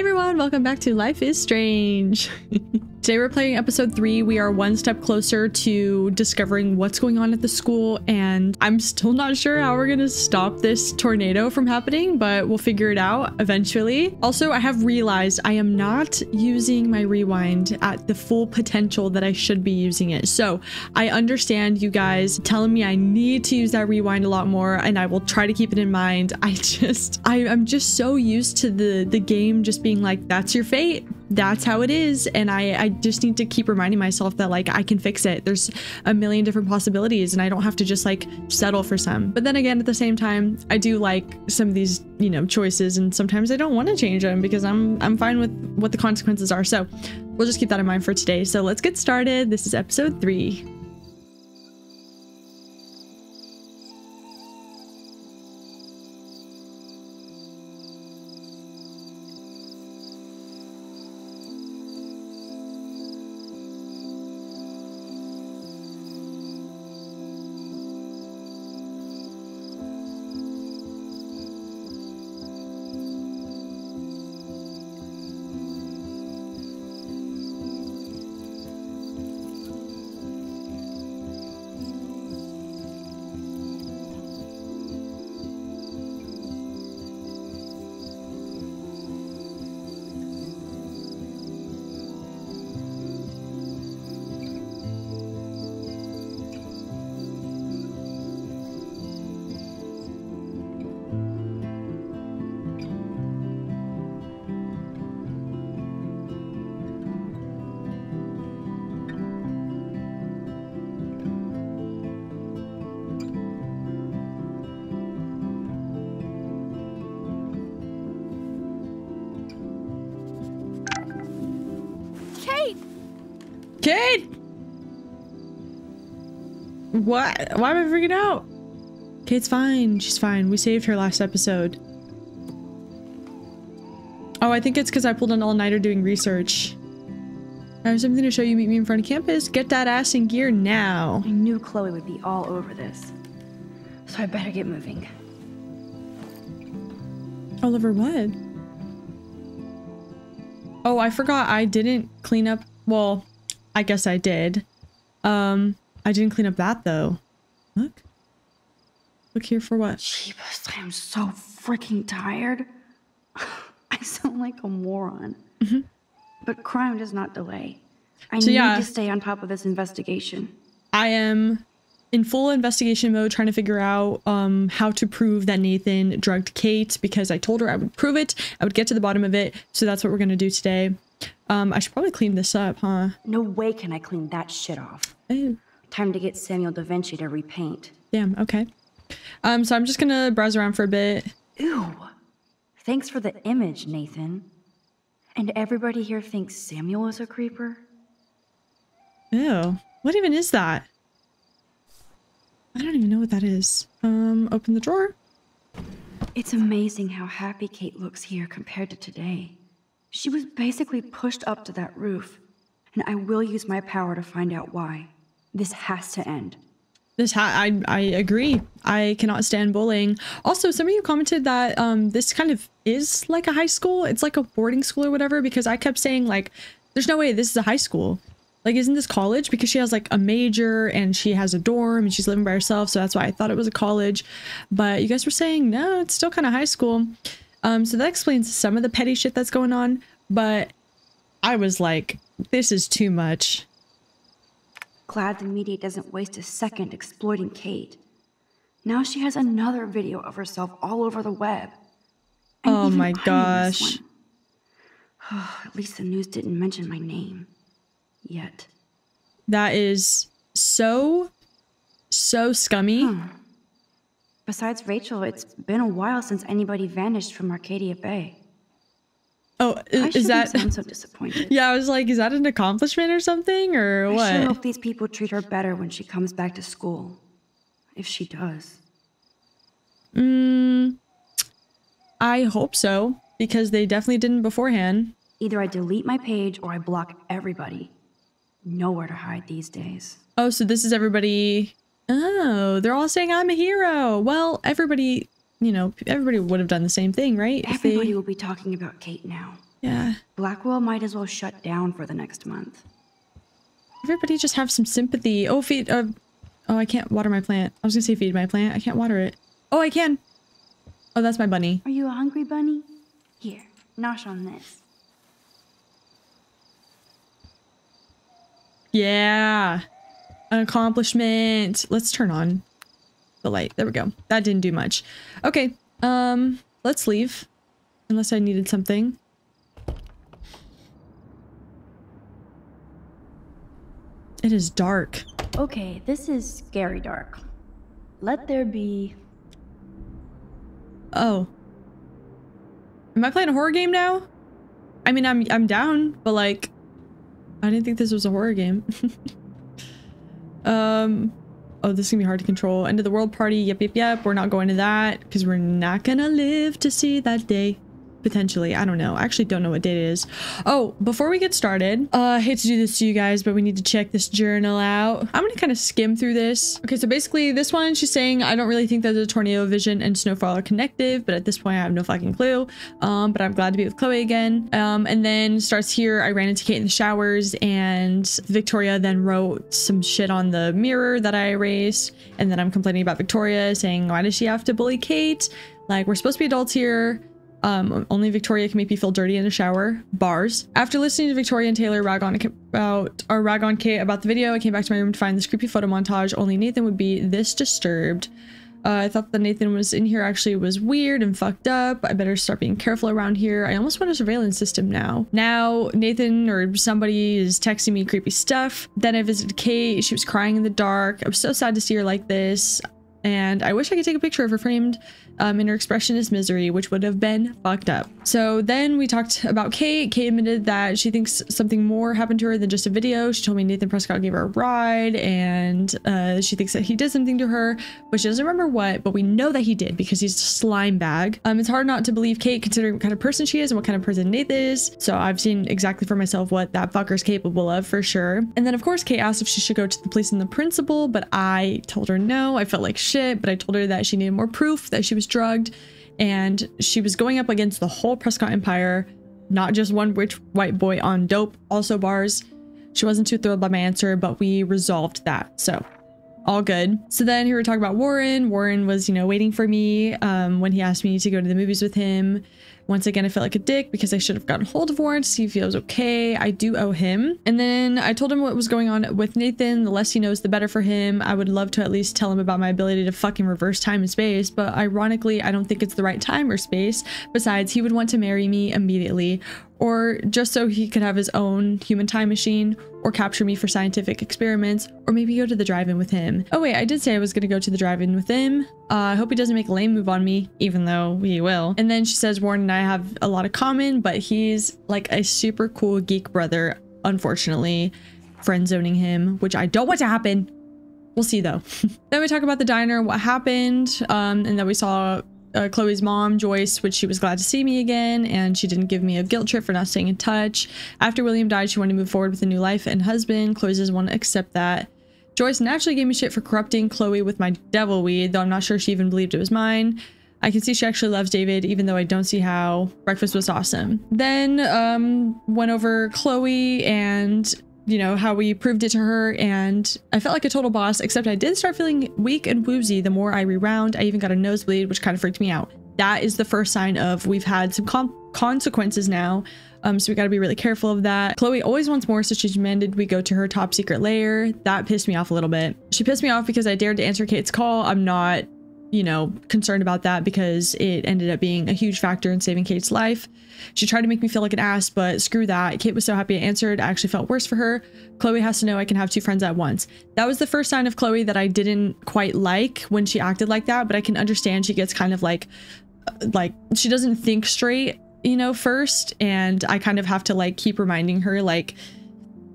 everyone, welcome back to Life is Strange. Today we're playing episode 3. We are one step closer to discovering what's going on at the school, and I'm still not sure how we're gonna stop this tornado from happening, but we'll figure it out eventually. Also, I have realized I am not using my rewind at the full potential that I should be using it. So I understand you guys telling me I need to use that rewind a lot more, and I will try to keep it in mind. I'm just so used to the game just being like, that's your fate, that's how it is, and I just need to keep reminding myself that, like, I can fix it. There's a million different possibilities and I don't have to just, like, settle for some. But then again, at the same time, I do like some of these, you know, choices, and sometimes I don't want to change them because I'm fine with what the consequences are. So we'll just keep that in mind for today. So let's get started. This is episode 3. Kate! What? Why am I freaking out? Kate's fine. She's fine. We saved her last episode. Oh, I think it's because I pulled an all-nighter doing research. I have something to show you. Meet me in front of campus. Get that ass in gear now. I knew Chloe would be all over this, so I better get moving. All over what? Oh, I forgot I didn't clean up. Well, I guess I did. I didn't clean up that, though. Look. Look here for what? Jeebus, I am so freaking tired. I sound like a moron. Mm-hmm. But crime does not delay. I need to stay on top of this investigation. I am in full investigation mode, trying to figure out how to prove that Nathan drugged Kate, because I told her I would prove it. I would get to the bottom of it. So that's what we're going to do today. I should probably clean this up, huh? No way can I clean that shit off. Hey. Time to get Samuel Da Vinci to repaint. Damn, okay. So I'm just gonna browse around for a bit. Ew. Thanks for the image, Nathan. And everybody here thinks Samuel is a creeper? Ew. What even is that? I don't even know what that is. Open the drawer. It's amazing how happy Kate looks here compared to today. She was basically pushed up to that roof, and I will use my power to find out why. This has to end. I agree. I cannot stand bullying. Also, some of you commented that this kind of is like a high school. It's like a boarding school or whatever, because I kept saying, like, there's no way this is a high school. Like, isn't this college? Because she has, like, a major and she has a dorm and she's living by herself. So that's why I thought it was a college. But you guys were saying, no, it's still kind of high school. So that explains some of the petty shit that's going on, but I was like, this is too much. Glad the media doesn't waste a second exploiting Kate. Now she has another video of herself all over the web. And oh my gosh. At least the news didn't mention my name. Yet. That is so scummy. Huh. Besides Rachel, it's been a while since anybody vanished from Arcadia Bay. Oh, is that? I'm so disappointed. Yeah, I was like, is that an accomplishment or something, or what? I sure hope these people treat her better when she comes back to school, if she does. I hope so, because they definitely didn't beforehand. Either I delete my page or I block everybody. Nowhere to hide these days. Oh, so this is everybody. Oh, they're all saying I'm a hero. Well, everybody, you know, everybody would have done the same thing, right? Everybody will be talking about Kate now. Yeah. Blackwell might as well shut down for the next month. Everybody just have some sympathy. Oh, feed. Oh, I can't water my plant. I was gonna say feed my plant. I can't water it. Oh, I can. Oh, that's my bunny. Are you a hungry bunny? Here, nosh on this. Yeah. An accomplishment. Let's turn on the light. There we go. That didn't do much. Okay. Let's leave. Unless I needed something. It is dark. Okay, this is scary dark. Let there be... Oh. Am I playing a horror game now? I mean, I'm down, but like... I didn't think this was a horror game. Oh, this is gonna be hard to control. End of the world party. Yep, yep, yep. We're not going to that because we're not gonna live to see that day. Potentially. I don't know. I actually don't know what date it is. Oh, before we get started, I hate to do this to you guys, but we need to check this journal out. I'm gonna kind of skim through this. Okay, so basically this one, she's saying, I don't really think that the tornado vision and snowfall are connected, but at this point I have no fucking clue. But I'm glad to be with Chloe again. And then starts here, I ran into Kate in the showers, and Victoria then wrote some shit on the mirror that I erased. And then I'm complaining about Victoria, saying, why does she have to bully Kate? Like, we're supposed to be adults here. Only Victoria can make me feel dirty in a shower. Bars. After listening to Victoria and Taylor rag on Kate about the video, I came back to my room to find this creepy photo montage. Only Nathan would be this disturbed. I thought that Nathan was in here actually was weird and fucked up. I better start being careful around here. I almost want a surveillance system now. Now Nathan or somebody is texting me creepy stuff. Then I visited Kate. She was crying in the dark. I was so sad to see her like this. And I wish I could take a picture of her framed in her expressionist misery, which would have been fucked up. So then we talked about Kate. Kate admitted that she thinks something more happened to her than just a video. She told me Nathan Prescott gave her a ride, and she thinks that he did something to her, but she doesn't remember what, but we know that he did because he's a slime bag. It's hard not to believe Kate considering what kind of person she is and what kind of person Nathan is. So I've seen exactly for myself what that fucker's capable of for sure. And then of course Kate asked if she should go to the police and the principal, but I told her no. I felt like shit, but I told her that she needed more proof that she was drugged and she was going up against the whole Prescott empire, not just one rich white boy on dope. Also bars. She wasn't too thrilled by my answer, but we resolved that, so all good. So then here we're talking about Warren. Warren was, you know, waiting for me when he asked me to go to the movies with him. Once again, I felt like a dick because I should have gotten hold of Warren to see if he was okay. I do owe him. And then I told him what was going on with Nathan. The less he knows, the better for him. I would love to at least tell him about my ability to fucking reverse time and space, but ironically, I don't think it's the right time or space. Besides, he would want to marry me immediately, or just so he could have his own human time machine, or capture me for scientific experiments, or maybe go to the drive-in with him. Oh wait, I did say I was gonna go to the drive-in with him. I hope he doesn't make a lame move on me, even though he will. And then she says Warren and I have a lot of common, but he's like a super cool geek brother, unfortunately. Friend zoning him, which I don't want to happen. We'll see though. Then we talk about the diner, what happened, and then we saw Chloe's mom, Joyce, which she was glad to see me again, and she didn't give me a guilt trip for not staying in touch. After William died, she wanted to move forward with a new life and husband. Chloe doesn't want to accept that. Joyce naturally gave me shit for corrupting Chloe with my devil weed, though I'm not sure she even believed it was mine. I can see she actually loves David, even though I don't see how. Breakfast was awesome. Then went over Chloe and, you know, how we proved it to her, and I felt like a total boss, except I did start feeling weak and woozy the more I rewound. I even got a nosebleed, which kind of freaked me out. That is the first sign of we've had some consequences now, so we got to be really careful of that. Chloe always wants more, so she demanded we go to her top secret lair. That pissed me off a little bit. She pissed me off because I dared to answer Kate's call. I'm not, you know, concerned about that because it ended up being a huge factor in saving Kate's life. She tried to make me feel like an ass, but screw that. Kate was so happy I answered. I actually felt worse for her. Chloe has to know I can have two friends at once. That was the first sign of Chloe that I didn't quite like when she acted like that, but I can understand she gets kind of like she doesn't think straight, you know, first, and I kind of have to like keep reminding her, like,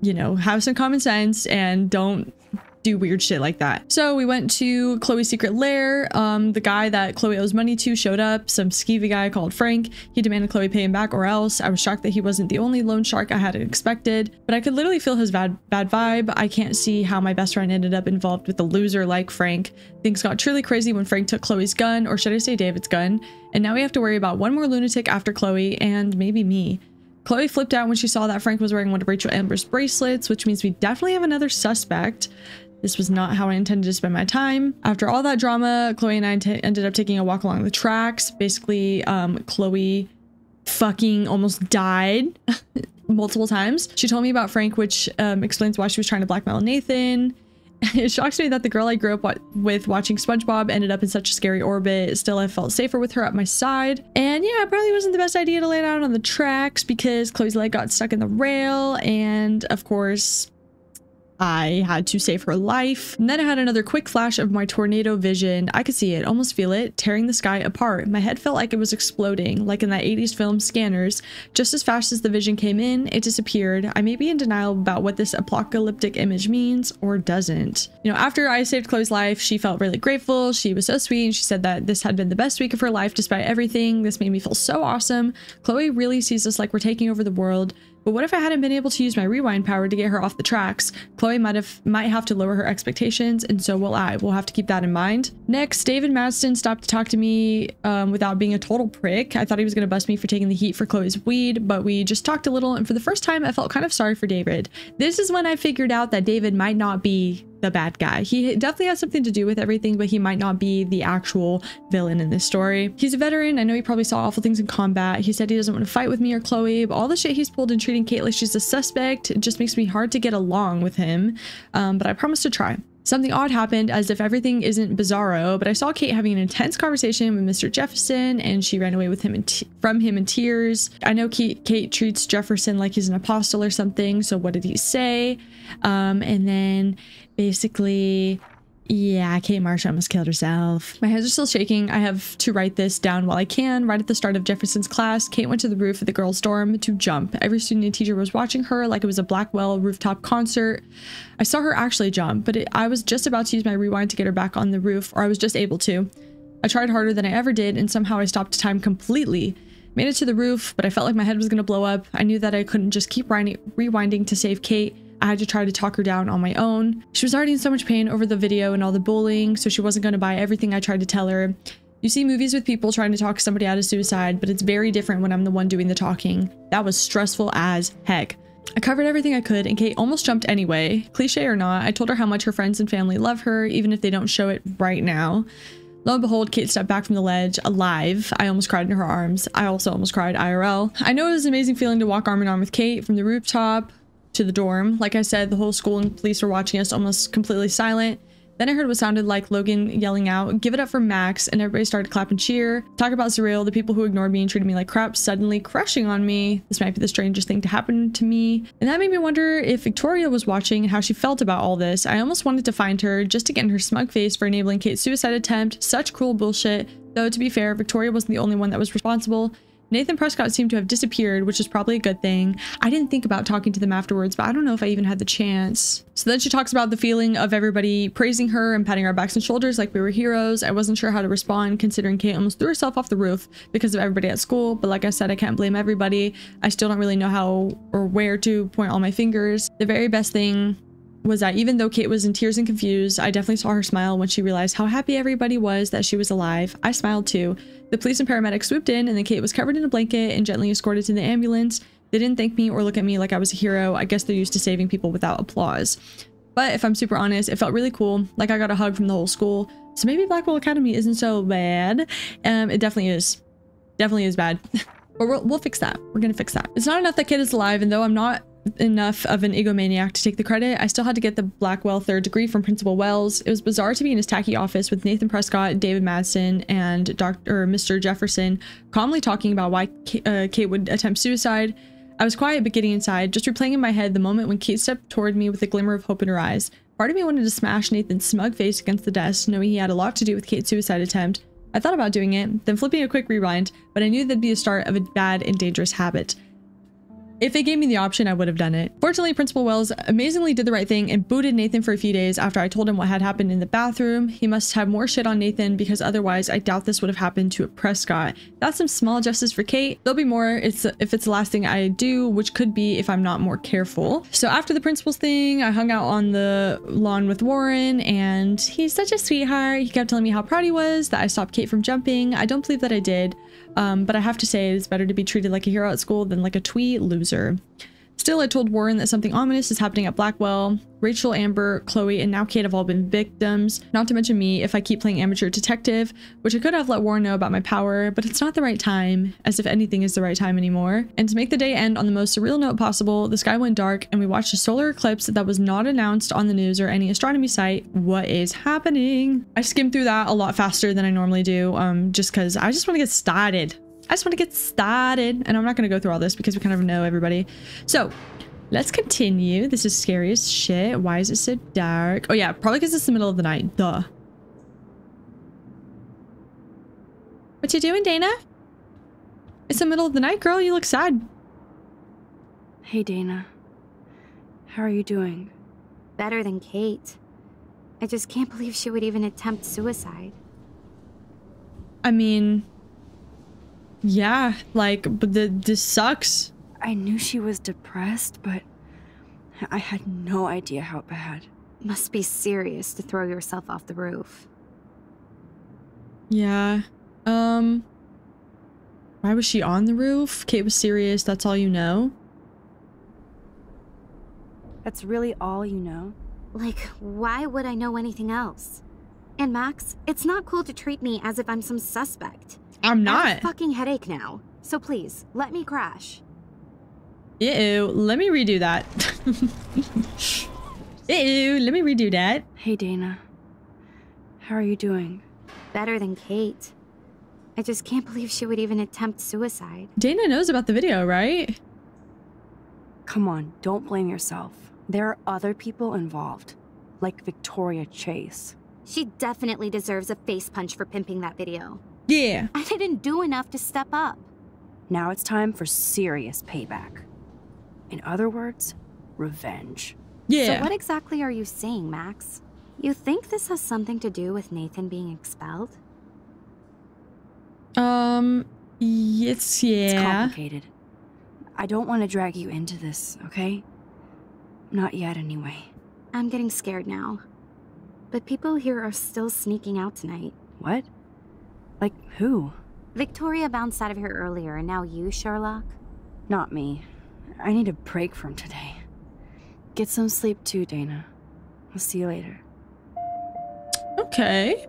you know, have some common sense and don't do weird shit like that. So we went to Chloe's secret lair. The guy that Chloe owes money to showed up, some skeevy guy called Frank. He demanded Chloe pay him back or else. I was shocked that he wasn't the only loan shark I had expected, but I could literally feel his bad vibe. I can't see how my best friend ended up involved with a loser like Frank. Things got truly crazy when Frank took Chloe's gun, or should I say David's gun, and now we have to worry about one more lunatic after Chloe and maybe me. Chloe flipped out when she saw that Frank was wearing one of Rachel Amber's bracelets, which means we definitely have another suspect. This was not how I intended to spend my time. After all that drama, Chloe and I ended up taking a walk along the tracks. Basically, Chloe fucking almost died multiple times. She told me about Frank, which explains why she was trying to blackmail Nathan. It shocks me that the girl I grew up with watching SpongeBob ended up in such a scary orbit. Still, I felt safer with her at my side. And yeah, it probably wasn't the best idea to lay down on the tracks because Chloe's leg got stuck in the rail. And of course, I had to save her life. And then I had another quick flash of my tornado vision. I could see it, almost feel it, tearing the sky apart. My head felt like it was exploding, like in that 80s film Scanners. Just as fast as the vision came in, it disappeared. I may be in denial about what this apocalyptic image means or doesn't. You know, after I saved Chloe's life, she felt really grateful. She was so sweet, and she said that this had been the best week of her life despite everything. This made me feel so awesome. Chloe really sees us like we're taking over the world. But what if I hadn't been able to use my rewind power to get her off the tracks? Chloe might have to lower her expectations, and so will I. We'll have to keep that in mind. Next, David Madsen stopped to talk to me without being a total prick. I thought he was going to bust me for taking the heat for Chloe's weed, but we just talked a little, and for the first time, I felt kind of sorry for David. This is when I figured out that David might not be the bad guy. He definitely has something to do with everything, but he might not be the actual villain in this story. He's a veteran. I know he probably saw awful things in combat. He said he doesn't want to fight with me or Chloe, but all the shit he's pulled in treating Kate like she's a suspect, it just makes me hard to get along with him, but I promise to try. Something odd happened, as if everything isn't bizarro, but I saw Kate having an intense conversation with Mr. Jefferson, and she ran away with him from him in tears. I know Kate treats Jefferson like he's an apostle or something, so what did he say? And then basically, yeah, Kate Marsh almost killed herself. My hands are still shaking. I have to write this down while I can. Right at the start of Jefferson's class, Kate went to the roof of the girls' dorm to jump. Every student and teacher was watching her like it was a Blackwell rooftop concert. I saw her actually jump, but I was just about to use my rewind to get her back on the roof, or I was just able to. I tried harder than I ever did, and somehow I stopped time completely. Made it to the roof, but I felt like my head was going to blow up. I knew that I couldn't just keep rewinding to save Kate. I had to try to talk her down on my own. She was already in so much pain over the video and all the bullying, so she wasn't going to buy everything I tried to tell her. You see movies with people trying to talk somebody out of suicide, but it's very different when I'm the one doing the talking. That was stressful as heck. I covered everything I could, and Kate almost jumped anyway. Cliche or not, I told her how much her friends and family love her, even if they don't show it right now. Lo and behold, Kate stepped back from the ledge, alive. I almost cried in her arms. I also almost cried IRL. I know it was an amazing feeling to walk arm in arm with Kate from the rooftop to the dorm. Like I said, the whole school and police were watching us, almost completely silent. Then I heard what sounded like Logan yelling out, "Give it up for Max," and everybody started to clap and cheer. Talk about surreal, the people who ignored me and treated me like crap suddenly crushing on me. This might be the strangest thing to happen to me. And that made me wonder if Victoria was watching and how she felt about all this. I almost wanted to find her just to get in her smug face for enabling Kate's suicide attempt. Such cruel bullshit. Though to be fair, Victoria wasn't the only one that was responsible. Nathan Prescott seemed to have disappeared, which is probably a good thing. I didn't think about talking to them afterwards, but I don't know if I even had the chance. So then she talks about the feeling of everybody praising her and patting our backs and shoulders like we were heroes. I wasn't sure how to respond, considering Kate almost threw herself off the roof because of everybody at school. But like I said, I can't blame everybody. I still don't really know how or where to point all my fingers. The very best thing was that even though Kate was in tears and confused, I definitely saw her smile when she realized how happy everybody was that she was alive. I smiled too. The police and paramedics swooped in, and then Kate was covered in a blanket and gently escorted to the ambulance. They didn't thank me or look at me like I was a hero. I guess they're used to saving people without applause. But if I'm super honest, it felt really cool. Like I got a hug from the whole school. So maybe Blackwell Academy isn't so bad. It definitely is. Definitely is bad. But we'll fix that. We're gonna fix that. It's not enough that Kate is alive, and though I'm not enough of an egomaniac to take the credit, I still had to get the Blackwell third degree from Principal Wells. It was bizarre to be in his tacky office with Nathan Prescott, David Madsen, and Mr. Jefferson calmly talking about why Kate would attempt suicide. I was quiet but getting inside, just replaying in my head the moment when Kate stepped toward me with a glimmer of hope in her eyes. Part of me wanted to smash Nathan's smug face against the desk, knowing he had a lot to do with Kate's suicide attempt. I thought about doing it, then flipping a quick rewind, but I knew that'd be a start of a bad and dangerous habit. If they gave me the option, I would have done it. Fortunately, Principal Wells amazingly did the right thing and booted Nathan for a few days after I told him what had happened in the bathroom. He must have more shit on Nathan, because otherwise I doubt this would have happened to a Prescott. That's some small justice for Kate. There'll be more if it's the last thing I do, which could be if I'm not more careful. So after the principal's thing, I hung out on the lawn with Warren, and he's such a sweetheart. He kept telling me how proud he was that I stopped Kate from jumping. I don't believe that I did. But I have to say, it's better to be treated like a hero at school than like a twee loser. Still, I told Warren that something ominous is happening at Blackwell. Rachel, Amber, Chloe, and now Kate have all been victims, not to mention me if I keep playing amateur detective, which I could have let Warren know about my power, but it's not the right time, as if anything is the right time anymore. And to make the day end on the most surreal note possible, the sky went dark and we watched a solar eclipse that was not announced on the news or any astronomy site. What is happening? I skimmed through that a lot faster than I normally do, just because I just want to get started. And I'm not going to go through all this because we kind of know everybody. So let's continue. This is scary as shit. Why is it so dark? Oh yeah, probably because it's the middle of the night. Duh. What you doing, Dana? It's the middle of the night, girl. You look sad. Hey, Dana. How are you doing? Better than Kate. I just can't believe she would even attempt suicide. I mean... yeah, like, but this sucks. I knew she was depressed, but I had no idea how bad. Must be serious to throw yourself off the roof. Yeah. Why was she on the roof? Kate was serious, that's all you know? That's really all you know? Like, why would I know anything else? And Max, it's not cool to treat me as if I'm some suspect. I'm not. I have a fucking headache now, so please let me crash. Ew, let me redo that. Ew, let me redo that. Hey, Dana. How are you doing? Better than Kate. I just can't believe she would even attempt suicide. Dana knows about the video, right? Come on, don't blame yourself. There are other people involved, like Victoria Chase. She definitely deserves a face punch for pimping that video. Yeah. I didn't do enough to step up. Now it's time for serious payback. In other words, revenge. Yeah. So what exactly are you saying, Max? You think this has something to do with Nathan being expelled? Yes, yeah. It's complicated. I don't want to drag you into this, okay? Not yet, anyway. I'm getting scared now. But people here are still sneaking out tonight. What? Like, who? Victoria bounced out of here earlier, and now you, Sherlock? Not me. I need a break from today. Get some sleep too, Dana. I'll see you later. Okay.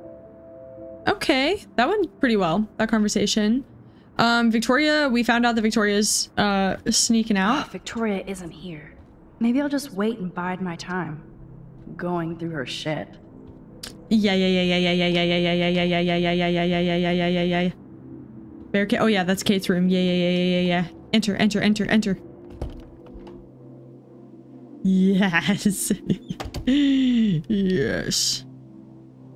Okay. That went pretty well, that conversation. Victoria, we found out that Victoria's, sneaking out. Victoria isn't here. Maybe I'll just wait and bide my time. Going through her shit. Yeah. Barricade. Oh yeah, that's Kate's room. Yeah. Enter. Yes. Yes.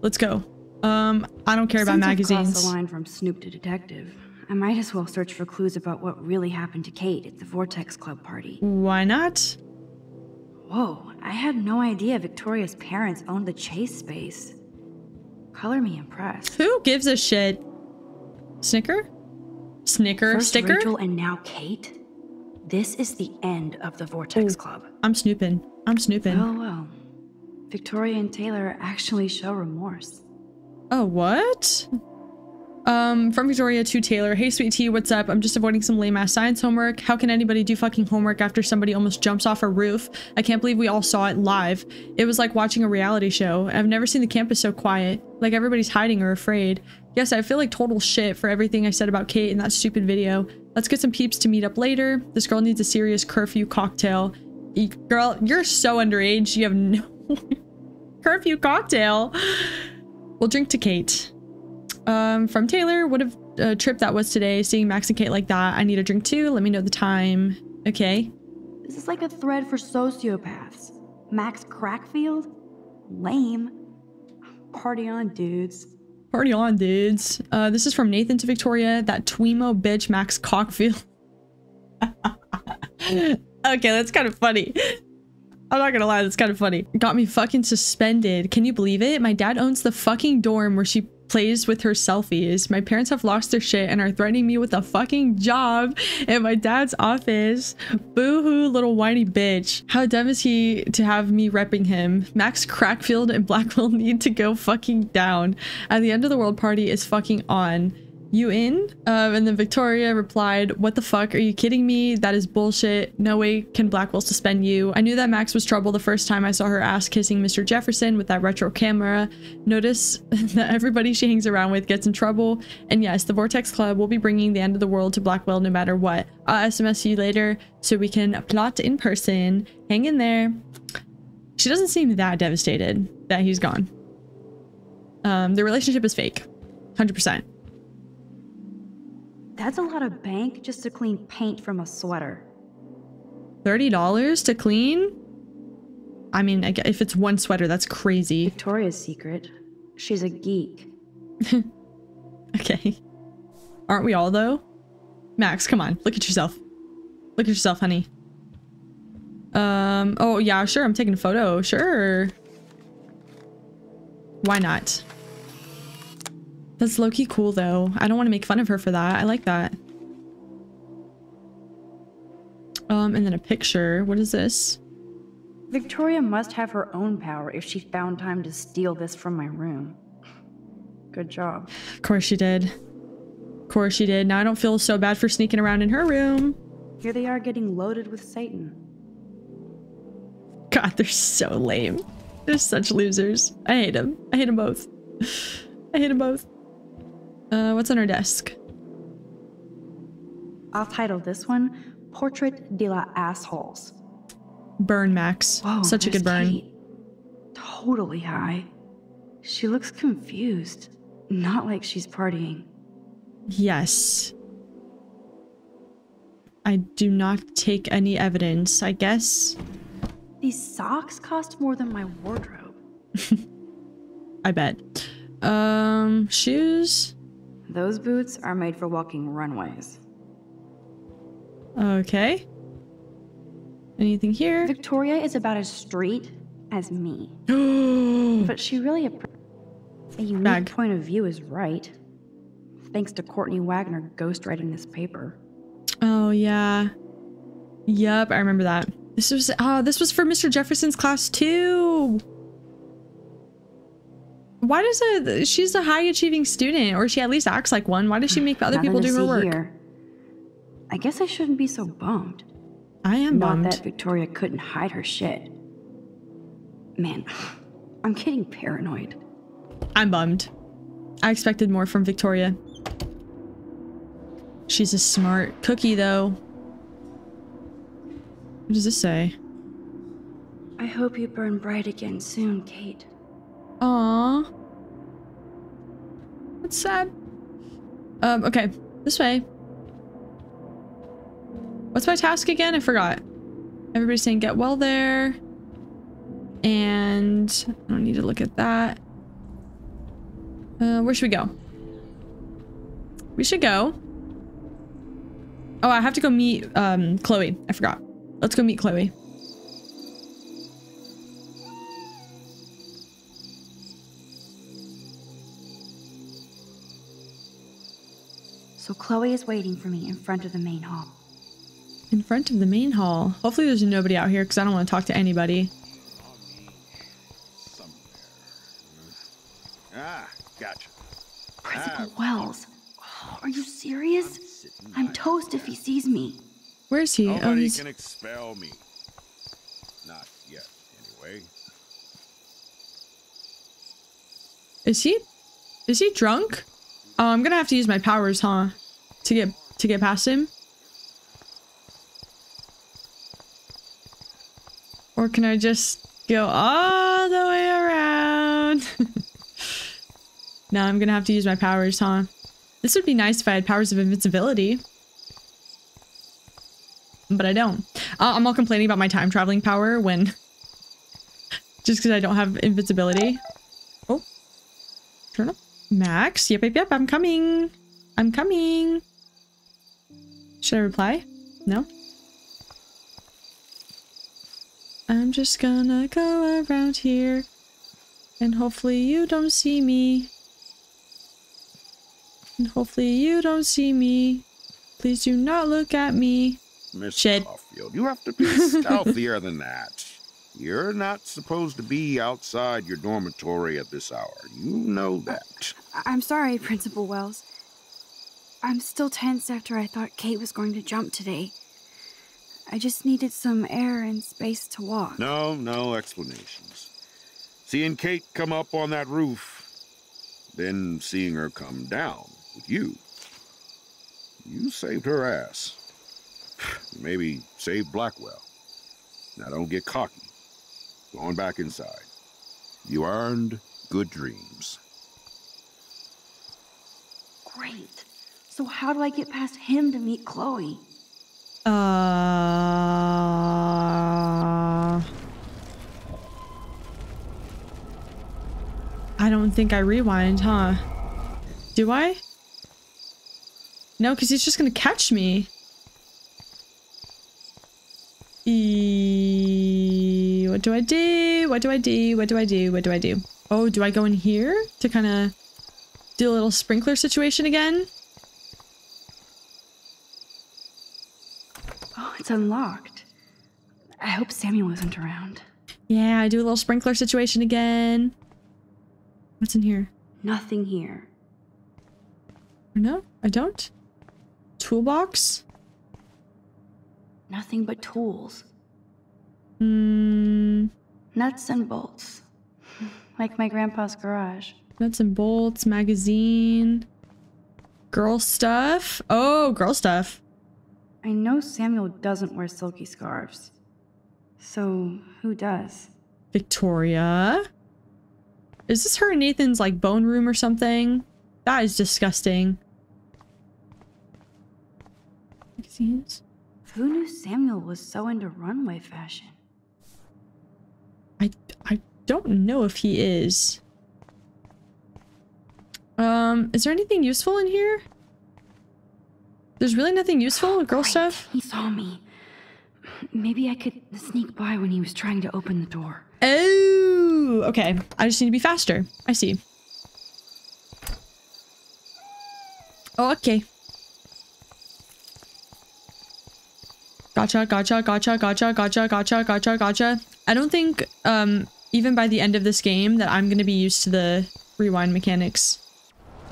Let's go. I don't care about magazines. Since I've crossed the line from Snoop to detective, I might as well search for clues about what really happened to Kate at the Vortex Club party. Why not? Whoa, I had no idea Victoria's parents owned the Chase space. Color me impressed. Who gives a shit? Snicker? Snicker? First sticker? Rachel and now Kate? This is the end of the Vortex Club. I'm snooping. Oh, well. Victoria and Taylor actually show remorse. Oh, what? From Victoria to Taylor. Hey, sweet tea, what's up? I'm just avoiding some lame-ass science homework. How can anybody do fucking homework after somebody almost jumps off a roof? I can't believe we all saw it live. It was like watching a reality show. I've never seen the campus so quiet. Like everybody's hiding or afraid. Yes, I feel like total shit for everything I said about Kate in that stupid video. Let's get some peeps to meet up later. This girl needs a serious curfew cocktail. Girl, you're so underage. You have no... curfew cocktail? We'll drink to Kate. From Taylor, what a trip that was today, seeing Max and Kate like that. I need a drink too, let me know the time. Okay. This is like a thread for sociopaths. Max Crackfield? Lame. Party on, dudes. Party on, dudes. This is from Nathan to Victoria, that Twemo bitch Max Cockfield. Okay, that's kind of funny. I'm not gonna lie, that's kind of funny. Got me fucking suspended. Can you believe it? My dad owns the fucking dorm where she plays with her selfies. My parents have lost their shit and are threatening me with a fucking job at my dad's office. Boo-hoo, little whiny bitch. How dumb is he to have me repping him? Max Crackfield and Blackwell need to go fucking down. At the end of the world party is fucking on. you in? And then Victoria replied, what the fuck? Are you kidding me? That is bullshit. No way can Blackwell suspend you. I knew that Max was trouble the first time I saw her ass kissing Mr. Jefferson with that retro camera. Notice that everybody she hangs around with gets in trouble. And yes, the Vortex Club will be bringing the end of the world to Blackwell no matter what. I'll SMS you later so we can plot in person. Hang in there. She doesn't seem that devastated that he's gone. The relationship is fake. 100%. That's a lot of bank just to clean paint from a sweater. $30 to clean? I mean, if it's one sweater, that's crazy. Victoria's Secret. She's a geek. Okay. Aren't we all, though? Max, come on. Look at yourself. Look at yourself, honey. Oh, yeah, sure. I'm taking a photo. Sure. Why not? That's low-key cool, though. I don't want to make fun of her for that. I like that. And then a picture. What is this? Victoria must have her own power if she found time to steal this from my room. Good job. Of course she did. Of course she did. Now I don't feel so bad for sneaking around in her room. Here they are getting loaded with Satan. God, they're so lame. They're such losers. I hate them. I hate them both. I hate them both. What's on her desk? I'll title this one Portrait de la Assholes. Burn, Max. Whoa, such a good burn. Kate, totally high. She looks confused. Not like she's partying. Yes. I do not take any evidence, I guess. These socks cost more than my wardrobe. I bet. Shoes? Those boots are made for walking runways. Okay. Anything here? Victoria is about as straight as me. But she really a unique point of view is right. Thanks to Courtney Wagner ghostwriting this paper. Oh, yeah. Yep, I remember that. This was for Mr. Jefferson's class too. Why does she's a high achieving student, or she at least acts like one. Why does she make other people do her work? Here. I guess I shouldn't be so bummed. I am bummed. Not that Victoria couldn't hide her shit. Man, I'm getting paranoid. I'm bummed. I expected more from Victoria. She's a smart cookie though. What does this say? I hope you burn bright again soon, Kate. Aww. That's sad. Okay. This way. What's my task again? I forgot. Everybody's saying get well there. And I don't need to look at that. Where should we go? We should go. Oh, I have to go meet Chloe. I forgot. Let's go meet Chloe. So Chloe is waiting for me in front of the main hall. In front of the main hall? Hopefully there's nobody out here because I don't want to talk to anybody. Ah, gotcha. Principal Wells. Oh, are you serious? I'm toast if he sees me. Where is he? Oh, he can expel me. Not yet, anyway. Is he drunk? Oh, I'm gonna have to use my powers, huh? To get past him? Or can I just go all the way around? No, I'm gonna have to use my powers, huh? This would be nice if I had powers of invincibility. But I don't. I'm all complaining about my time traveling power when just because I don't have invincibility. Oh, turn up Max. Yep, yep, yep. I'm coming. I'm coming. Should I reply? No. I'm just gonna go around here and hopefully you don't see me. And hopefully you don't see me. Please do not look at me. Miss Caulfield, you have to be stealthier than that. You're not supposed to be outside your dormitory at this hour. You know that. I'm sorry, Principal Wells. I'm still tense after I thought Kate was going to jump today. I just needed some air and space to walk. No explanations. Seeing Kate come up on that roof, then seeing her come down with you. You saved her ass. Maybe save Blackwell. Now don't get cocky. Going back inside. You earned good dreams. Great. So how do I get past him to meet Chloe? I don't think I rewind, huh? Do I? No, because he's just gonna catch me. What do I do? What do I do? What do I do? What do I do? Oh, do I go in here to kind of do a little sprinkler situation again? Oh, it's unlocked. I hope Samuel wasn't around. Yeah, I do a little sprinkler situation again. What's in here? Nothing here. No, I don't. Toolbox? Nothing but tools. Nuts and bolts. Like my grandpa's garage. Nuts and bolts, magazine. Girl stuff. Oh, girl stuff. I know Samuel doesn't wear silky scarves. So who does? Victoria. Is this her and Nathan's like bone room or something? That is disgusting. Magazines. Who knew Samuel was so into runway fashion? I don't know if he is. Is there anything useful in here? There's really nothing useful with girl stuff? He saw me. Maybe I could sneak by when he was trying to open the door. Oh, okay. I just need to be faster. I see. Oh, okay. Gotcha, gotcha, gotcha, gotcha, gotcha, gotcha, gotcha, gotcha. I don't think, even by the end of this game that I'm gonna be used to the rewind mechanics.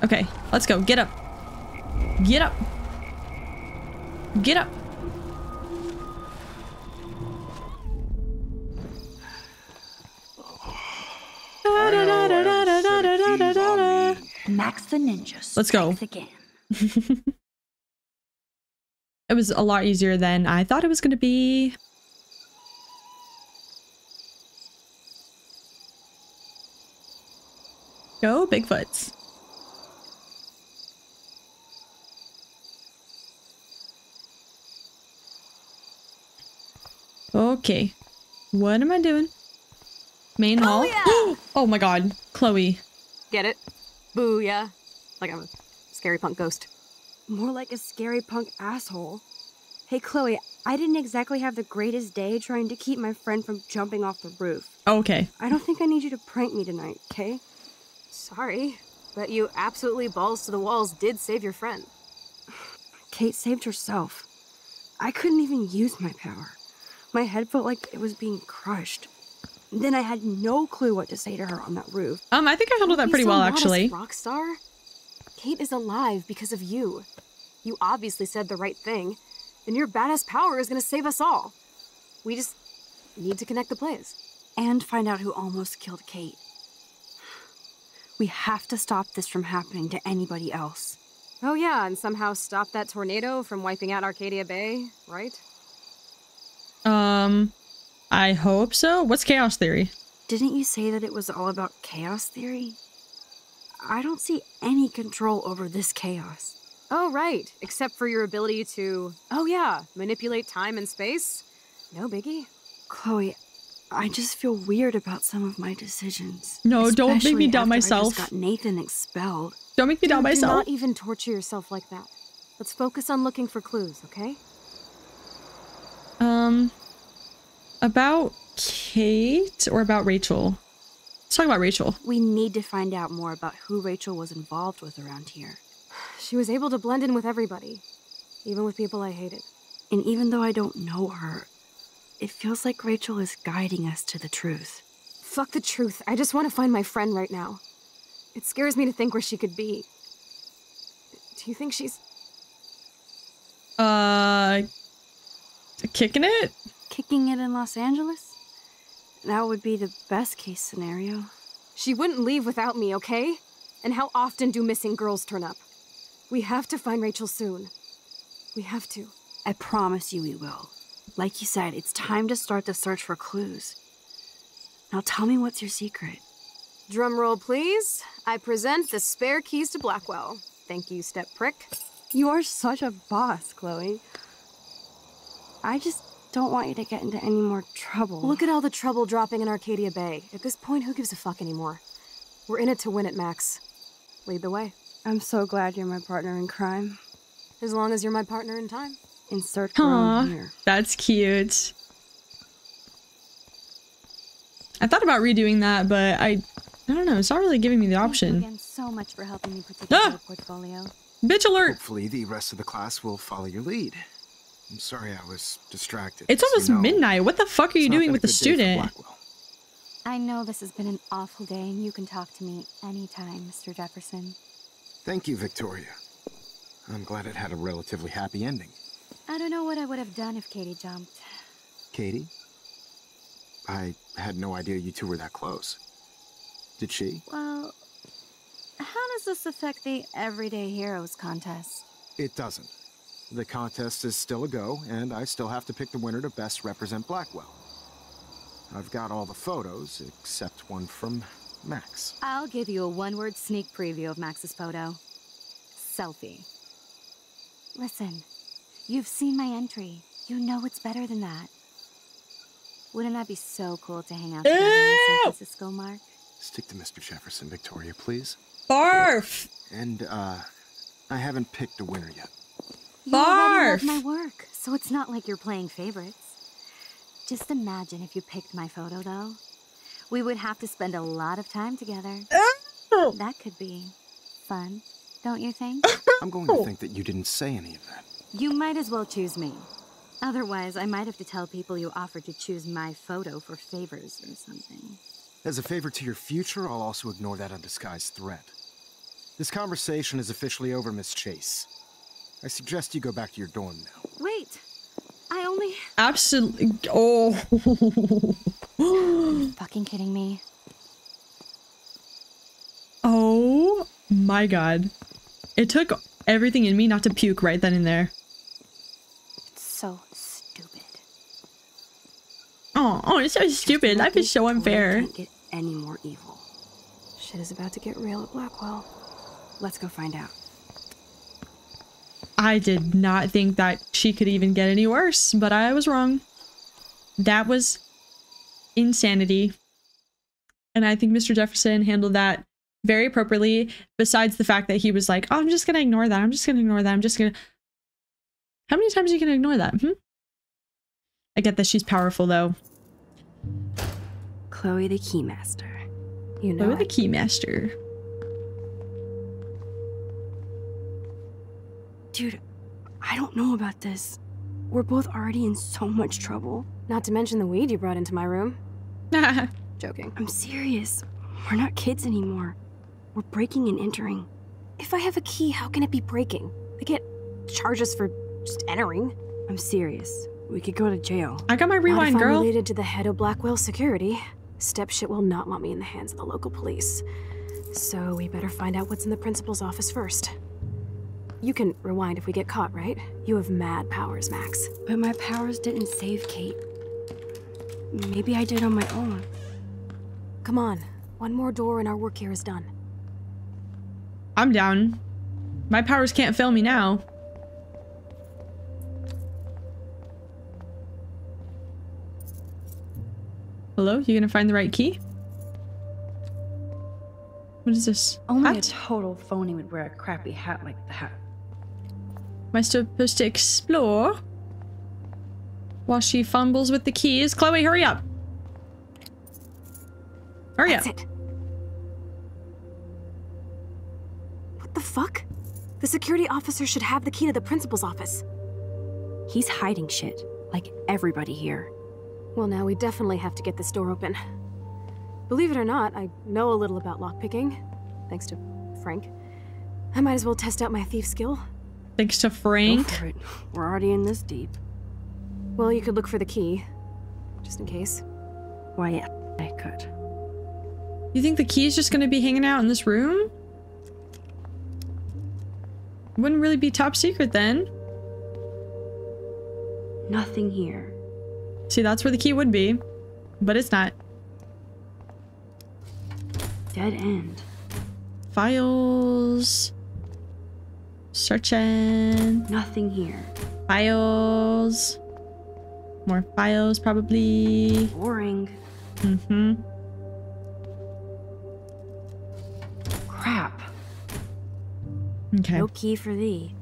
Okay, let's go. Get up. Get up. Get up. Max the ninja. Let's go. It was a lot easier than I thought it was going to be. Go, Bigfoots. Okay. What am I doing? Main hall. Yeah. Oh my god. Chloe. Get it? Booyah. Like I'm a scary punk ghost. More like a scary punk asshole. Hey, Chloe, I didn't exactly have the greatest day trying to keep my friend from jumping off the roof. Oh, okay. I don't think I need you to prank me tonight, okay? Sorry, but you absolutely balls to the walls did save your friend. Kate saved herself. I couldn't even use my power. My head felt like it was being crushed. Then I had no clue what to say to her on that roof. I think I handled that pretty well, actually. Rock star? Kate is alive because of you. You obviously said the right thing, and your badass power is going to save us all. We just need to connect the plays. And find out who almost killed Kate. We have to stop this from happening to anybody else. Oh yeah, and somehow stop that tornado from wiping out Arcadia Bay, right? I hope so. What's chaos theory? Didn't you say that it was all about chaos theory? I don't see any control over this chaos. Oh, right. Except for your ability to, oh yeah, manipulate time and space. No biggie. Chloe, I just feel weird about some of my decisions. No, don't make me doubt myself. I just got Nathan expelled. Don't make me doubt myself. Do not even torture yourself like that. Let's focus on looking for clues, okay? About Kate or about Rachel? Let's talk about Rachel. We need to find out more about who Rachel was involved with around here. She was able to blend in with everybody, even with people I hated. And even though I don't know her, it feels like Rachel is guiding us to the truth. Fuck the truth. I just want to find my friend right now. It scares me to think where she could be. Do you think she's Kicking it? Kicking it in Los Angeles? That would be the best case scenario. She wouldn't leave without me, okay? And how often do missing girls turn up? We have to find Rachel soon. We have to. I promise you we will. Like you said, it's time to start the search for clues. Now tell me what's your secret. Drumroll, please. I present the spare keys to Blackwell. Thank you, step prick. You are such a boss, Chloe. I just don't want you to get into any more trouble. Look at all the trouble dropping in Arcadia Bay. At this point, who gives a fuck anymore? We're in it to win it, Max. Lead the way. I'm so glad you're my partner in crime. As long as you're my partner in time. Insert around here. That's cute. I thought about redoing that, but I don't know. It's not really giving me the option. Thank you again so much for helping me put together your portfolio. Bitch alert! Hopefully the rest of the class will follow your lead. I'm sorry I was distracted. It's almost midnight. What the fuck are you doing with the student? I know this has been an awful day, and you can talk to me anytime, Mr. Jefferson. Thank you, Victoria. I'm glad it had a relatively happy ending. I don't know what I would have done if Katie jumped. Katie? I had no idea you two were that close. Did she? Well, how does this affect the Everyday Heroes contest? It doesn't. The contest is still a go, and I still have to pick the winner to best represent Blackwell. I've got all the photos, except one from Max. I'll give you a one-word sneak preview of Max's photo. Selfie. Listen, you've seen my entry. You know it's better than that. Wouldn't that be so cool to hang out together in San Francisco, Mark? Stick to Mr. Jefferson, Victoria, please. Barf! And, I haven't picked a winner yet. You already love my work, so it's not like you're playing favorites. Just imagine if you picked my photo, though. We would have to spend a lot of time together. That could be fun, don't you think? I'm going to think that you didn't say any of that. You might as well choose me. Otherwise, I might have to tell people you offered to choose my photo for favors or something. As a favor to your future, I'll also ignore that undisguised threat. This conversation is officially over, Miss Chase. I suggest you go back to your dorm now. Wait, I only... Absolutely... Oh. Are you fucking kidding me? Oh my god. It took everything in me not to puke right then and there. It's so stupid. Oh, it's so stupid. Life is so unfair. Can't get any more evil. Shit is about to get real at Blackwell. Let's go find out. I did not think that she could even get any worse, but I was wrong. That was insanity. And I think Mr. Jefferson handled that very appropriately, besides the fact that he was like, oh, I'm just going to ignore that. I'm just going to ignore that. I'm just going to... How many times are you going to ignore that? I get that she's powerful, though. Chloe the Keymaster. You know Chloe the Keymaster. Dude, I don't know about this. We're both already in so much trouble. Not to mention the weed you brought into my room. Joking. I'm serious. We're not kids anymore. We're breaking and entering. If I have a key, how can it be breaking? They can't charge us for just entering. I'm serious. We could go to jail. I got my rewind, girl. I'm related to the head of Blackwell Security. Stepshit will not want me in the hands of the local police. So we better find out what's in the principal's office first. You can rewind if we get caught, right? You have mad powers, Max. But my powers didn't save Kate. Maybe I did on my own. Come on. One more door and our work here is done. I'm down. My powers can't fail me now. Hello? You gonna find the right key? What is this? Only a total phony would wear a crappy hat like that. Am I supposed to explore? While she fumbles with the keys. Chloe, hurry up! Hurry up! That's it. What the fuck? The security officer should have the key to the principal's office. He's hiding shit, like everybody here. Well, now we definitely have to get this door open. Believe it or not, I know a little about lockpicking, thanks to Frank. I might as well test out my thief skill. Thanks to Frank. Go for it. We're already in this deep. Well, you could look for the key, just in case. Why, yeah, I could. You think the key is just going to be hanging out in this room? Wouldn't really be top secret then. Nothing here. See, that's where the key would be, but it's not. Dead end. Files. Searching. Nothing here. Files. More files, probably. Boring. Mm-hmm. Crap. Okay. No key for thee.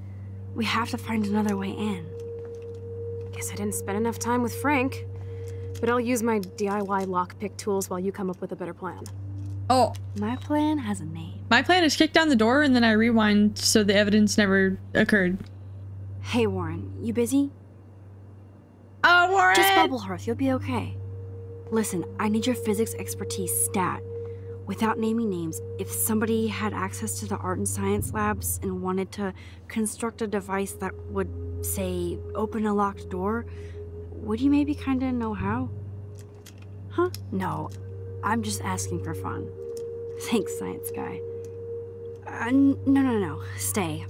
We have to find another way in. Guess I didn't spend enough time with Frank, but I'll use my DIY lockpick tools while you come up with a better plan. Oh. My plan has a name. My plan is kick down the door and then I rewind so the evidence never occurred. Hey, Warren, you busy? Oh, Warren! Just bubble hearth, you'll be okay. Listen, I need your physics expertise stat. Without naming names, if somebody had access to the art and science labs and wanted to construct a device that would, say, open a locked door, would you maybe kinda know how? Huh? No, I'm just asking for fun. Thanks, science guy. No, stay.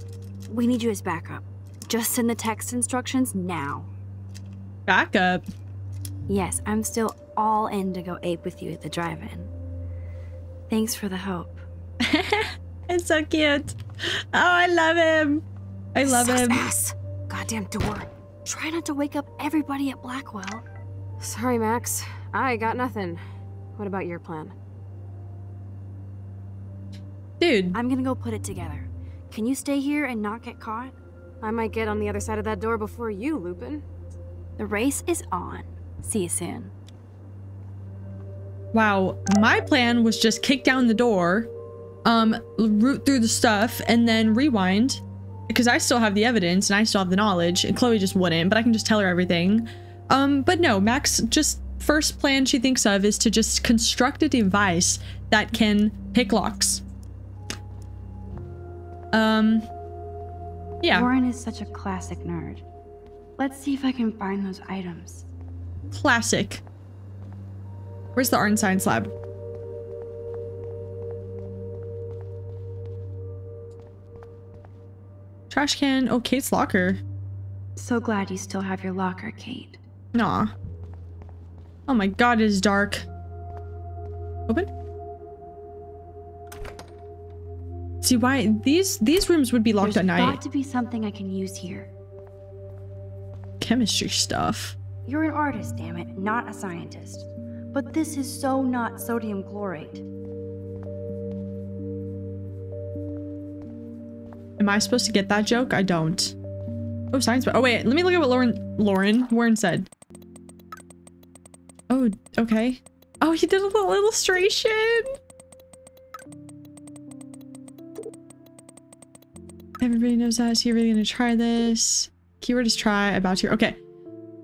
We need you as backup. Just send the text instructions now. Backup? Yes, I'm still all in to go ape with you at the drive-in. Thanks for the help. It's so cute. Oh, I love him. I love him. Ass. Goddamn door. Try not to wake up everybody at Blackwell. Sorry, Max. I got nothing. What about your plan? Dude. I'm gonna go put it together. Can you stay here and not get caught? I might get on the other side of that door before you, Lupin. The race is on. See you soon. Wow, my plan was just kick down the door, root through the stuff, and then rewind. Because I still have the evidence, and I still have the knowledge, and Chloe just wouldn't, but I can just tell her everything. But no, Max, just first plan she thinks of is to just construct a device that can pick locks. Yeah. Warren is such a classic nerd. Let's see if I can find those items. Classic. Where's the art and science lab? Trash can. Oh, Kate's locker. So glad you still have your locker, Kate. Nah. Oh my god, it is dark. Open. See why these rooms would be locked at night. There's got to be something I can use here. Chemistry stuff. You're an artist, damn it, not a scientist. But this is so not sodium chlorate. Am I supposed to get that joke? I don't. Oh, science. Oh, wait. Let me look at what Warren said. Oh, okay. Oh, he did a little illustration. Everybody knows that. Is he really going to try this? Keyword is try. About here. Okay.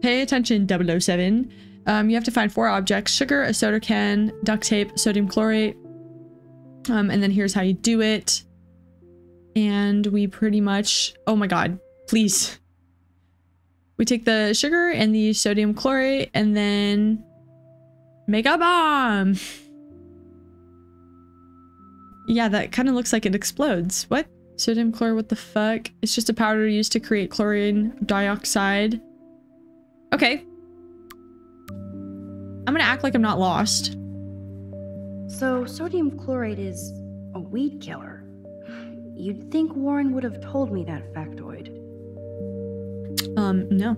Pay attention, 007. You have to find 4 objects: sugar, a soda can, duct tape, sodium chlorate. And then here's how you do it. And we pretty much, oh my god, please. We take the sugar and the sodium chlorate and then make a bomb. Yeah, that kind of looks like it explodes. What? Sodium chlorate, what the fuck? It's just a powder used to create chlorine dioxide. Okay. I'm gonna act like I'm not lost. So sodium chlorate is a weed killer. You'd think Warren would have told me that factoid. No.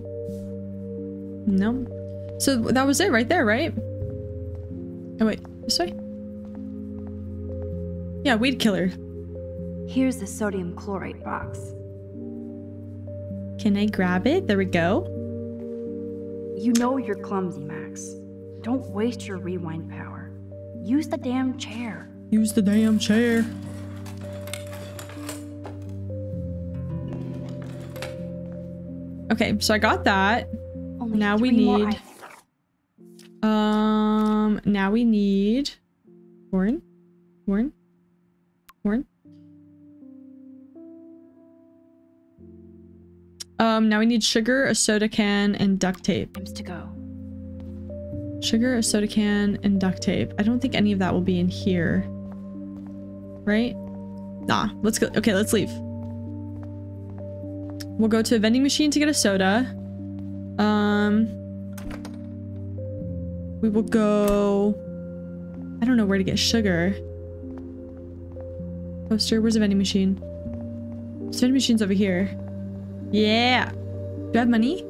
No. So that was it right there, right? Oh wait, this way? Yeah, weed killer. Here's the sodium chlorate box. Can I grab it? There we go. You know you're clumsy, Max. Don't waste your rewind power. Use the damn chair. Use the damn chair. Okay, so I got that. Only now we need... Now we need... Warren? Warren? Warren? Now we need sugar, a soda can, and duct tape. Times to go. Sugar, a soda can, and duct tape. I don't think any of that will be in here. Right? Nah, let's go. Okay, let's leave. We'll go to a vending machine to get a soda. We will go... I don't know where to get sugar. Poster, where's the vending machine? This vending machine's over here. Yeah! Do I have money?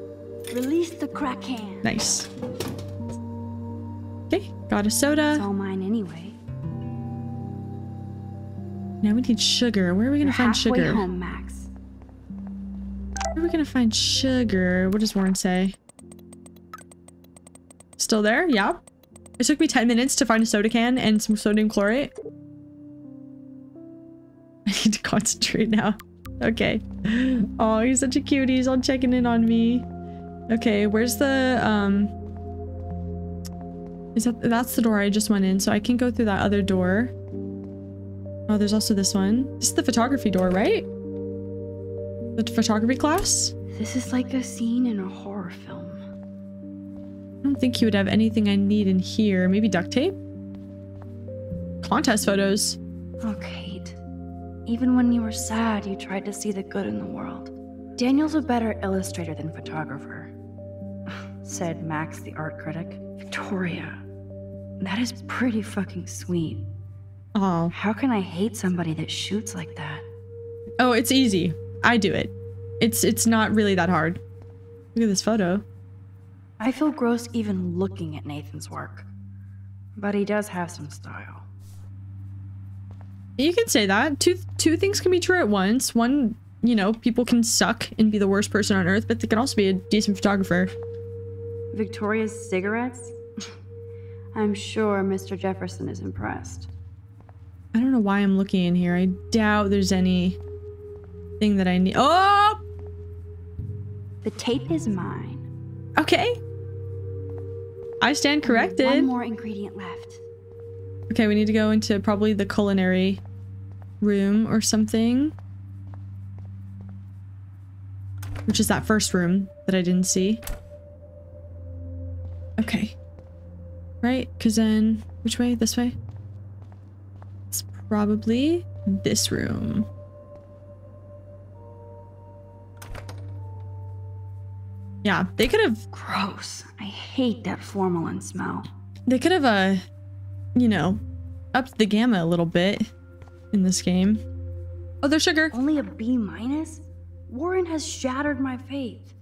Release the crack can. Nice. Okay, got a soda. It's all mine anyway. Now we need sugar. Where are we gonna find sugar? Halfway home, Max. Where are we gonna find sugar? What does Warren say? Still there? Yeah. It took me 10 minutes to find a soda can and some sodium chlorate. I need to concentrate now. Okay. Oh, he's such a cutie. He's all checking in on me. Okay, where's the is that's the door I just went in, so I can go through that other door. Oh, there's also this one. This is the photography door, right? The photography class? This is like a scene in a horror film. I don't think you would have anything I need in here. Maybe duct tape? Contest photos. Oh, Kate. Even when you were sad, you tried to see the good in the world. Daniel's a better illustrator than photographer, said Max, the art critic. Victoria, that is pretty fucking sweet. Oh. How can I hate somebody that shoots like that? Oh, it's easy. I do it. It's not really that hard. Look at this photo. I feel gross even looking at Nathan's work, but he does have some style. You can say that. Two things can be true at once. One, you know, people can suck and be the worst person on earth, but they can also be a decent photographer. Victoria's cigarettes? I'm sure Mr. Jefferson is impressed. I don't know why I'm looking in here. I doubt there's any thing that I need. Oh! The tape is mine. Okay. I stand corrected. One more ingredient left. Okay, we need to go into probably the culinary room or something. Which is that first room that I didn't see. Okay. Right? Because then... Which way? This way? It's probably this room. Yeah, they could have... Gross. I hate that formalin smell. They could have, you know, upped the gamma a little bit in this game. Oh, there's sugar. Only a B minus? Warren has shattered my faith.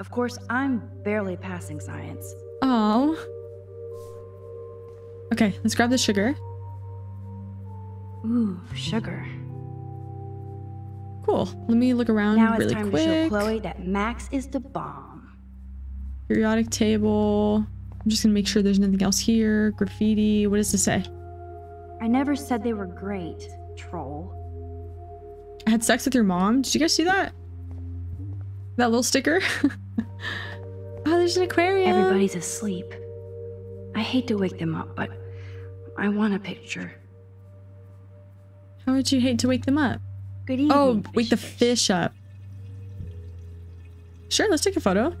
Of course, I'm barely passing science. Oh. Okay, let's grab the sugar. Ooh, sugar. Cool. Let me look around really quick. Now it's time to show Chloe that Max is the bomb. Periodic table. I'm just gonna make sure there's nothing else here. Graffiti. What does this say? I never said they were great, troll. I had sex with your mom. Did you guys see that? That little sticker? Oh, there's an aquarium. Everybody's asleep. I hate to wake them up, but I want a picture. How would you hate to wake them up? Good evening, oh, wake the fish up. Sure, let's take a photo.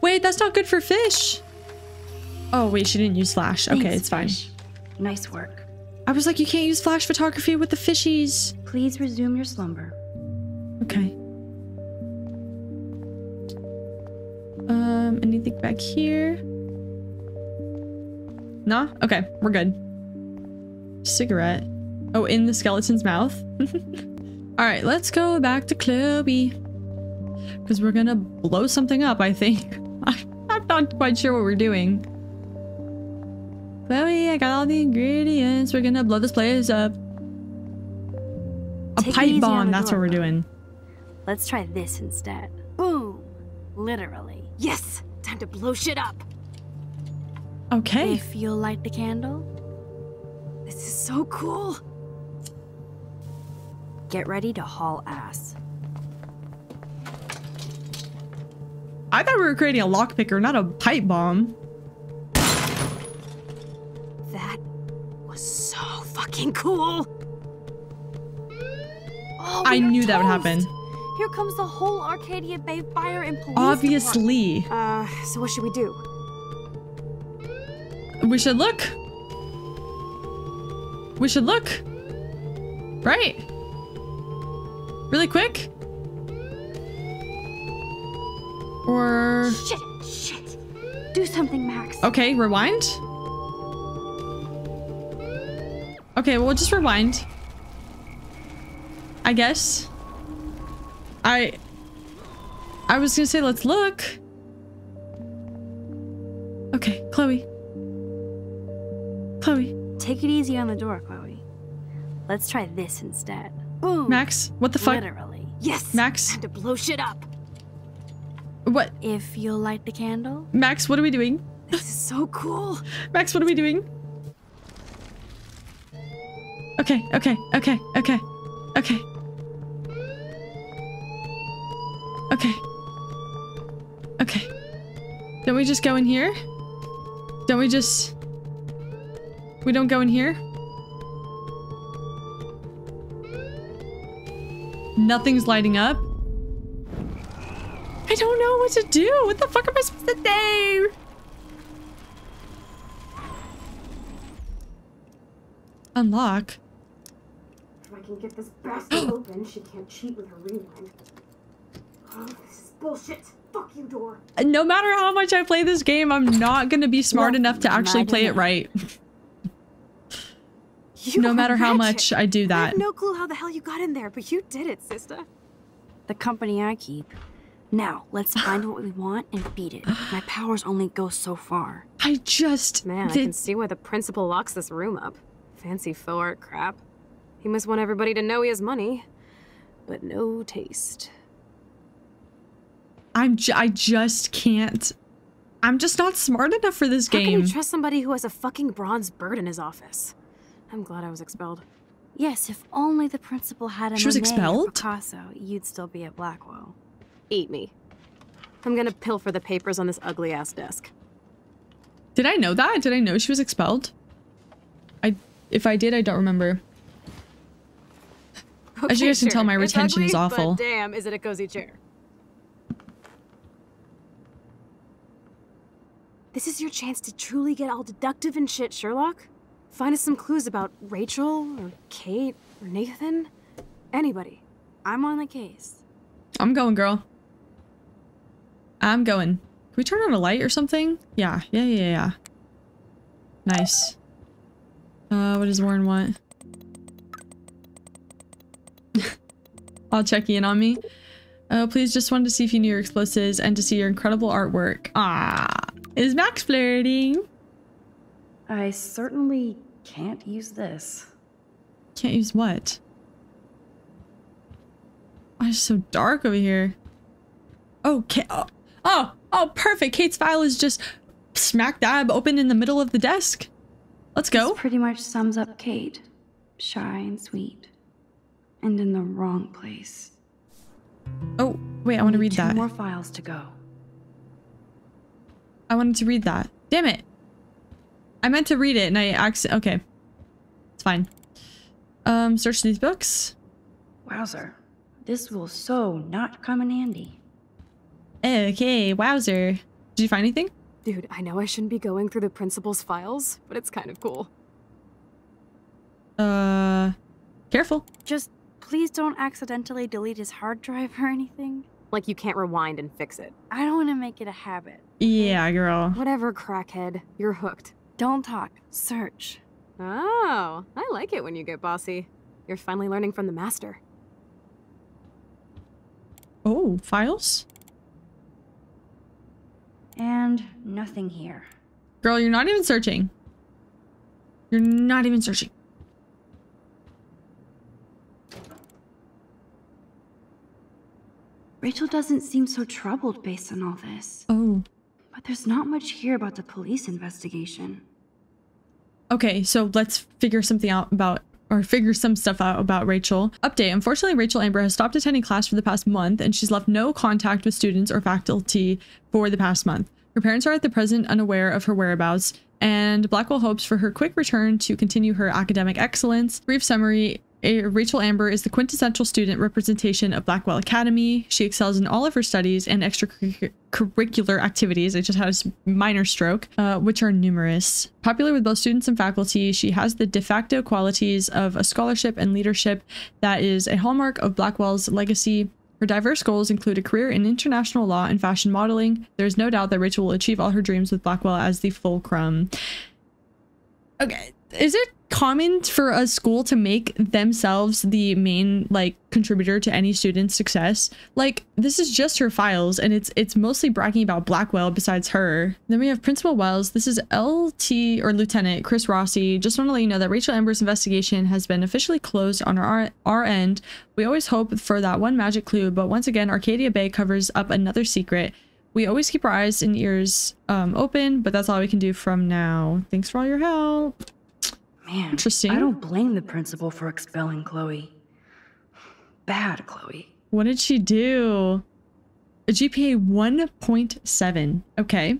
Wait, that's not good for fish. Oh, wait, she didn't use flash. Okay, thanks, it's fine. Fish. Nice work. I was like, you can't use flash photography with the fishies. Please resume your slumber. Okay. Anything back here? Nah? Okay, we're good. Cigarette. Oh, in the skeleton's mouth. All right, let's go back to Chloe, because we're gonna blow something up. I think I'm not quite sure what we're doing. Chloe, I got all the ingredients. We're gonna blow this place up. A pipe bomb. That's what we're doing. Let's try this instead. Boom! Literally. Yes. Time to blow shit up. Okay. If you'll light the candle. This is so cool. Get ready to haul ass. I thought we were creating a lockpicker, not a pipe bomb. That was so fucking cool. Oh, I knew that would happen. Here comes the whole Arcadia Bay Fire and Police Obviously. So what should we do? We should look. We should look. Right. Really quick. Or... Shit. Do something, Max. Okay, rewind. Okay, well, we'll just rewind. I guess. I was gonna say, let's look. Okay, Chloe. Take it easy on the door, Chloe. Let's try this instead. Ooh, Max, what the fuck? Literally. Yes. Max. Time to blow shit up. What? If you'll light the candle. Max, what are we doing? This is so cool. Max, what are we doing? Okay. Okay. Don't we just go in here? Don't we just... We don't go in here? Nothing's lighting up. I don't know what to do. What the fuck am I supposed to do? Unlock. If I can get this bastard open, she can't cheat with her rewind. Oh, this is bullshit. Fuck you, door. No matter how much I play this game, I'm not gonna be smart enough to actually play it right. No matter how much I do that. I have no clue how the hell you got in there, but you did it, sister. The company I keep. Now, let's find what we want and beat it. My powers only go so far. I just... Man, I can see why the principal locks this room up. Fancy faux art crap. He must want everybody to know he has money, but no taste. I just can't. I'm just not smart enough for this game. How can you trust somebody who has a fucking bronze bird in his office? I'm glad I was expelled. Yes, if only the principal had a She was expelled? Picasso, you'd still be at Blackwell. Eat me. I'm gonna pilfer the papers on this ugly ass desk. Did I know that? Did I know she was expelled? If I did, I don't remember. Okay, as you guys can tell, my retention is awful. But damn, is it a cozy chair? This is your chance to truly get all deductive and shit, Sherlock. Find us some clues about Rachel, or Kate, or Nathan. Anybody. I'm on the case. I'm going, girl. I'm going. Can we turn on a light or something? Yeah. Nice. What does Warren want? I'll check in on me. Oh, please, just wanted to see if you knew your explosives and to see your incredible artwork. Ah, is Max flirting? I certainly can't use this. Can't use what? Oh, it's so dark over here. Oh, perfect. Kate's file is just smack dab open in the middle of the desk. Let's go. This pretty much sums up Kate. Shy and sweet. And in the wrong place. Oh, wait, I want to read that. 2 more files to go. I wanted to read that. Damn it. I meant to read it and I okay. It's fine. Search these books. Wowzer. This will so not come in handy. Okay, wowzer. Did you find anything? Dude, I know I shouldn't be going through the principal's files, but it's kind of cool. Careful. Just please don't accidentally delete his hard drive or anything. Like you can't rewind and fix it. I don't want to make it a habit. Yeah, girl. Whatever, crackhead. You're hooked. Don't talk. Search. Oh, I like it when you get bossy. You're finally learning from the master. Oh, files? And nothing here. Girl, you're not even searching. You're not even searching. Rachel doesn't seem so troubled based on all this. Oh. But there's not much here about the police investigation. Okay, so let's figure something out about... or figure some stuff out about Rachel. Update. Unfortunately, Rachel Amber has stopped attending class for the past month, and she's left no contact with students or faculty for the past month. Her parents are at the present unaware of her whereabouts, and Blackwell hopes for her quick return to continue her academic excellence. Brief summary. Rachel Amber is the quintessential student representation of Blackwell Academy. She excels in all of her studies and extracurricular activities. I just had a minor stroke, which are numerous. Popular with both students and faculty, she has the de facto qualities of a scholarship and leadership that is a hallmark of Blackwell's legacy. Her diverse goals include a career in international law and fashion modeling. There is no doubt that Rachel will achieve all her dreams with Blackwell as the fulcrum. Okay, is it common for a school to make themselves the main contributor to any student's success? Like, this is just her files, and it's mostly bragging about Blackwell besides her. Then we have Principal Wells. This is LT or Lieutenant Chris Rossi. Just want to let you know that Rachel Amber's investigation has been officially closed on our end. We always hope for that one magic clue, but once again Arcadia Bay covers up another secret. We always keep our eyes and ears open, but that's all we can do from now. Thanks for all your help. Man, interesting. I don't blame the principal for expelling Chloe. Bad Chloe. What did she do? A GPA 1.7. Okay.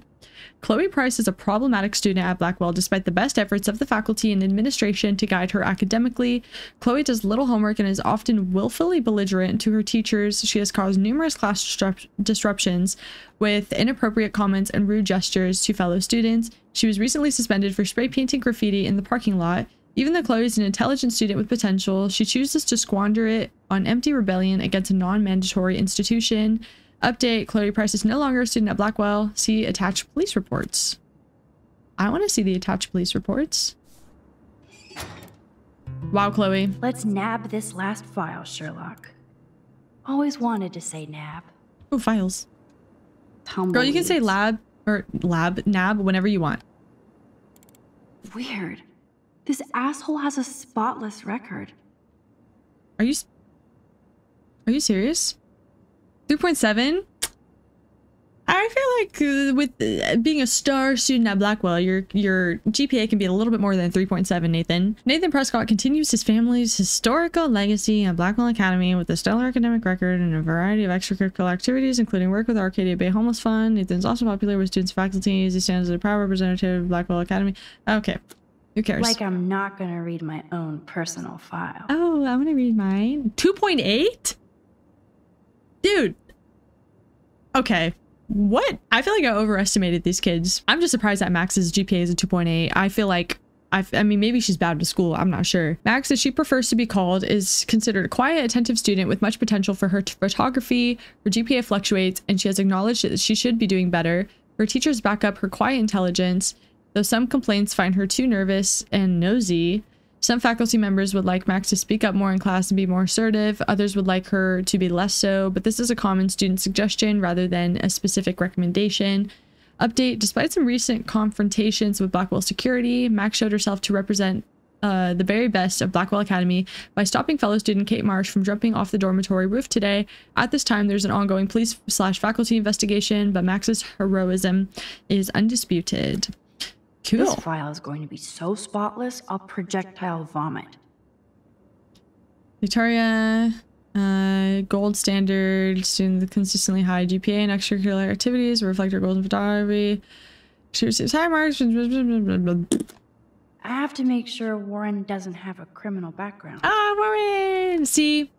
Chloe Price is a problematic student at Blackwell despite the best efforts of the faculty and administration to guide her academically. Chloe does little homework and is often willfully belligerent to her teachers. She has caused numerous class disruptions with inappropriate comments and rude gestures to fellow students. She was recently suspended for spray painting graffiti in the parking lot. Even though Chloe is an intelligent student with potential, she chooses to squander it on empty rebellion against a non-mandatory institution. Update, Chloe Price is no longer a student at Blackwell. See attached police reports. I want to see the attached police reports. Wow, Chloe. Let's nab this last file, Sherlock. Always wanted to say nab. Oh, files. Tumble Girl, you can say lab or nab whenever you want. Weird. This asshole has a spotless record. Are you serious? 2.7. I feel like with being a star student at Blackwell, your GPA can be a little bit more than 3.7, Nathan. Nathan Prescott continues his family's historical legacy at Blackwell Academy with a stellar academic record and a variety of extracurricular activities, including work with Arcadia Bay Homeless Fund. Nathan's also popular with students and faculty. He stands as a proud representative of Blackwell Academy. Okay, who cares? Like, I'm not going to read my own personal file. Oh, I'm going to read mine. 2.8? Dude. Okay, what? I feel like I overestimated these kids. I'm just surprised that Max's GPA is a 2.8. I feel like, I mean, maybe she's bad to school. I'm not sure. Max, as she prefers to be called, is considered a quiet, attentive student with much potential for her photography. Her GPA fluctuates, and she has acknowledged that she should be doing better. Her teachers back up her quiet intelligence, though some complaints find her too nervous and nosy. Some faculty members would like Max to speak up more in class and be more assertive. Others would like her to be less so, but this is a common student suggestion rather than a specific recommendation. Update, despite some recent confrontations with Blackwell security, Max showed herself to represent the very best of Blackwell Academy by stopping fellow student Kate Marsh from jumping off the dormitory roof today. At this time, there's an ongoing police/faculty investigation, but Max's heroism is undisputed. Cool. This file is going to be so spotless, I'll projectile vomit. Victoria, gold standard, student with consistently high GPA and extracurricular activities reflect her goals in photography. She receives high marks. I have to make sure Warren doesn't have a criminal background. Ah, Warren! See?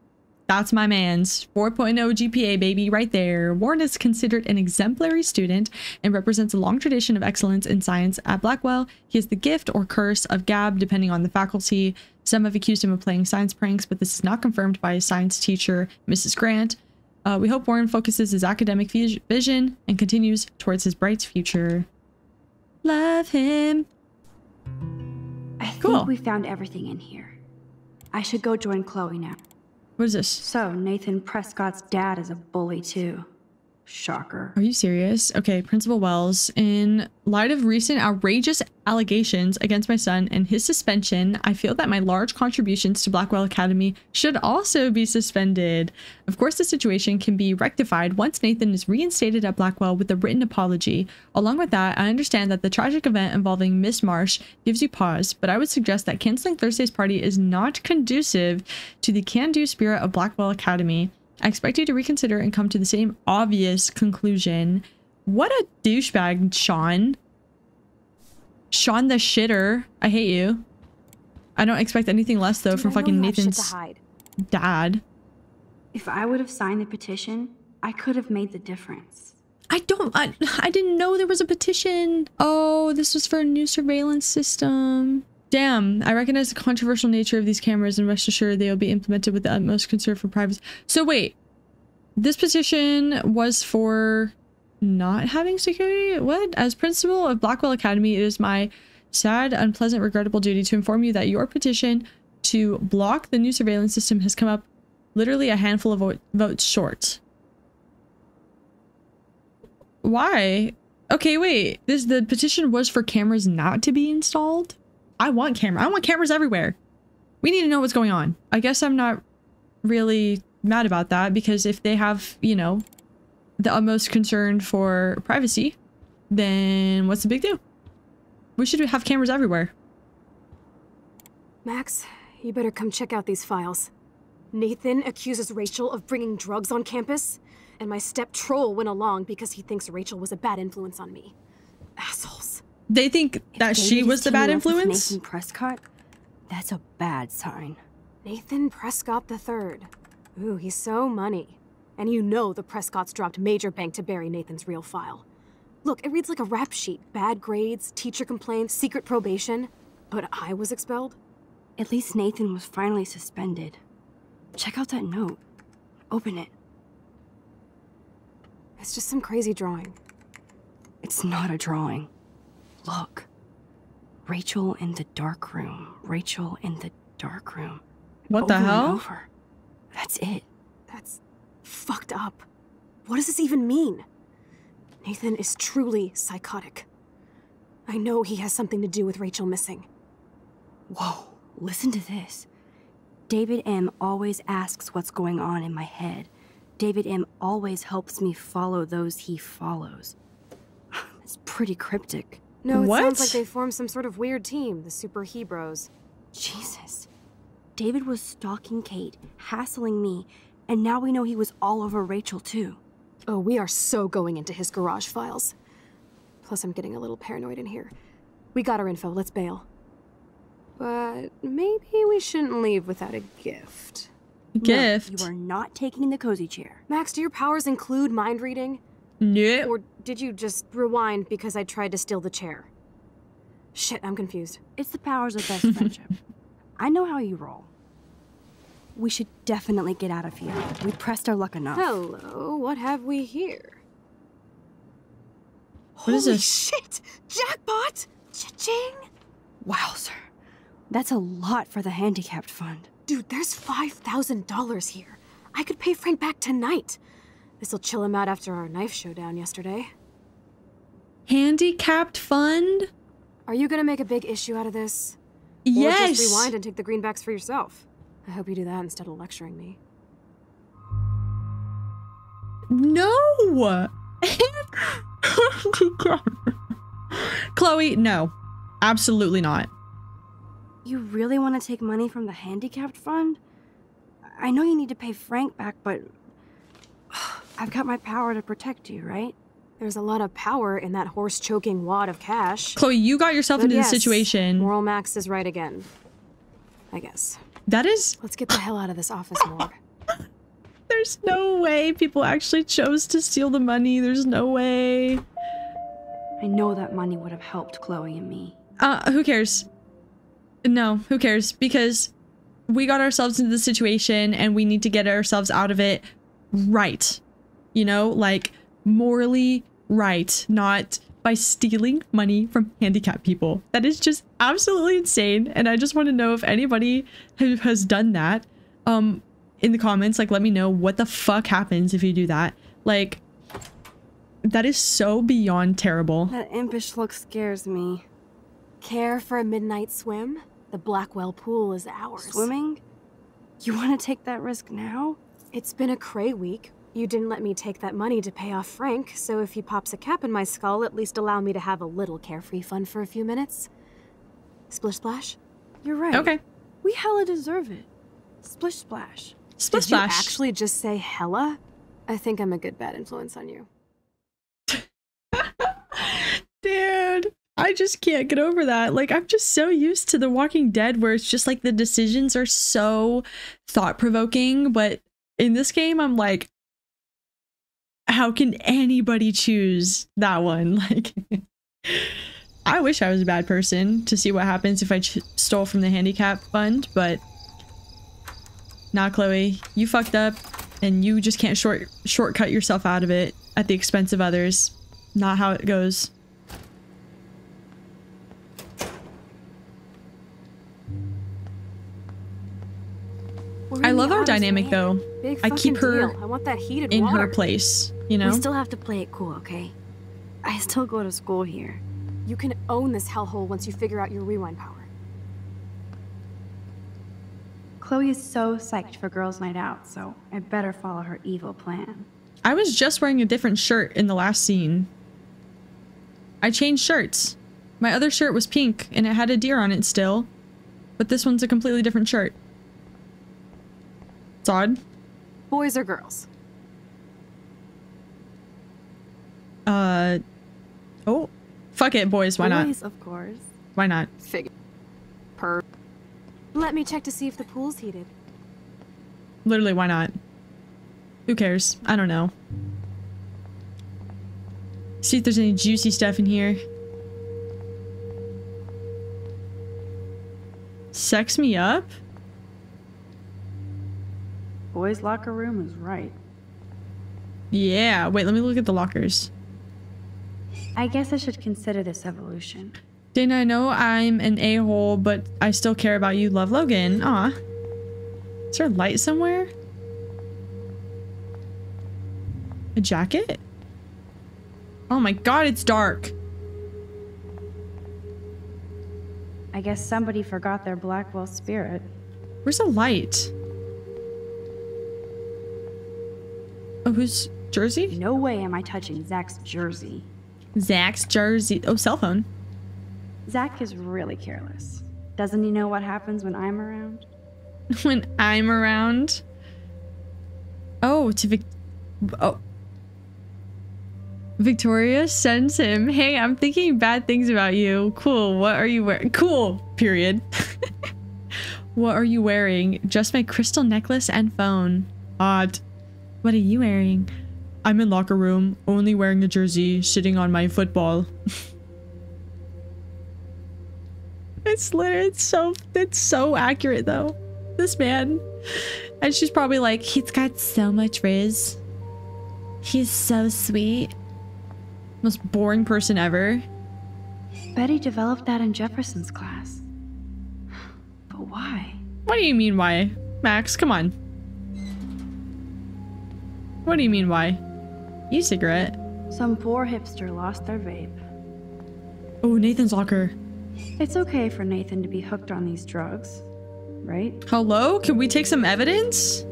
That's my man's 4.0 GPA baby right there. Warren is considered an exemplary student and represents a long tradition of excellence in science at Blackwell. He is the gift or curse of gab, depending on the faculty. Some have accused him of playing science pranks, but this is not confirmed by his science teacher, Mrs. Grant. We hope Warren focuses his academic vision and continues towards his bright future. Love him. I think we found everything in here. I should go join Chloe now. What is this? So Nathan Prescott's dad is a bully too. Shocker. Are you serious? Okay, Principal Wells. In light of recent outrageous allegations against my son and his suspension, I feel that my large contributions to Blackwell Academy should also be suspended. Of course, the situation can be rectified once Nathan is reinstated at Blackwell with a written apology. Along with that, I understand that the tragic event involving Miss Marsh gives you pause, but I would suggest that canceling Thursday's party is not conducive to the can-do spirit of Blackwell Academy. I expect you to reconsider and come to the same obvious conclusion. What a douchebag, Sean. Sean the shitter. I hate you. I don't expect anything less though from fucking Nathan's dad. If I would have signed the petition, I could have made the difference. I didn't know there was a petition. Oh, this was for a new surveillance system. Damn, I recognize the controversial nature of these cameras and rest assured they will be implemented with the utmost concern for privacy. So wait, this petition was for not having security? What? As principal of Blackwell Academy, it is my sad, unpleasant, regrettable duty to inform you that your petition to block the new surveillance system has come up literally a handful of votes short. Why? Okay, wait, the petition was for cameras not to be installed? I want cameras everywhere. We need to know what's going on. I guess I'm not really mad about that because if they have, you know, the utmost concern for privacy, then what's the big deal? We should have cameras everywhere. Max, you better come check out these files. Nathan accuses Rachel of bringing drugs on campus, and my step-troll went along because he thinks Rachel was a bad influence on me. Assholes. They think that she was the bad influence? Nathan Prescott? That's a bad sign. Nathan Prescott III. Ooh, he's so money. And you know the Prescotts dropped major bank to bury Nathan's real file. Look, it reads like a rap sheet. Bad grades, teacher complaints, secret probation. But I was expelled? At least Nathan was finally suspended. Check out that note. Open it. It's just some crazy drawing. It's not a drawing. Look, Rachel in the dark room. Rachel in the dark room. What the hell? Over. That's it. That's fucked up. What does this even mean? Nathan is truly psychotic. I know he has something to do with Rachel missing. Whoa, listen to this. David M. always asks what's going on in my head. David M. always helps me follow those he follows. It's pretty cryptic. No, it sounds like they formed some sort of weird team, the Super Hebrews. Jesus. David was stalking Kate, hassling me, and now we know he was all over Rachel, too. Oh, we are so going into his garage files. Plus, I'm getting a little paranoid in here. We got our info, let's bail. But maybe we shouldn't leave without a gift. Gift? No, you are not taking the cozy chair. Max, do your powers include mind reading? Nope. Or did you just rewind because I tried to steal the chair? Shit, I'm confused. It's the powers of best friendship. I know how you roll. We should definitely get out of here. We pressed our luck enough. Hello, what have we here? What is this? Holy shit! Jackpot! Cha-ching! Wowzer. That's a lot for the handicapped fund. Dude, there's $5,000 here. I could pay Frank back tonight. This'll chill him out after our knife showdown yesterday. Handicapped fund? Are you gonna make a big issue out of this? Yes! Or just rewind and take the greenbacks for yourself. I hope you do that instead of lecturing me. No! Chloe, no. Absolutely not. You really want to take money from the handicapped fund? I know you need to pay Frank back, but... I've got my power to protect you, right? There's a lot of power in that horse-choking wad of cash. Chloe, you got yourself into this situation. Moral Max is right again. I guess. That is... Let's get the hell out of this office, morgue. There's no way people actually chose to steal the money. There's no way. I know that money would have helped Chloe and me. Who cares? No, who cares? Because we got ourselves into the situation and we need to get ourselves out of it right. You know, like morally right, not by stealing money from handicapped people. That is just absolutely insane. And I just want to know if anybody who has done that in the comments, like, let me know what the fuck happens if you do that. Like, that is so beyond terrible. That impish look scares me. Care for a midnight swim? The Blackwell pool is ours. Swimming? You want to take that risk now? It's been a cray week. You didn't let me take that money to pay off Frank, so if he pops a cap in my skull, at least allow me to have a little carefree fun for a few minutes. Splish Splash? You're right. Okay. We hella deserve it. Splish Splash. Splish Splash. Did you actually just say hella? I think I'm a good bad influence on you. Dude. I just can't get over that. Like, I'm just so used to The Walking Dead, where it's just like the decisions are so thought-provoking, but in this game I'm like, how can anybody choose that one? Like, I wish I was a bad person to see what happens if I stole from the handicap fund, but nah, Chloe, you fucked up and you just can't shortcut yourself out of it at the expense of others. Not how it goes. I love our dynamic, though. I keep her in her place, you know? We still have to play it cool, okay? I still go to school here. You can own this hellhole once you figure out your rewind power. Chloe is so psyched for girls' night out, so I better follow her evil plan. I was just wearing a different shirt in the last scene. I changed shirts. My other shirt was pink, and it had a deer on it still. But this one's a completely different shirt. It's odd. Boys or girls? Oh. Fuck it, boys. Why not? Boys, of course. Why not? Figure. Perv. Let me check to see if the pool's heated. Literally, why not? Who cares? I don't know. See if there's any juicy stuff in here. Sex me up? Boys' locker room is right. Yeah, wait, let me look at the lockers. I guess I should consider this evolution. Dana, I know I'm an a-hole, but I still care about you. Love, Logan. Aw. Is there a light somewhere? A jacket? Oh my god, it's dark. I guess somebody forgot their Blackwell spirit. Where's the light? Oh, whose jersey? No way am I touching Zach's jersey. Zach's jersey. Oh, cell phone. Zach is really careless. Doesn't he know what happens when I'm around? When I'm around? Oh, to Victoria sends him, hey, I'm thinking bad things about you. Cool, what are you wearing? Cool, period. What are you wearing? Just my crystal necklace and phone. Odd. What are you wearing? I'm in locker room, only wearing a jersey, sitting on my football. It's literally, it's so accurate, though. This man. And she's probably like, he's got so much riz. He's so sweet. Most boring person ever. Betty developed that in Jefferson's class. But why? What do you mean why? Max, come on. What do you mean, why? E-cigarette? Some poor hipster lost their vape. Oh, Nathan's locker. It's okay for Nathan to be hooked on these drugs, right? Hello? Can we take some evidence?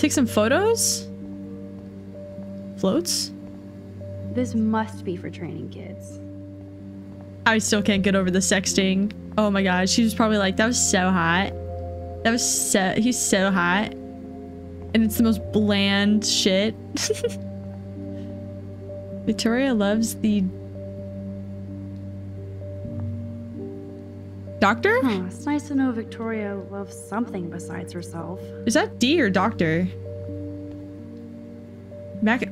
Take some photos? Floats? This must be for training kids. I still can't get over the sexting. Oh my god, she was probably like, that was so hot. That was so... he's so hot. And it's the most bland shit. Victoria loves the... doctor? Huh, it's nice to know Victoria loves something besides herself. Is that D or doctor? Back...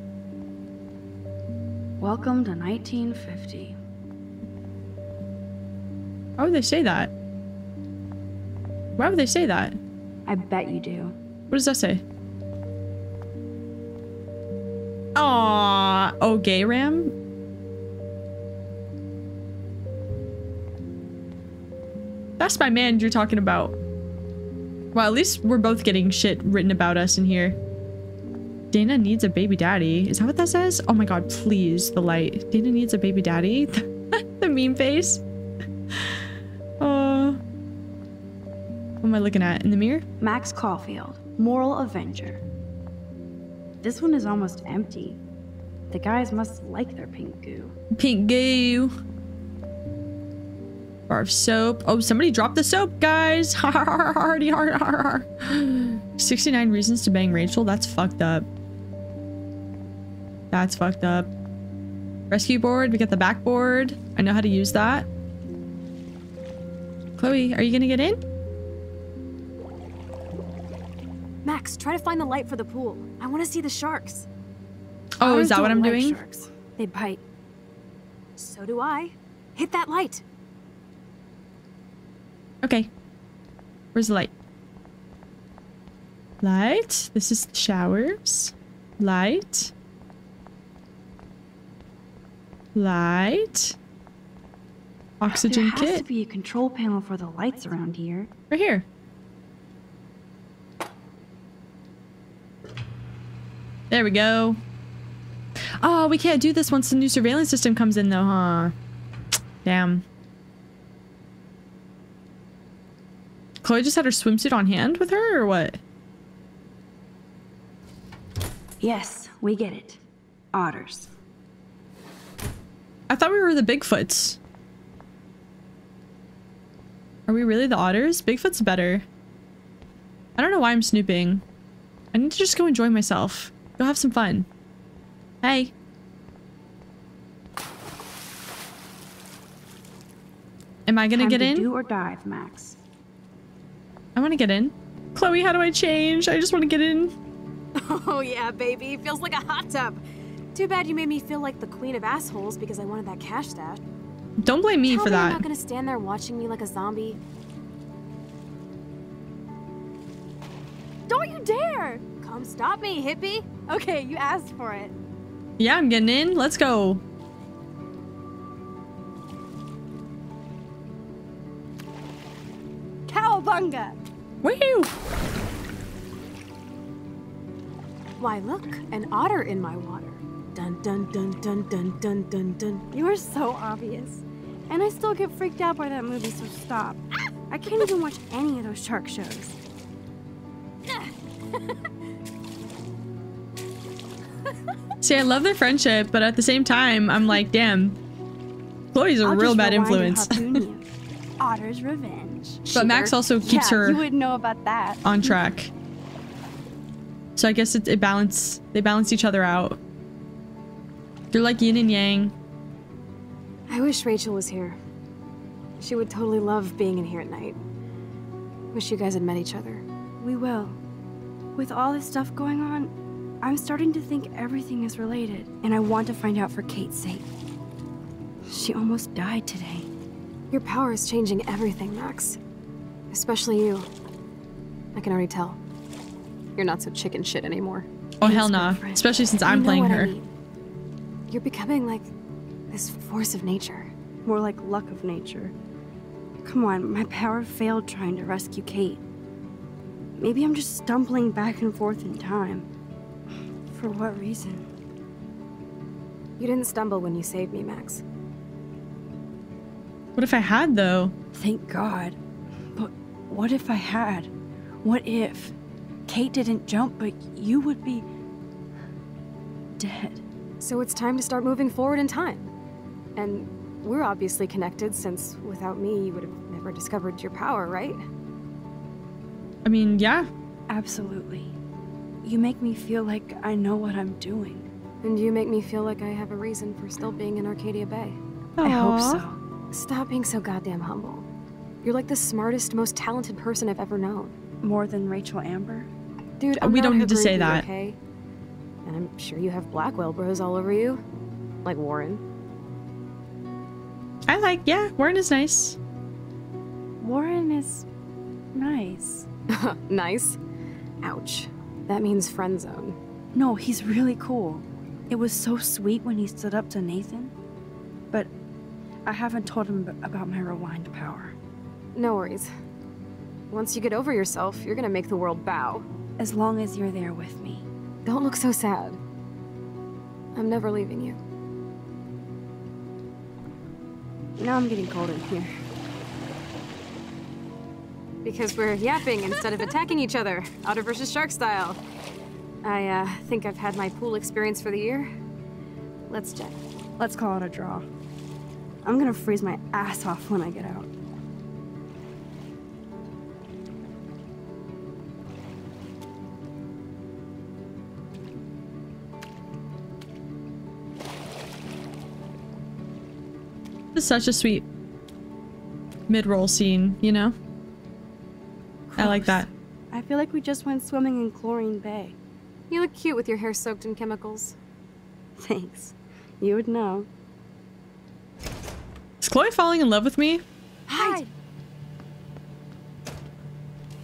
welcome to 1950. Why would they say that? Why would they say that? I bet you do. What does that say? Aww, oh, gay ram? That's my man you're talking about. Well, at least we're both getting shit written about us in here. Dana needs a baby daddy. Is that what that says? Oh my god, please, the light. Dana needs a baby daddy? The meme face? Oh. What am I looking at? In the mirror? Max Caulfield, moral avenger. This one is almost empty. The guys must like their pink goo. Pink goo. Bar of soap. Oh, somebody dropped the soap, guys. 69 reasons to bang Rachel. That's fucked up. That's fucked up. Rescue board. We got the backboard. I know how to use that. Chloe, are you gonna get in? Max, try to find the light for the pool. I want to see the sharks. Oh, is that what I'm doing? Sharks. They bite. So do I. Hit that light. Okay. Where's the light? Light. This is showers. Light. Light. Oxygen kit. There has to be a control panel for the lights around here. Right here. There we go. Oh, we can't do this once the new surveillance system comes in though, huh? Damn. Chloe just had her swimsuit on hand with her or what? Yes, we get it. Otters. I thought we were the Bigfoots. Are we really the otters? Bigfoot's better. I don't know why I'm snooping. I need to just go enjoy myself. Go have some fun. Hey. Am I gonna get in? Do or dive, Max. I want to get in. Chloe, how do I change? I just want to get in. Oh yeah, baby. It feels like a hot tub. Too bad you made me feel like the queen of assholes because I wanted that cash stash. Don't blame me for that. You're not gonna stand there watching me like a zombie. Don't you dare! Come stop me, hippie. Okay, you asked for it. Yeah, I'm getting in. Let's go. Cowabunga! Woo! Why, look, an otter in my water. Dun dun dun dun dun dun dun dun. You are so obvious. And I still get freaked out by that movie, so stop. I can't even watch any of those shark shows. See, I love their friendship, but at the same time, I'm like, damn. Chloe's a real bad influence. Otter's revenge. But Max also keeps her you wouldn't know about that. On track. So I guess they balance each other out. They're like yin and yang. I wish Rachel was here. She would totally love being in here at night. Wish you guys had met each other. We will. With all this stuff going on, I'm starting to think everything is related, and I want to find out for Kate's sake. She almost died today. Your power is changing everything, Max. Especially you. I can already tell. You're not so chicken shit anymore. Oh, hell nah. Especially since I'm playing her. You're becoming like this force of nature. More like luck of nature. Come on, my power failed trying to rescue Kate. Maybe I'm just stumbling back and forth in time. For what reason? You didn't stumble when you saved me, Max. What if I had, though? Thank God. But what if I had? What if Kate didn't jump, but you would be dead? So it's time to start moving forward in time. And we're obviously connected, since without me, you would have never discovered your power, right? I mean, yeah. Absolutely. You make me feel like I know what I'm doing. And you make me feel like I have a reason for still being in Arcadia Bay. Aww. I hope so. Stop being so goddamn humble. You're like the smartest, most talented person I've ever known. More than Rachel Amber? Dude, we don't need to say that. Okay? And I'm sure you have Blackwell bros all over you. Like Warren. Yeah, Warren is nice. Warren is nice. Nice? Ouch. That means friend zone. No, he's really cool. It was so sweet when he stood up to Nathan. But I haven't told him about my rewind power. No worries. Once you get over yourself, you're gonna make the world bow. As long as you're there with me. Don't look so sad. I'm never leaving you. Now I'm getting cold in here. Because we're yapping instead of attacking each other, otter versus shark style. I think I've had my pool experience for the year. Let's check. Let's call it a draw. I'm gonna freeze my ass off when I get out. is such a sweet mid-roll scene, you know? Gross. I like that. I feel like we just went swimming in Chlorine Bay. You look cute with your hair soaked in chemicals. Thanks. You would know. Is Chloe falling in love with me? Hide!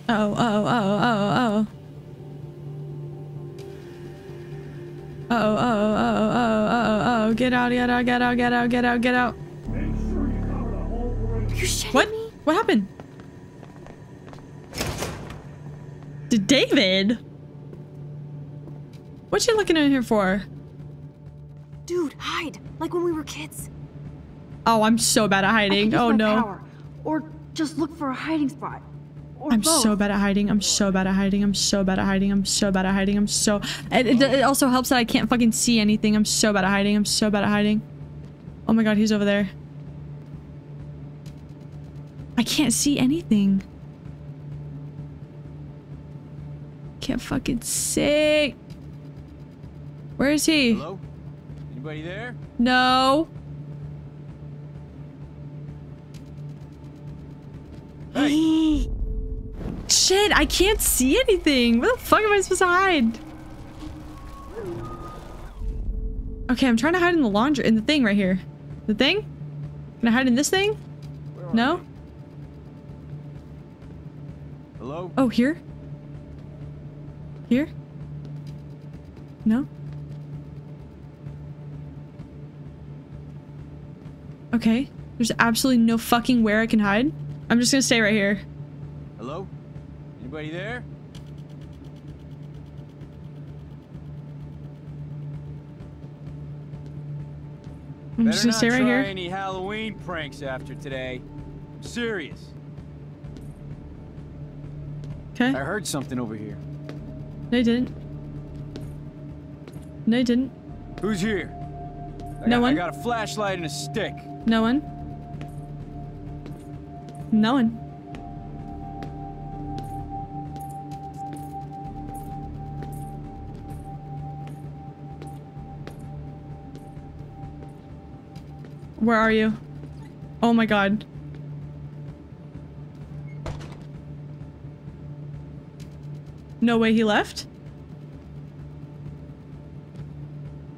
Oh, get out. You shitting me? What happened? Did David? What you looking in here for? Dude, hide. Like when we were kids. Oh, I'm so bad at hiding. Oh no. Power. Or just look for a hiding spot. Or I'm so bad at hiding. It also helps that I can't fucking see anything. I'm so bad at hiding. Oh my god, he's over there. I can't see anything. Can't fucking see. Where is he? Hello? Anybody there? No. Hey. Shit, I can't see anything. Where the fuck am I supposed to hide? Okay, I'm trying to hide in the laundry, in the thing right here. The thing? Can I hide in this thing? No? Hello? Oh, here? Here? No? Okay. There's absolutely no fucking where I can hide. I'm just gonna stay right here. Hello? Anybody there? I'm just gonna stay right here. Better not try any Halloween pranks after today. I'm serious. Okay. I heard something over here. No, you didn't. No, you didn't. Who's here? No one. I got a flashlight and a stick. No one. No one. Where are you? Oh my god. No way, he left?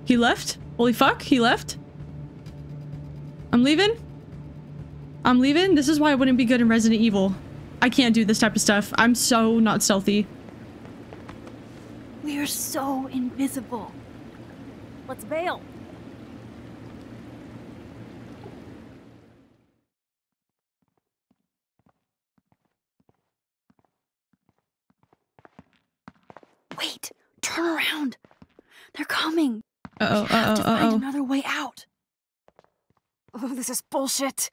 He left? Holy fuck, he left? I'm leaving. I'm leaving. This is why I wouldn't be good in Resident Evil. I can't do this type of stuff. I'm so not stealthy. We are so invisible. Let's bail. Wait, turn around. They're coming. We have to find another way out. Oh, this is bullshit.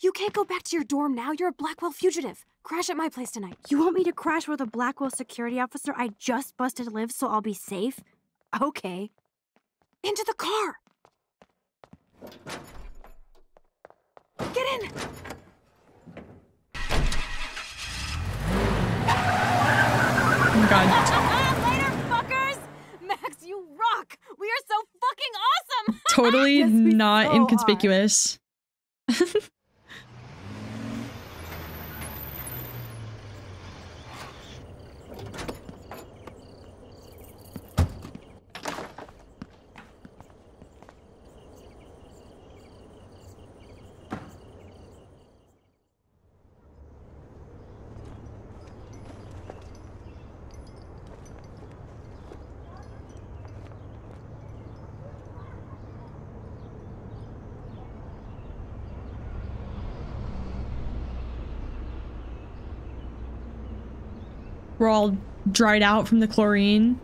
You can't go back to your dorm now. You're a Blackwell fugitive. Crash at my place tonight. You want me to crash where the Blackwell security officer I just busted lives so I'll be safe? Okay. Into the car! Get in! Oh my god. Later, fuckers! Max, you rock! We are so fucking awesome! Totally not so inconspicuous. We're all dried out from the chlorine.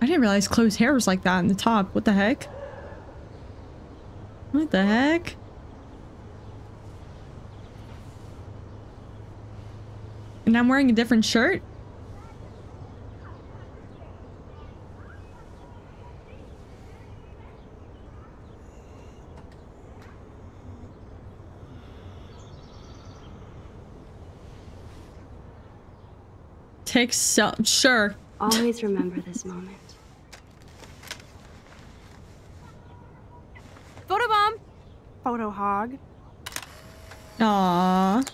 I didn't realize Chloe's hair was like that in the top. What the heck? What the heck? And I'm wearing a different shirt? Sure. always remember this moment. Photobomb! Photo hog. Aww.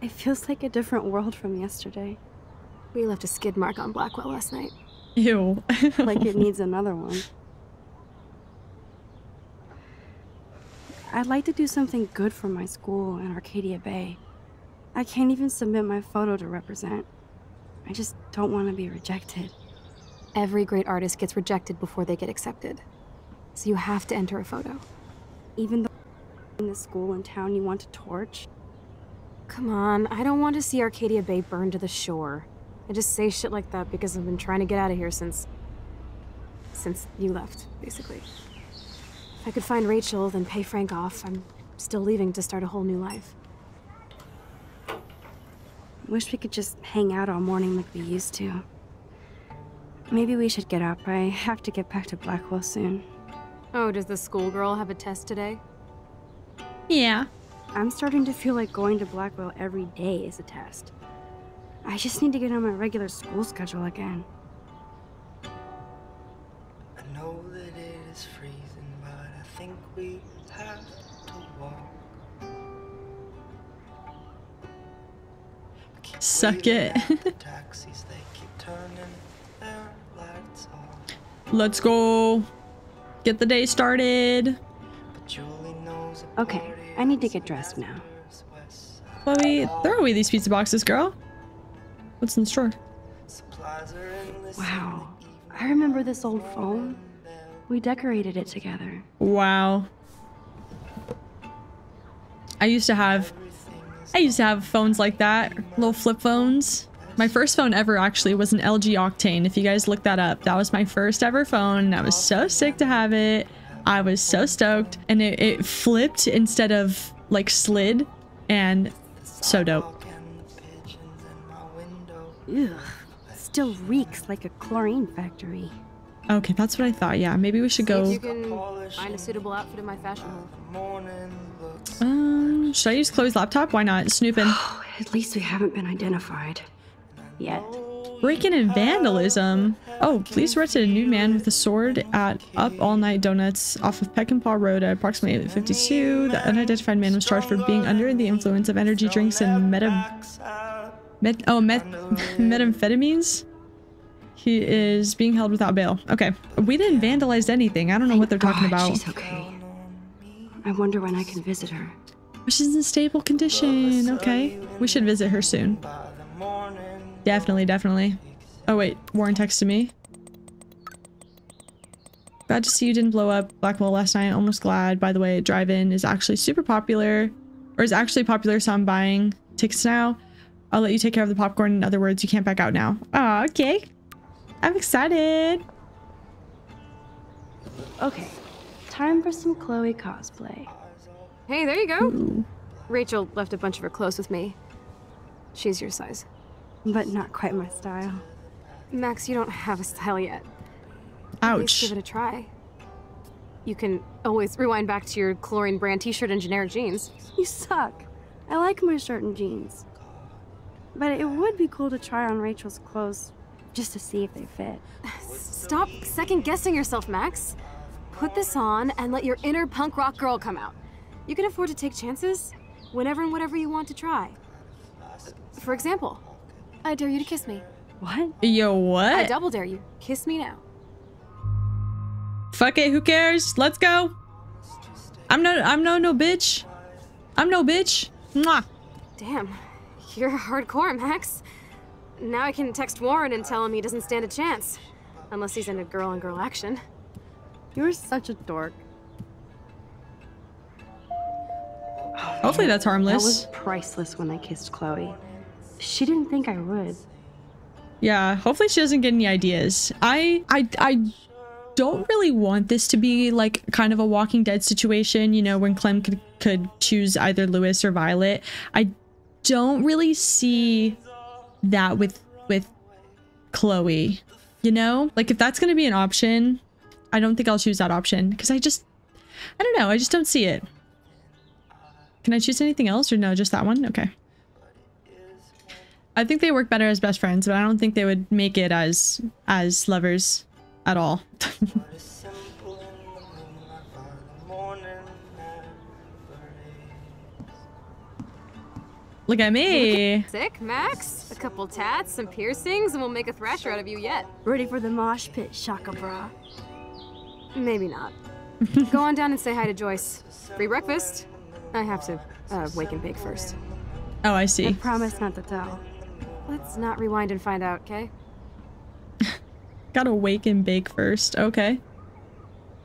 It feels like a different world from yesterday. We left a skid mark on Blackwell last night. Ew. Like it needs another one. I'd like to do something good for my school in Arcadia Bay. I can't even submit my photo to represent. I just don't want to be rejected. Every great artist gets rejected before they get accepted. So you have to enter a photo. Even though in the school and town you want to torch? Come on, I don't want to see Arcadia Bay burn to the shore. I just say shit like that because I've been trying to get out of here since you left, basically. If I could find Rachel, then pay Frank off. I'm still leaving to start a whole new life. Wish we could just hang out all morning like we used to. Maybe we should get up. I have to get back to Blackwell soon. Oh, does the schoolgirl have a test today? Yeah. I'm starting to feel like going to Blackwell every day is a test. I just need to get on my regular school schedule again. I know that it is freezing, but I think we have to walk. Suck it. Taxis, they keep turning their lights on. Let's go. Get the day started. Okay, I need to get dressed now. Chloe, throw away these pizza boxes, girl. What's in the store? Wow, I remember this old phone. We decorated it together. Wow. I used to have phones like that, little flip phones. My first phone ever actually was an LG Octane. If you guys look that up, that was my first ever phone. And I was so sick to have it. I was so stoked, and it flipped instead of like slid, and so dope. Ugh, still reeks like a chlorine factory. Okay, that's what I thought. Yeah, maybe we should go. You can find a suitable outfit in my fashion hall. Should I use Chloe's laptop? Why not? Snooping. Oh, at least we haven't been identified yet. Breaking and vandalism. Oh, police arrested a nude man with a sword at Up All Night Donuts off of Peckinpah Road at approximately 8:52. The unidentified man was charged for being under the influence of energy drinks and methamphetamines. He is being held without bail. Okay, we didn't vandalize anything. I don't know what they're talking about. She's okay. I wonder when I can visit her. She's in stable condition. Okay, we should visit her soon. Definitely, definitely. Oh wait, Warren texted me. Glad to see you didn't blow up Blackwell last night. Almost glad. By the way, drive-in is actually super popular, or is actually popular, so I'm buying tickets now. I'll let you take care of the popcorn. In other words, you can't back out now. Oh, okay. I'm excited. Okay, time for some Chloe cosplay. Hey, there you go. Ooh. Rachel left a bunch of her clothes with me. She's your size. But not quite my style. Max, you don't have a style yet. Ouch. At least give it a try. You can always rewind back to your chlorine brand t-shirt and generic jeans. You suck. I like my shirt and jeans. But it would be cool to try on Rachel's clothes just to see if they fit. Stop second guessing yourself, Max. Put this on and let your inner punk rock girl come out. You can afford to take chances whenever and whatever you want to try. For example, I dare you to kiss me. What? Yo, what? I double dare you. Kiss me now. Fuck it, who cares? Let's go. I'm no bitch. I'm no bitch. Mwah. Damn, you're hardcore, Max. Now I can text Warren and tell him he doesn't stand a chance. Unless he's into girl on girl action. You're such a dork. Oh, hopefully that's harmless. That was priceless when I kissed Chloe. She didn't think I would. Yeah, hopefully she doesn't get any ideas. I don't really want this to be like kind of a Walking Dead situation, you know, when Clem could choose either Lewis or Violet. I don't really see that with Chloe, you know? Like if that's going to be an option, I don't think I'll choose that option because I don't know. I just don't see it. Can I choose anything else or no, just that one? Okay. I think they work better as best friends, but I don't think they would make it as lovers at all. Look at me! Sick, Max? A couple tats, some piercings, and we'll make a thrasher out of you yet. Ready for the mosh pit, Shaka Bra. Maybe not. Go on down and say hi to Joyce. Free breakfast? I have to wake and bake first. Oh, I see. I promise not to tell. Let's not rewind and find out, okay? Gotta wake and bake first. Okay.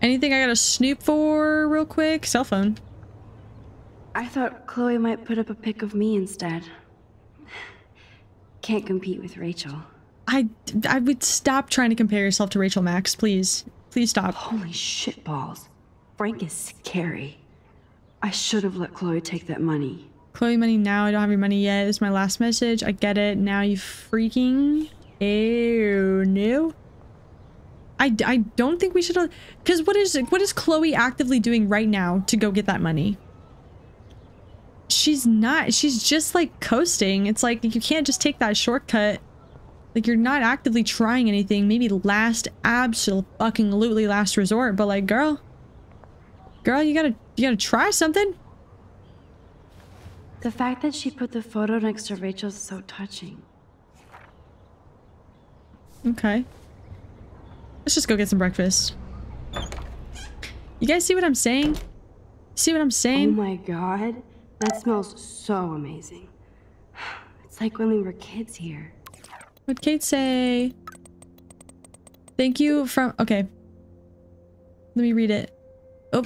Anything I gotta snoop for real quick? Cell phone. I thought Chloe might put up a pic of me instead. Can't compete with Rachel. I would stop trying to compare yourself to Rachel, Max. Please. Please stop. Holy shit balls. Frank is scary. I should have let Chloe take that money. Chloe, money now. I don't have your money yet. This is my last message. I get it. Now you freaking... Ew, no. I don't think we should have... Because what is Chloe actively doing right now to go get that money? She's not. She's just like coasting. It's like you can't just take that shortcut. Like you're not actively trying anything. Maybe last absolutely last resort. But like, girl, you gotta try something. The fact that she put the photo next to Rachel's is so touching. Okay. Let's just go get some breakfast. You guys see what I'm saying? See what I'm saying? Oh my god. That smells so amazing. It's like when we were kids here. What'd Kate say? Thank you from... Okay. Let me read it. Oh.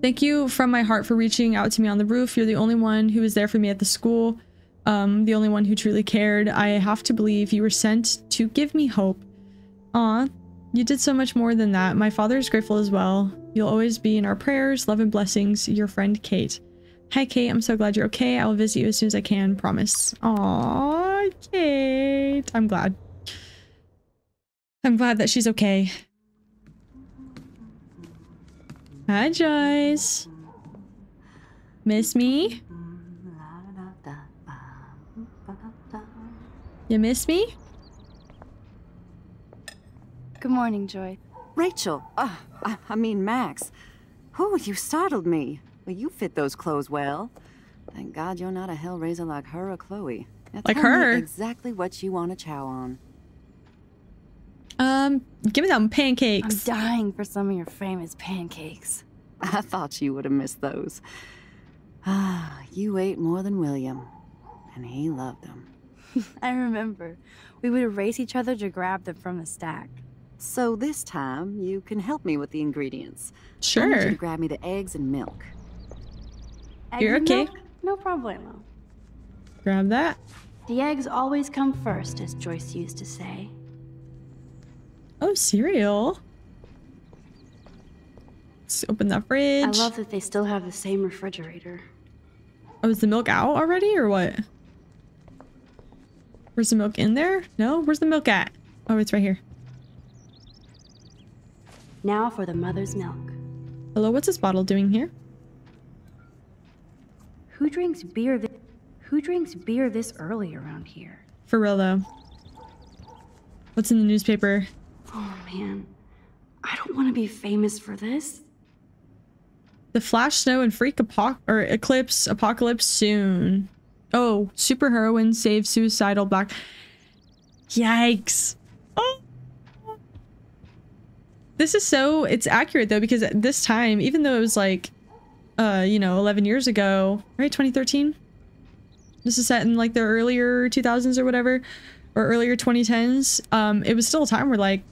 Thank you from my heart for reaching out to me on the roof. You're the only one who was there for me at the school. The only one who truly cared. I have to believe you were sent to give me hope. Aw. You did so much more than that. My father is grateful as well. You'll always be in our prayers. Love and blessings. Your friend, Kate. Hi, Kate. I'm so glad you're okay. I will visit you as soon as I can. Promise. Aw, Kate. I'm glad. I'm glad that she's okay. Hi, Joyce. Miss me? You miss me? Good morning, Joy. Rachel. I mean, Max. Oh, you startled me. Well, you fit those clothes well. Thank God you're not a hellraiser like her or Chloe. Now, like her? Exactly what you want to chow on. Give me them pancakes. I'm dying for some of your famous pancakes. I thought you would have missed those. Ah, you ate more than William, and he loved them. I remember. We would race each other to grab them from the stack. So this time, you can help me with the ingredients. Sure. I want you to grab me the eggs and milk. You're okay. No problemo. Grab that. The eggs always come first, as Joyce used to say. Oh, cereal. Let's open the fridge. I love that they still have the same refrigerator. Oh, is the milk out already or what? Where's the milk in there? No? Where's the milk at? Oh, it's right here. Now for the mother's milk. Hello, what's this bottle doing here? Who drinks beer this early around here? For real though. What's in the newspaper? Oh man, I don't want to be famous for this. The flash snow and freak eclipse apocalypse soon. Oh, superheroine saves suicidal black. Yikes. Oh. This is so, it's accurate though, because at this time, even though it was like, you know, 11 years ago, right? 2013. This is set in like the earlier 2000s or whatever, or earlier 2010s. It was still a time where like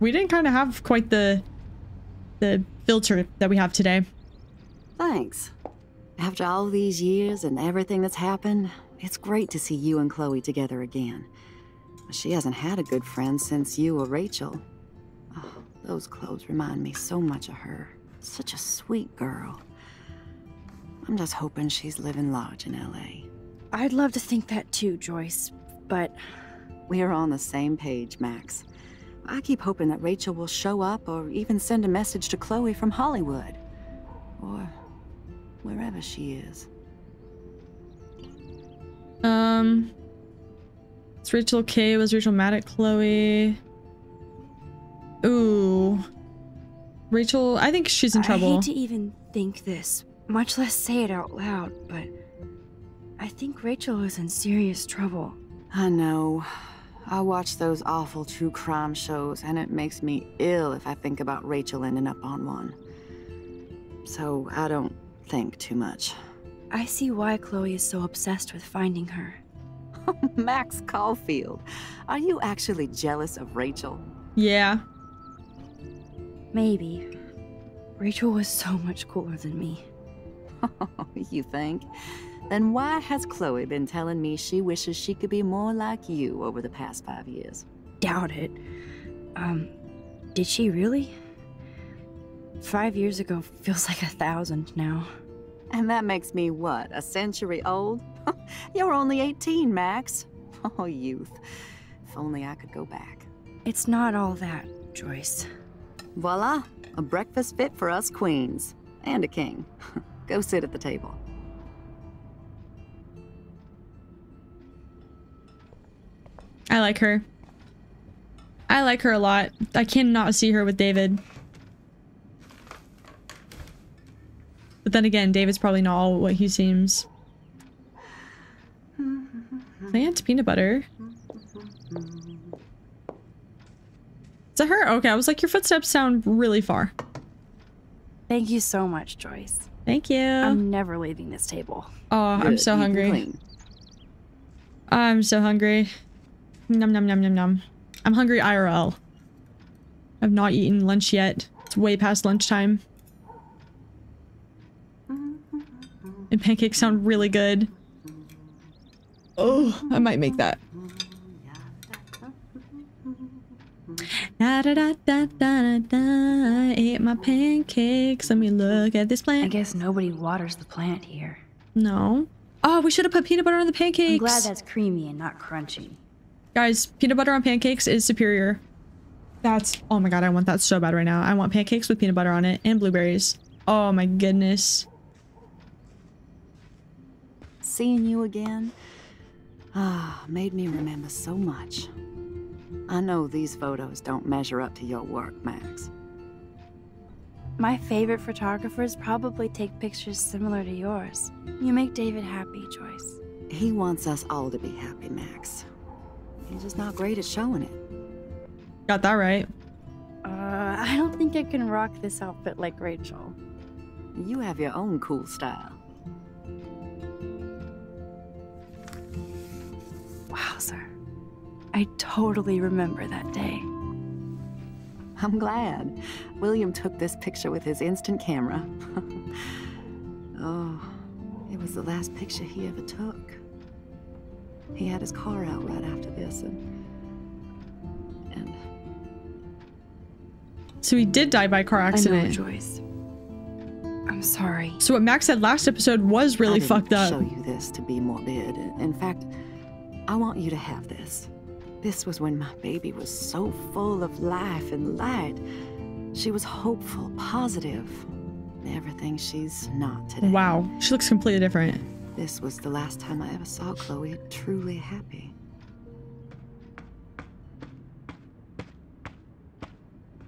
we didn't kind of have quite the filter that we have today. Thanks. After all these years and everything that's happened, it's great to see you and Chloe together again. She hasn't had a good friend since you or Rachel. Oh, those clothes remind me so much of her. Such a sweet girl. I'm just hoping she's living large in LA. I'd love to think that too, Joyce, but... We're on the same page, Max. I keep hoping that Rachel will show up or even send a message to Chloe from Hollywood. Or wherever. wherever she is. It's Rachel K. Was Rachel mad at Chloe? Ooh. Rachel, I think she's in trouble. I hate to even think this, much less say it out loud, but I think Rachel is in serious trouble. I know. I watch those awful true crime shows, and it makes me ill if I think about Rachel ending up on one. So I don't think too much. I see why Chloe is so obsessed with finding her. Max Caulfield, are you actually jealous of Rachel? Yeah. Maybe. Rachel was so much cooler than me. You think? Then why has Chloe been telling me she wishes she could be more like you over the past 5 years? Doubt it. Did she really? 5 years ago feels like 1,000 now. And that makes me what, a century old? You're only 18, Max. Oh, youth. If only I could go back. It's not all that, Joyce. Voila, a breakfast fit for us queens. And a king. Go sit at the table. I like her. I like her a lot. I cannot see her with David. But then again, David's probably not all what he seems. Plant peanut butter. Is that her? Okay, I was like, your footsteps sound really far. Thank you so much, Joyce. Thank you. I'm never leaving this table. Oh, good. I'm so hungry. I'm so hungry. Nom nom nom nom nom. I'm hungry IRL. I've not eaten lunch yet. It's way past lunchtime. And pancakes sound really good. Oh, I might make that. Da, da, da, da, da, da. I ate my pancakes. Let me look at this plant. I guess nobody waters the plant here. No. Oh, we should have put peanut butter on the pancakes. I'm glad that's creamy and not crunchy. Guys, peanut butter on pancakes is superior. That's... Oh my god, I want that so bad right now. I want pancakes with peanut butter on it and blueberries. Oh my goodness. Seeing you again made me remember so much. I know these photos don't measure up to your work, Max. My favorite photographers probably take pictures similar to yours. You make David happy, Joyce. He wants us all to be happy, Max. He's just not great at showing it. Got that right. I don't think I can rock this outfit like Rachel. You have your own cool style. Wowzer. I totally remember that day. I'm glad. William took this picture with his instant camera. Oh, it was the last picture he ever took. He had his car out right after this, and so he did die by car accident. I know, Joyce. I'm sorry. So what Max said last episode was really fucked up. I didn't show you this to be morbid. In fact, I want you to have this. This was when my baby was so full of life and light. She was hopeful, positive. Everything she's not today. Wow, she looks completely different. This was the last time I ever saw Chloe truly happy.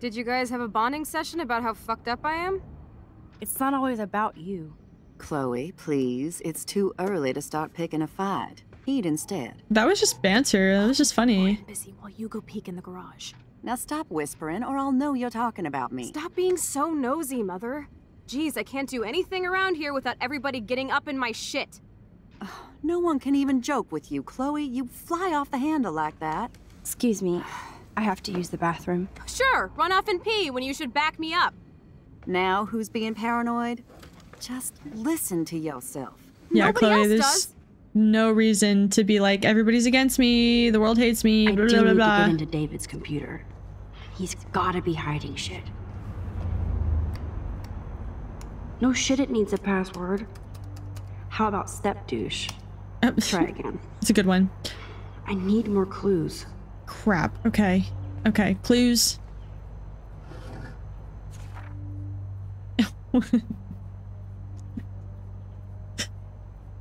Did you guys have a bonding session about how fucked up I am? It's not always about you. Chloe, please. It's too early to start picking a fight. Eat instead. That was just banter. That was just funny. I'm busy while you go peek in the garage. Now stop whispering or I'll know you're talking about me. Stop being so nosy, Mother. Jeez, I can't do anything around here without everybody getting up in my shit. Oh, no one can even joke with you, Chloe. You fly off the handle like that. Excuse me. I have to use the bathroom. Sure, run off and pee when you should back me up. Now who's being paranoid? Just listen to yourself. Yeah, nobody Chloe, else this... does. No reason to be like, everybody's against me, the world hates me, blah, blah, blah, blah. I do need to get into David's computer. He's gotta be hiding shit. No shit, it needs a password. How about step douche? Try again. It's a good one. I need more clues. Crap. Okay. Okay. Clues.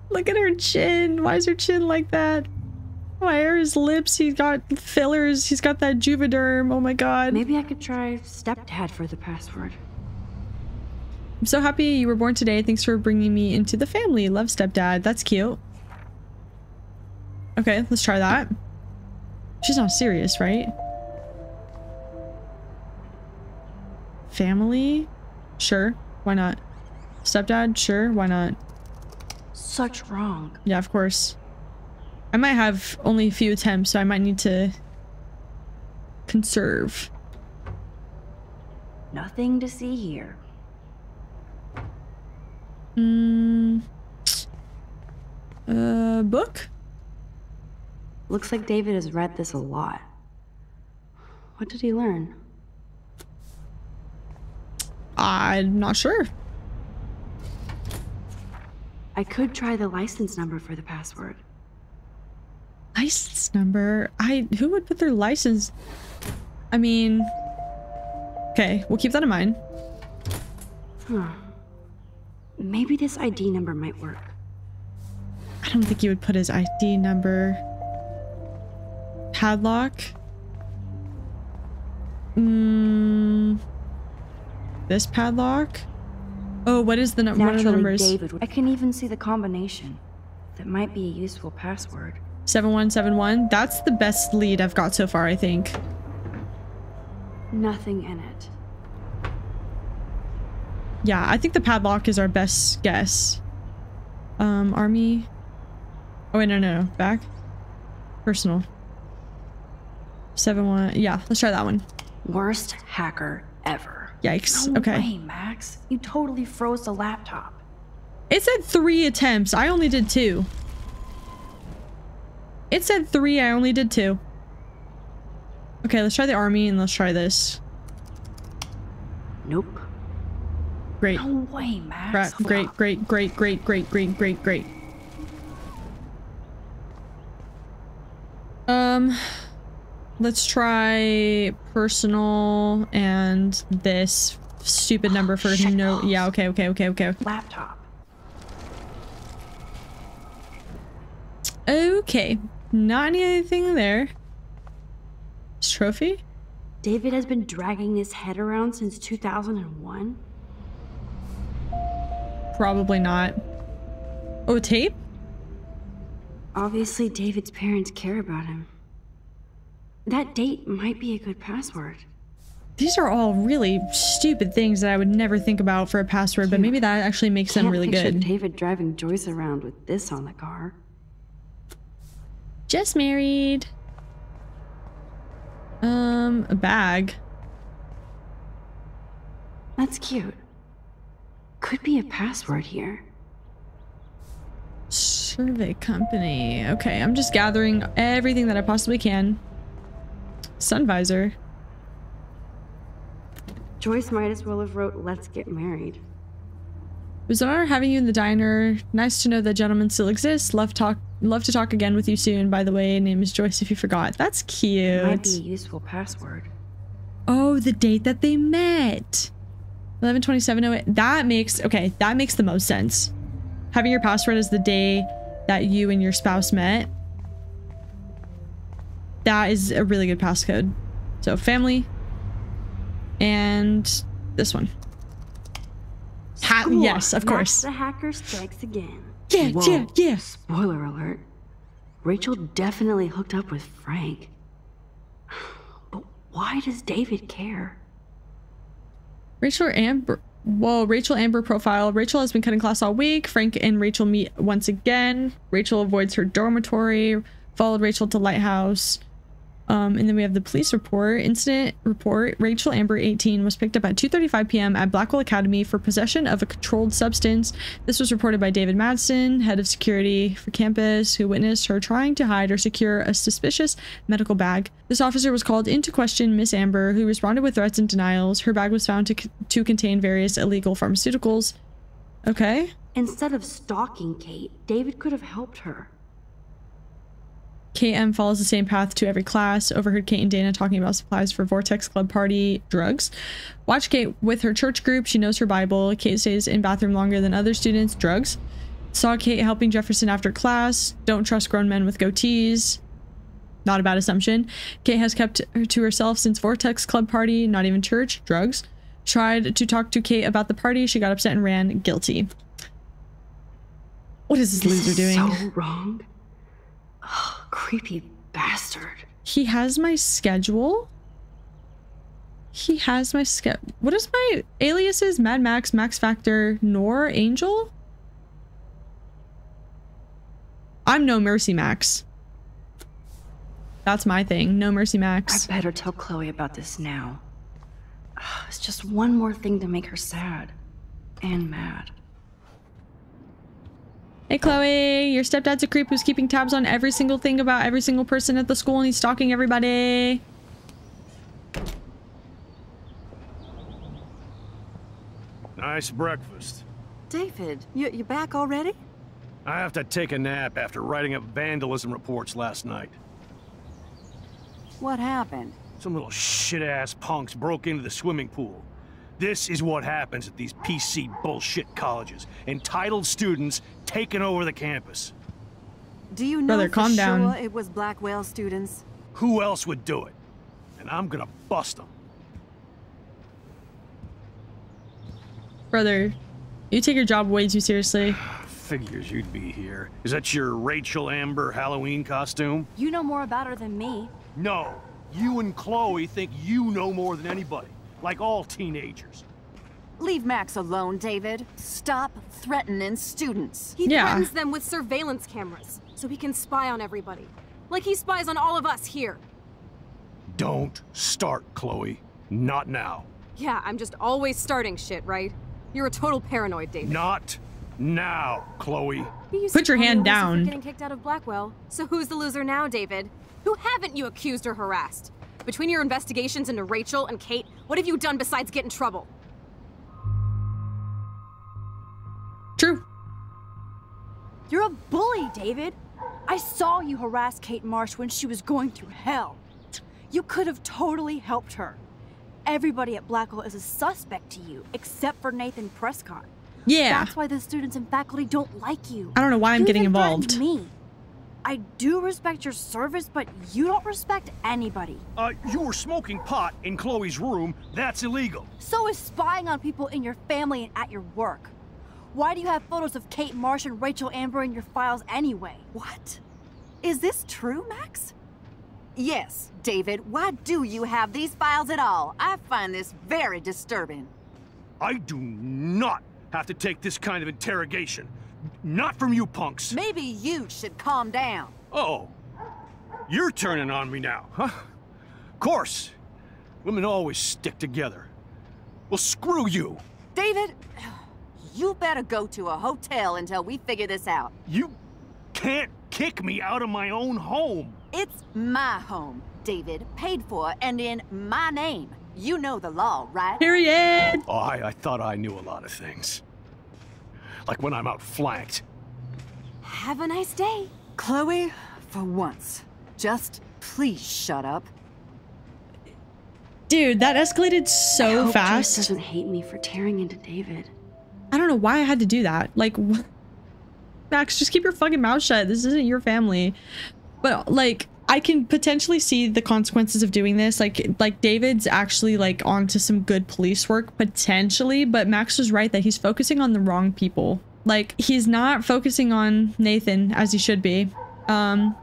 Look at her chin. Why is her chin like that? Why are his lips? He's got fillers. He's got that Juvederm. Oh my god. Maybe I could try stepdad for the password. I'm so happy you were born today. Thanks for bringing me into the family. Love, stepdad. That's cute. Okay, let's try that. She's not serious, right? Family? Sure. Why not? Stepdad? Sure. Why not? Such wrong. Yeah, of course. I might have only a few attempts, so I might need to conserve. Nothing to see here. Book? Looks like David has read this a lot. What did he learn? I'm not sure. I could try the license number for the password. License number? Who would put their license? I mean, okay, we'll keep that in mind. Huh. Maybe this ID number might work. I don't think he would put his ID number. Padlock. This padlock? Oh, what is the number? What are the numbers? David, I can even see the combination. That might be a useful password. 7171. That's the best lead I've got so far, I think. Nothing in it. Yeah, I think the padlock is our best guess. Army. Oh wait, no. Back. Personal. 71. Yeah, let's try that one. Worst hacker ever. Yikes. No okay. Way, Max, you totally froze the laptop. It said 3 attempts. I only did 2. It said 3. I only did 2. Okay, let's try the army and let's try this. Nope. Great. No way, Max. Great. Let's try personal and this stupid number for no. Yeah, okay. Laptop. Okay, not anything there. This trophy? David has been dragging his head around since 2001. Probably not. Oh, tape? Obviously, David's parents care about him. That date might be a good password. These are all really stupid things that I would never think about for a password, but maybe that actually makes them really good. David driving Joyce around with this on the car. Just married. A bag. That's cute. Could be a password here. Survey company. Okay, I'm just gathering everything that I possibly can. Sun visor. Joyce might as well have wrote, "Let's get married." It was an honor having you in the diner. Nice to know the gentleman still exists. Love to talk again with you soon. By the way, name is Joyce if you forgot. That's cute. It might be a useful password. Oh, the date that they met. 11/27/08. That makes the most sense. Having your password as the day that you and your spouse met. That is a really good passcode. So family and this one. Yes, of course. The hacker strikes again. Yeah. Spoiler alert. Rachel definitely hooked up with Frank. But why does David care? Rachel Amber. Whoa, Rachel Amber profile. Rachel has been cutting class all week. Frank and Rachel meet once again. Rachel avoids her dormitory. Followed Rachel to Lighthouse. And then we have the police report. Incident report. Rachel Amber, 18, was picked up at 2:35 p.m. at Blackwell Academy for possession of a controlled substance. This was reported by David Madsen, head of security for campus, who witnessed her trying to hide or secure a suspicious medical bag. This officer was called into question Miss Amber, who responded with threats and denials. Her bag was found to contain various illegal pharmaceuticals. Okay. Instead of stalking Kate, David could have helped her. KM follows the same path to every class. Overheard Kate and Dana talking about supplies for Vortex Club party, drugs. Watch Kate with her church group. She knows her Bible. Kate stays in bathroom longer than other students. Drugs. Saw Kate helping Jefferson after class. Don't trust grown men with goatees. Not a bad assumption. Kate has kept to herself since Vortex Club party. Not even church. Drugs. Tried to talk to Kate about the party. She got upset and ran. Guilty. What is this loser doing? So wrong. Oh, creepy bastard. He has my schedule. He has my schedule. What is my aliases? Mad Max, Max Factor, Nor, Angel? I'm No Mercy Max. That's my thing. No Mercy Max. I better tell Chloe about this now. It's just one more thing to make her sad and mad. Hey, Chloe, your stepdad's a creep who's keeping tabs on every single thing about every single person at the school, and he's stalking everybody. Nice breakfast. David, you back already? I have to take a nap after writing up vandalism reports last night. What happened? Some little shit-ass punks broke into the swimming pool. This is what happens at these PC bullshit colleges. Entitled students taking over the campus. Do you know for sure it was Blackwell students? Who else would do it? And I'm gonna bust them. Brother, you take your job way too seriously. Figures you'd be here. Is that your Rachel Amber Halloween costume? You know more about her than me. No, you and Chloe think you know more than anybody. Like all teenagers. Leave Max alone, David. Stop threatening students. He threatens them with surveillance cameras so he can spy on everybody. Like he spies on all of us here. Don't start, Chloe. Not now. Yeah, I'm just always starting shit, right? You're a total paranoid, David. Not now, Chloe. You put your hand down. Getting kicked out of Blackwell. So who's the loser now, David? Who haven't you accused or harassed? Between your investigations into Rachel and Kate, what have you done besides get in trouble? True. You're a bully, David. I saw you harass Kate Marsh when she was going through hell. You could have totally helped her. Everybody at Blackwell is a suspect to you, except for Nathan Prescott. Yeah. That's why the students and faculty don't like you. I don't know why I'm getting involved. Me. I do respect your service, but you don't respect anybody. You were smoking pot in Chloe's room. That's illegal. So is spying on people in your family and at your work. Why do you have photos of Kate Marsh and Rachel Amber in your files anyway? What? Is this true, Max? Yes, David. Why do you have these files at all? I find this very disturbing. I do not have to take this kind of interrogation. Not from you punks. Maybe you should calm down. Oh, you're turning on me now, huh? Of course. Women always stick together. Well, screw you. David, you better go to a hotel until we figure this out. You can't kick me out of my own home. It's my home, David, paid for and in my name. You know the law, right? Period. Oh, I thought I knew a lot of things. Like when I'm outflanked. Have a nice day. Chloe, for once, just please shut up. Dude, that escalated so fast. Joyce doesn't hate me for tearing into David. I don't know why I had to do that. Like, what? Max, just keep your fucking mouth shut. This isn't your family. But like, I can potentially see the consequences of doing this. Like David's actually like onto some good police work potentially, but Max was right that he's focusing on the wrong people. Like he's not focusing on Nathan as he should be. And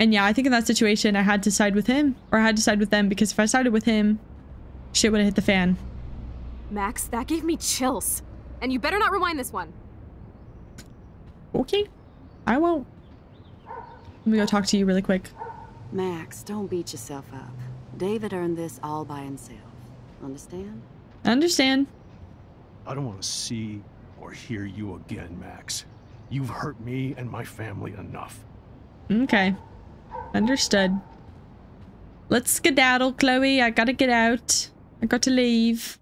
yeah, I think in that situation, I had to side with him, or I had to side with them, because if I sided with him, shit would have hit the fan. Max, that gave me chills, and you better not rewind this one. Okay, I won't. Let me go talk to you really quick. Max, don't beat yourself up. David earned this all by himself. Understand? I understand. I don't want to see or hear you again, Max. You've hurt me and my family enough. Okay. Understood. Let's skedaddle, Chloe. I gotta get out. I got to leave.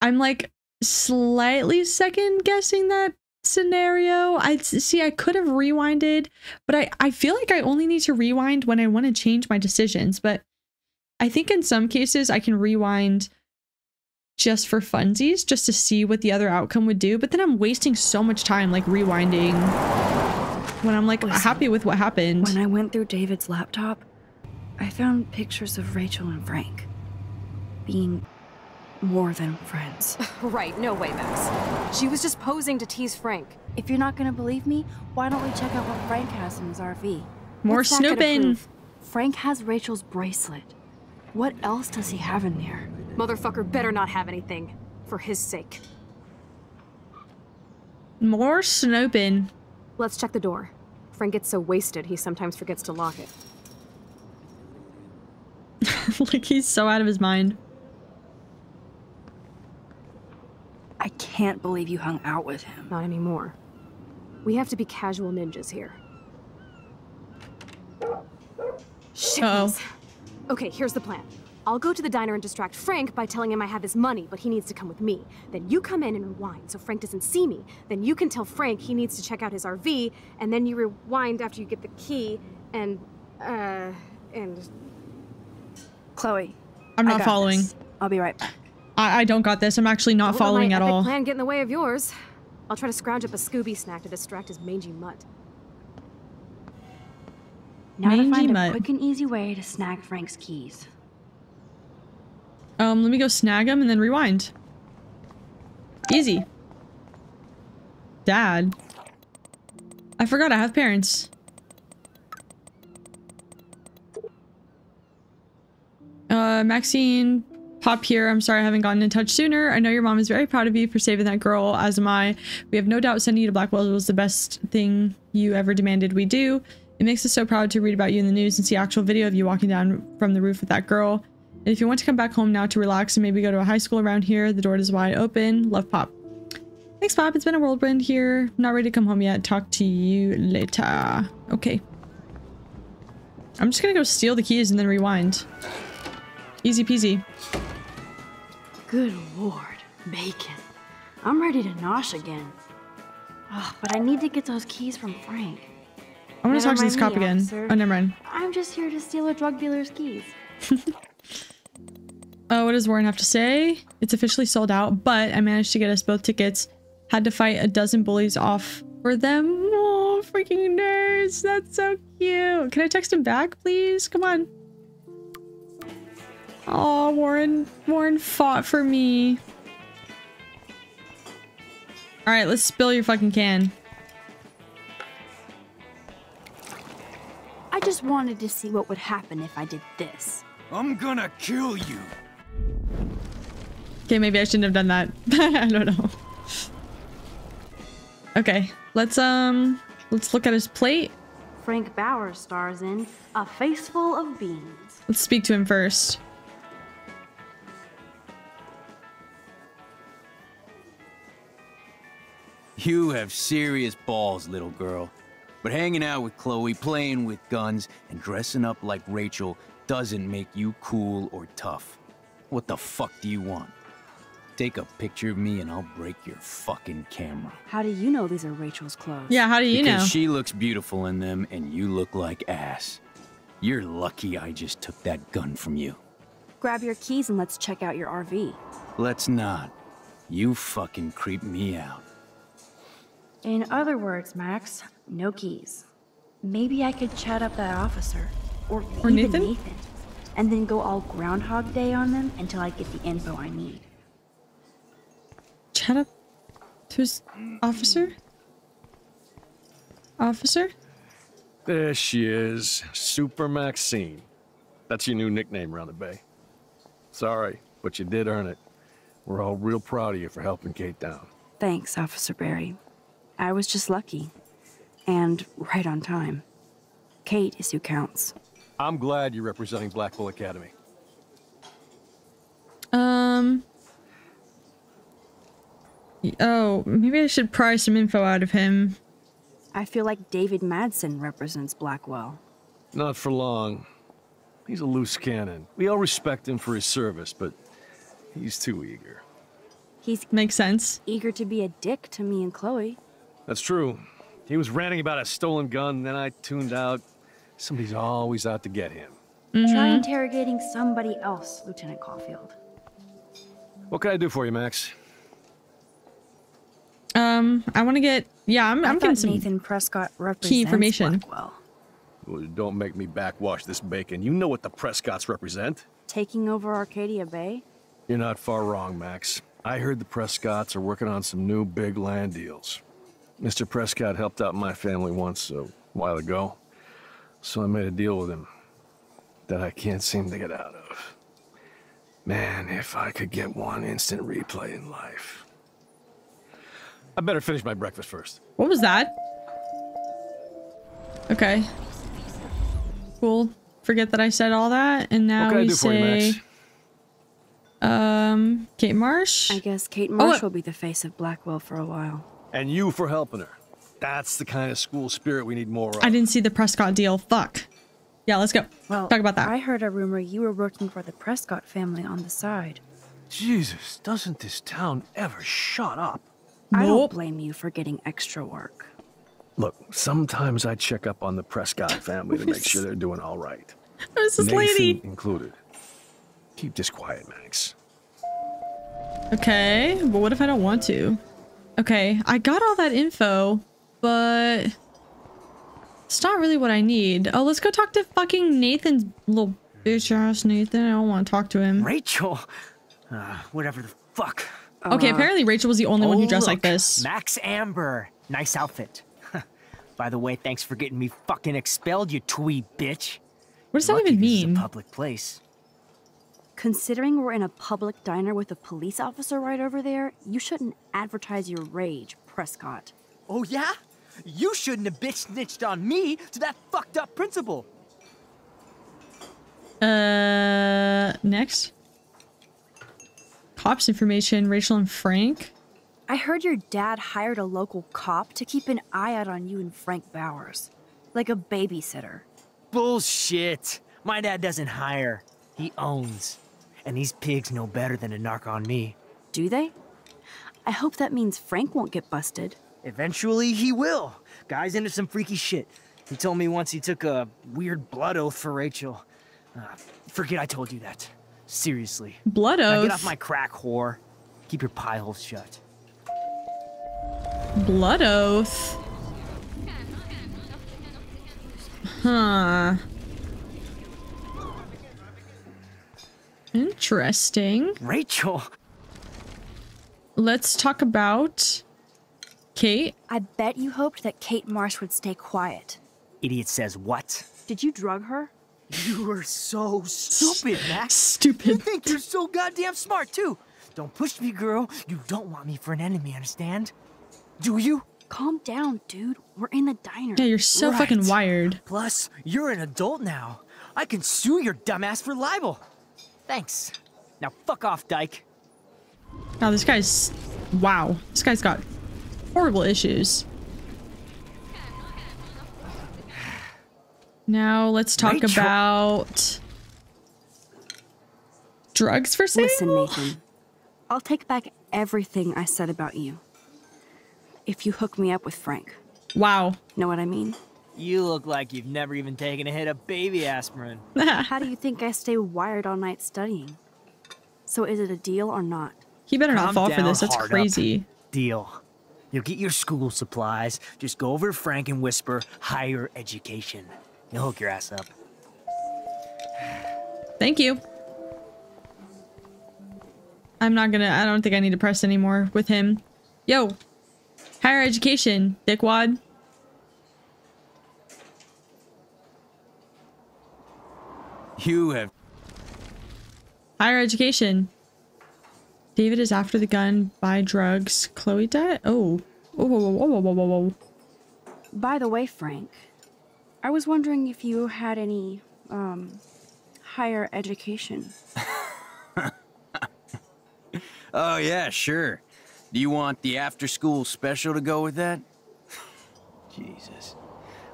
I'm like slightly second guessing that scenario. I see, I could have rewinded, but I feel like I only need to rewind when I want to change my decisions. But I think in some cases I can rewind just for funsies, just to see what the other outcome would do. But then I'm wasting so much time like rewinding when I'm like happy with what happened. When I went through David's laptop, I found pictures of Rachel and Frank being more than friends. Right, no way, Max. She was just posing to tease Frank. If you're not gonna believe me, why don't we check out what Frank has in his RV? More snooping. Frank has Rachel's bracelet. What else does he have in there? Motherfucker better not have anything, for his sake. More snooping. Let's check the door. Frank gets so wasted he sometimes forgets to lock it. Like he's so out of his mind. I can't believe you hung out with him. Not anymore. We have to be casual ninjas here. Shit. Okay, here's the plan. I'll go to the diner and distract Frank by telling him I have his money, but he needs to come with me. Then you come in and rewind so Frank doesn't see me. Then you can tell Frank he needs to check out his RV, and then you rewind after you get the key, and... Chloe. I'm not following. This. I'll be right back. I don't got this. I'm actually not following at all. Don't let my plan get in the way of yours. I'll try to scrounge up a Scooby snack to distract his mangy mutt. Now to find a quick and easy way to snag Frank's keys. Let me go snag him and then rewind. Easy. Dad. I forgot I have parents. Maxine, Pop here. I'm sorry I haven't gotten in touch sooner. I know your mom is very proud of you for saving that girl, as am I. We have no doubt sending you to Blackwell was the best thing you ever demanded we do. It makes us so proud to read about you in the news and see actual video of you walking down from the roof with that girl. And if you want to come back home now to relax and maybe go to a high school around here, the door is wide open. Love, Pop. Thanks, Pop. It's been a whirlwind here. Not ready to come home yet. Talk to you later. Okay. I'm just gonna go steal the keys and then rewind. Easy peasy. Good lord, bacon. I'm ready to nosh again. Oh, but I need to get those keys from Frank. I want to talk to this cop again. Officer. Oh, never mind. I'm just here to steal a drug dealer's keys. Oh, what does Warren have to say? It's officially sold out, but I managed to get us both tickets. Had to fight a dozen bullies off for them. Oh, freaking nerds. That's so cute. Can I text him back, please? Come on. Oh, Warren fought for me. All right, let's spill your fucking can. I just wanted to see what would happen if I did this. I'm gonna kill you. Okay, maybe I shouldn't have done that. I don't know. Okay, let's look at his plate. Frank Bowers stars in A Face Full of Beans. Let's speak to him first. You have serious balls, little girl. But hanging out with Chloe, playing with guns, and dressing up like Rachel doesn't make you cool or tough. What the fuck do you want? Take a picture of me and I'll break your fucking camera. How do you know these are Rachel's clothes? Yeah, how do you know? Because she looks beautiful in them and you look like ass. You're lucky I just took that gun from you. Grab your keys and let's check out your RV. Let's not. You fucking creep me out. In other words, Max, no keys. Maybe I could chat up that officer. Or even Nathan. And then go all Groundhog Day on them until I get the info I need. Chat up to his officer? Officer? There she is. Super Maxine. That's your new nickname around the Bay. Sorry, but you did earn it. We're all real proud of you for helping Kate down. Thanks, Officer Barry. I was just lucky. And right on time. Kate is who counts. I'm glad you're representing Blackwell Academy. Oh, maybe I should pry some info out of him. I feel like David Madsen represents Blackwell. Not for long. He's a loose cannon. We all respect him for his service, but he's too eager. He's makes sense. Eager to be a dick to me and Chloe. That's true. He was ranting about a stolen gun, then I tuned out. Somebody's always out to get him. Mm-hmm. Try interrogating somebody else, Lieutenant Caulfield. What can I do for you, Max? I want to get. Yeah, I'm getting some Nathan Prescott key information. Blackwell. Well, don't make me backwash this bacon. You know what the Prescotts represent? Taking over Arcadia Bay? You're not far wrong, Max. I heard the Prescotts are working on some new big land deals. Mr. Prescott helped out my family once a while ago, so I made a deal with him that I can't seem to get out of. Man, if I could get one instant replay in life. I better finish my breakfast first. What was that? Okay. Cool. Forget that I said all that, and now we say Kate Marsh. I guess Kate Marsh will be the face of Blackwell for a while. And you for helping her. That's the kind of school spirit we need more of. I didn't see the Prescott deal. Fuck. Yeah, let's go. Well, talk about that. I heard a rumor you were working for the Prescott family on the side. Jesus, doesn't this town ever shut up? I don't blame you for getting extra work. Look, sometimes I check up on the Prescott family to make sure they're doing all right. There's this lady included. Keep this quiet, Max. Okay, but what if I don't want to? Okay, I got all that info, but it's not really what I need. Oh, let's go talk to fucking Nathan's little bitch ass Nathan. I don't want to talk to him. Rachel, whatever the fuck. Okay, apparently Rachel was the only one who dressed like this. Max Amber, nice outfit. By the way, thanks for getting me fucking expelled, you twee bitch. What does that even mean? This is a public place. Considering we're in a public diner with a police officer right over there, you shouldn't advertise your rage, Prescott. Oh yeah? You shouldn't have bitch snitched on me to that fucked up principal. Next. Cops information, Rachel and Frank. I heard your dad hired a local cop to keep an eye out on you and Frank Bowers. Like a babysitter. Bullshit. My dad doesn't hire. He owns. And these pigs know better than to narc on me. Do they? I hope that means Frank won't get busted. Eventually he will. Guy's into some freaky shit. He told me once he took a weird blood oath for Rachel. Forget I told you that. Seriously. Blood oath? Now get off my crack, whore. Keep your pie holes shut. Blood oath? Huh. Interesting. Rachel. Let's talk about Kate. I bet you hoped that Kate Marsh would stay quiet. Idiot says what? Did you drug her? You are so stupid, Max. Stupid. You think you're so goddamn smart, too. Don't push me, girl. You don't want me for an enemy, understand? Do you? Calm down, dude. We're in the diner. Yeah, you're so fucking wired. Plus, you're an adult now. I can sue your dumbass for libel. Thanks. Now fuck off, dyke. Now this guy's... Wow. This guy's got horrible issues. Now let's talk about drugs for sale. Listen, Nathan, I'll take back everything I said about you if you hook me up with Frank. Wow. Know what I mean? You look like you've never even taken a hit of baby aspirin. How do you think I stay wired all night studying? So is it a deal or not? He better not fall for this. That's crazy. Deal. You'll get your school supplies. Just go over to Frank and whisper higher education. You'll hook your ass up. Thank you. I'm not gonna... I don't think I need to press anymore with him. Yo. Higher education, dickwad. You have... Higher education. David is after the gun. Buy drugs. Chloe died? Oh. Oh. By the way, Frank, I was wondering if you had any, higher education. Oh, yeah, sure. Do you want the after-school special to go with that? Jesus.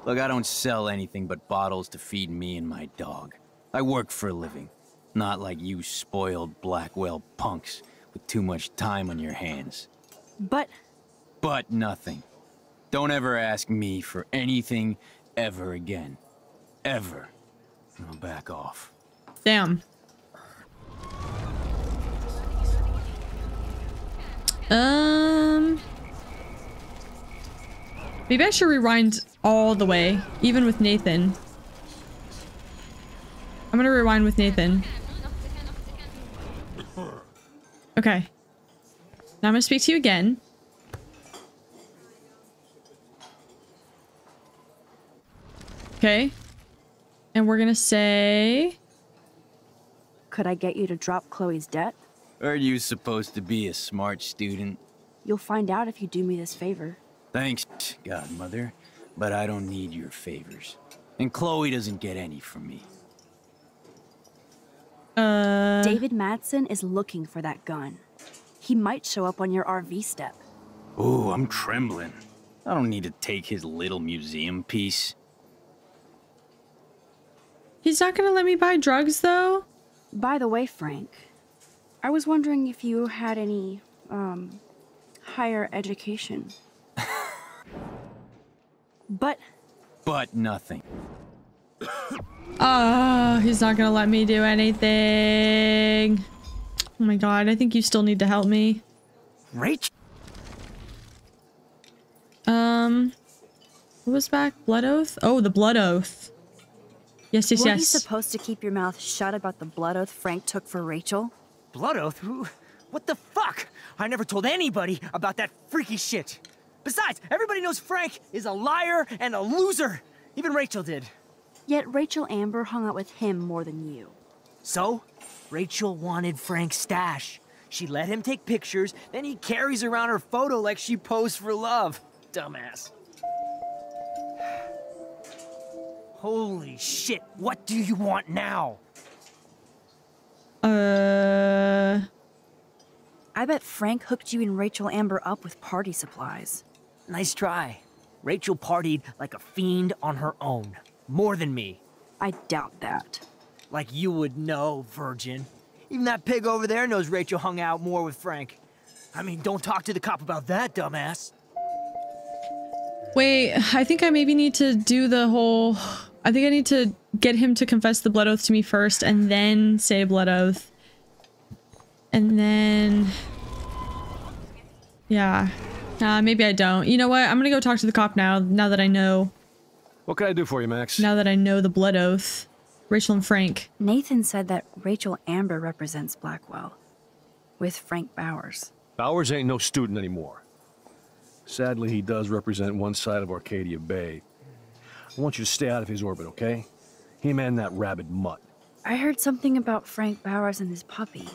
Look, I don't sell anything but bottles to feed me and my dog. I work for a living. Not like you spoiled Blackwell punks with too much time on your hands. But nothing. Don't ever ask me for anything ever again. Ever. I'll back off. Damn. Maybe I should rewind all the way, even with Nathan. I'm gonna rewind with Nathan. Okay. Now I'm gonna speak to you again. Okay. And we're gonna say... Could I get you to drop Chloe's debt? Are you supposed to be a smart student? You'll find out if you do me this favor. Thanks, Godmother, but I don't need your favors. And Chloe doesn't get any from me. David Madsen is looking for that gun. He might show up on your RV step. Ooh, I'm trembling. I don't need to take his little museum piece. He's not gonna let me buy drugs, though? By the way, Frank, I was wondering if you had any, higher education. But nothing. Oh, he's not gonna let me do anything. Oh my god, I think you still need to help me. Rachel. What was back? Blood oath? Oh, the blood oath. Yes, yes, yes. Were you supposed to keep your mouth shut about the blood oath Frank took for Rachel? Blood oath? Who? What the fuck? I never told anybody about that freaky shit. Besides, everybody knows Frank is a liar and a loser. Even Rachel did. Yet Rachel Amber hung out with him more than you. So, Rachel wanted Frank's stash. She let him take pictures, then he carries around her photo like she posed for love. Dumbass. Holy shit, what do you want now? I bet Frank hooked you and Rachel Amber up with party supplies. Nice try. Rachel partied like a fiend on her own. More than me. I doubt that. Like you would know, virgin. Even that pig over there knows Rachel hung out more with Frank. I mean, don't talk to the cop about that, dumbass. Wait, I think I maybe need to do the whole... I think I need to get him to confess the blood oath to me first and then say blood oath. And then... Yeah. Maybe I don't. You know what? I'm gonna go talk to the cop now that I know... What can I do for you, Max? Now that I know the blood oath, Rachel and Frank. Nathan said that Rachel Amber represents Blackwell, with Frank Bowers. Bowers ain't no student anymore. Sadly, he does represent one side of Arcadia Bay. I want you to stay out of his orbit, okay? Him and that rabid mutt. I heard something about Frank Bowers and his puppy.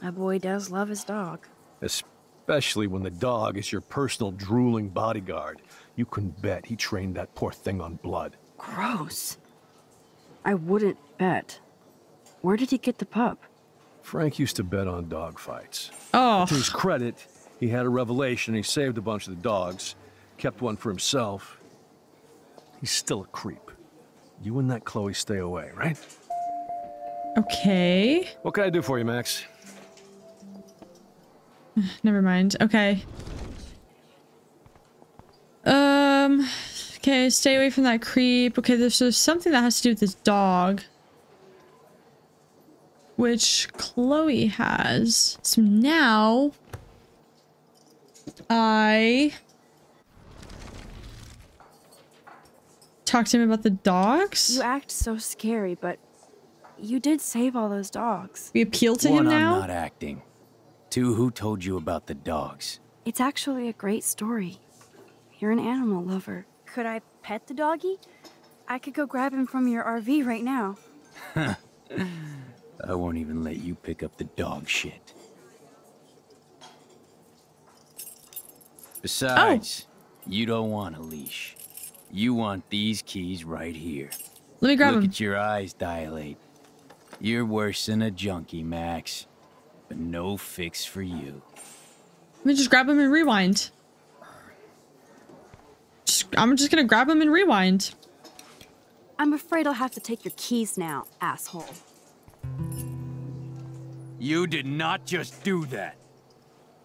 My boy does love his dog. Especially when the dog is your personal drooling bodyguard. You can bet he trained that poor thing on blood. Gross. I wouldn't bet. Where did he get the pup? Frank used to bet on dog fights. Oh. To his credit, he had a revelation. He saved a bunch of the dogs, kept one for himself. He's still a creep. You and that Chloe stay away, right? Okay. What can I do for you, Max? Never mind. Okay. Okay, stay away from that creep. Okay, there's something that has to do with this dog. Which Chloe has. So now... I... Talk to him about the dogs? You act so scary, but... You did save all those dogs. We appeal to him now? One, I'm not acting. Two, who told you about the dogs? It's actually a great story. You're an animal lover. Could I pet the doggy? I could go grab him from your RV right now. I won't even let you pick up the dog shit. Besides, you don't want a leash. You want these keys right here. Let me grab them. Look at your eyes dilate. You're worse than a junkie, Max. But no fix for you. Let me just grab them and rewind. I'm just gonna grab him and rewind. I'm afraid I'll have to take your keys now, asshole. You did not just do that.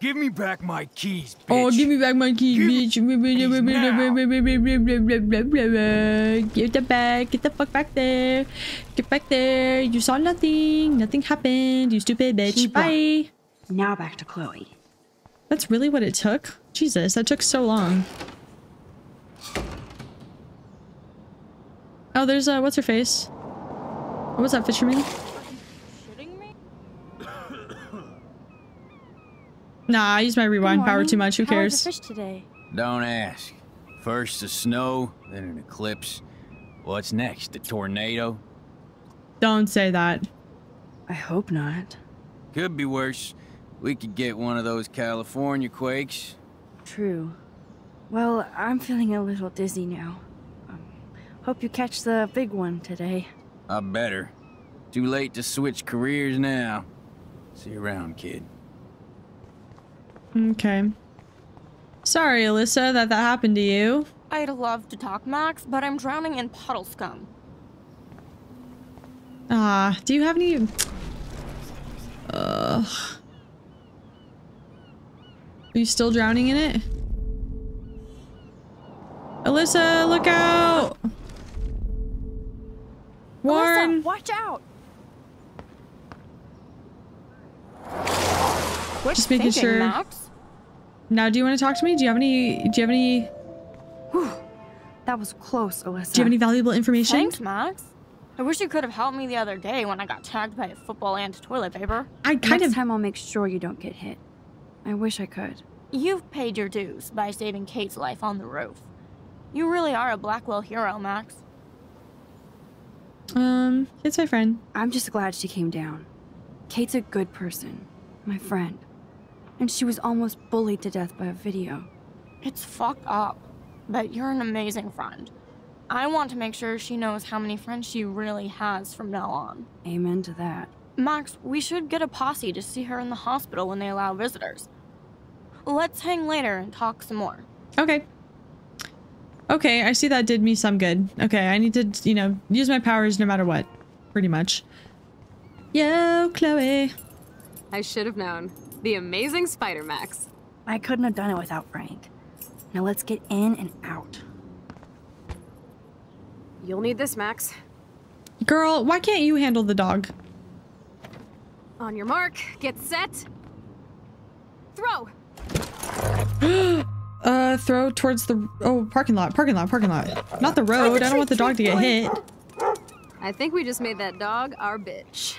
Give me back my keys, bitch. Oh, give me back my keys, bitch. Give them back. Get the fuck back there. Get back there. You saw nothing. Nothing happened. You stupid bitch. Bye. Now back to Chloe. That's really what it took? Jesus, that took so long. Oh, there's what's her face? What was that, fisherman? Nah, I used my rewind power too much. Who cares? How was the fish today? Don't ask. First the snow, then an eclipse. What's next? The tornado? Don't say that. I hope not. Could be worse. We could get one of those California quakes. True. Well, I'm feeling a little dizzy now. Hope you catch the big one today. I better. Too late to switch careers now. See you around, kid. Okay. Sorry, Alyssa, that happened to you. I'd love to talk, Max, but I'm drowning in puddle scum. Do you have any... Are you still drowning in it? Alyssa, look out! Warren! Alyssa, watch out! Just making sure. Max? Now, do you want to talk to me? Do you have any? Whew, that was close, Alyssa. Do you have any valuable information? Thanks, Max. I wish you could have helped me the other day when I got tagged by a football and toilet paper. Next time I'll make sure you don't get hit. I wish I could. You've paid your dues by saving Kate's life on the roof. You really are a Blackwell hero, Max. Kate's my friend. I'm just glad she came down. Kate's a good person, my friend. And she was almost bullied to death by a video. It's fucked up, but you're an amazing friend. I want to make sure she knows how many friends she really has from now on. Amen to that. Max, we should get a posse to see her in the hospital when they allow visitors. Let's hang later and talk some more. Okay. Okay, I see that did me some good. Okay, I need to, you know, use my powers no matter what, pretty much. Yo, Chloe. I should have known. The amazing Spider-Max. I couldn't have done it without Frank. Now let's get in and out. You'll need this, Max. Girl, why can't you handle the dog? On your mark, get set. Throw. Throw towards the parking lot. Not the road. I don't want the dog to get hit. I think we just made that dog our bitch.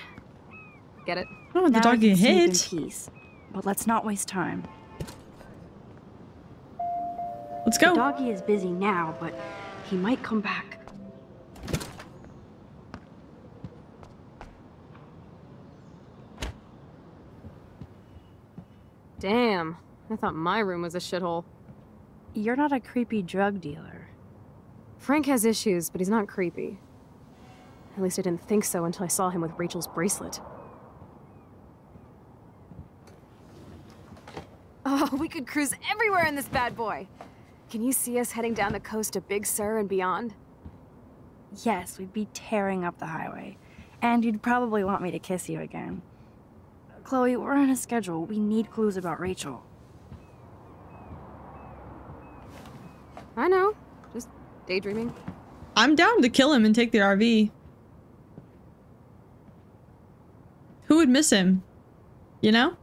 Get it? I don't want the dog to get hit. But let's not waste time. Let's go. The doggy is busy now, but he might come back. Damn, I thought my room was a shithole. You're not a creepy drug dealer. Frank has issues, but he's not creepy. At least I didn't think so until I saw him with Rachel's bracelet. Oh, we could cruise everywhere in this bad boy. Can you see us heading down the coast to Big Sur and beyond? Yes, we'd be tearing up the highway. And you'd probably want me to kiss you again. Chloe, we're on a schedule. We need clues about Rachel. I know. Just daydreaming. I'm down to kill him and take the RV. Who would miss him? You know?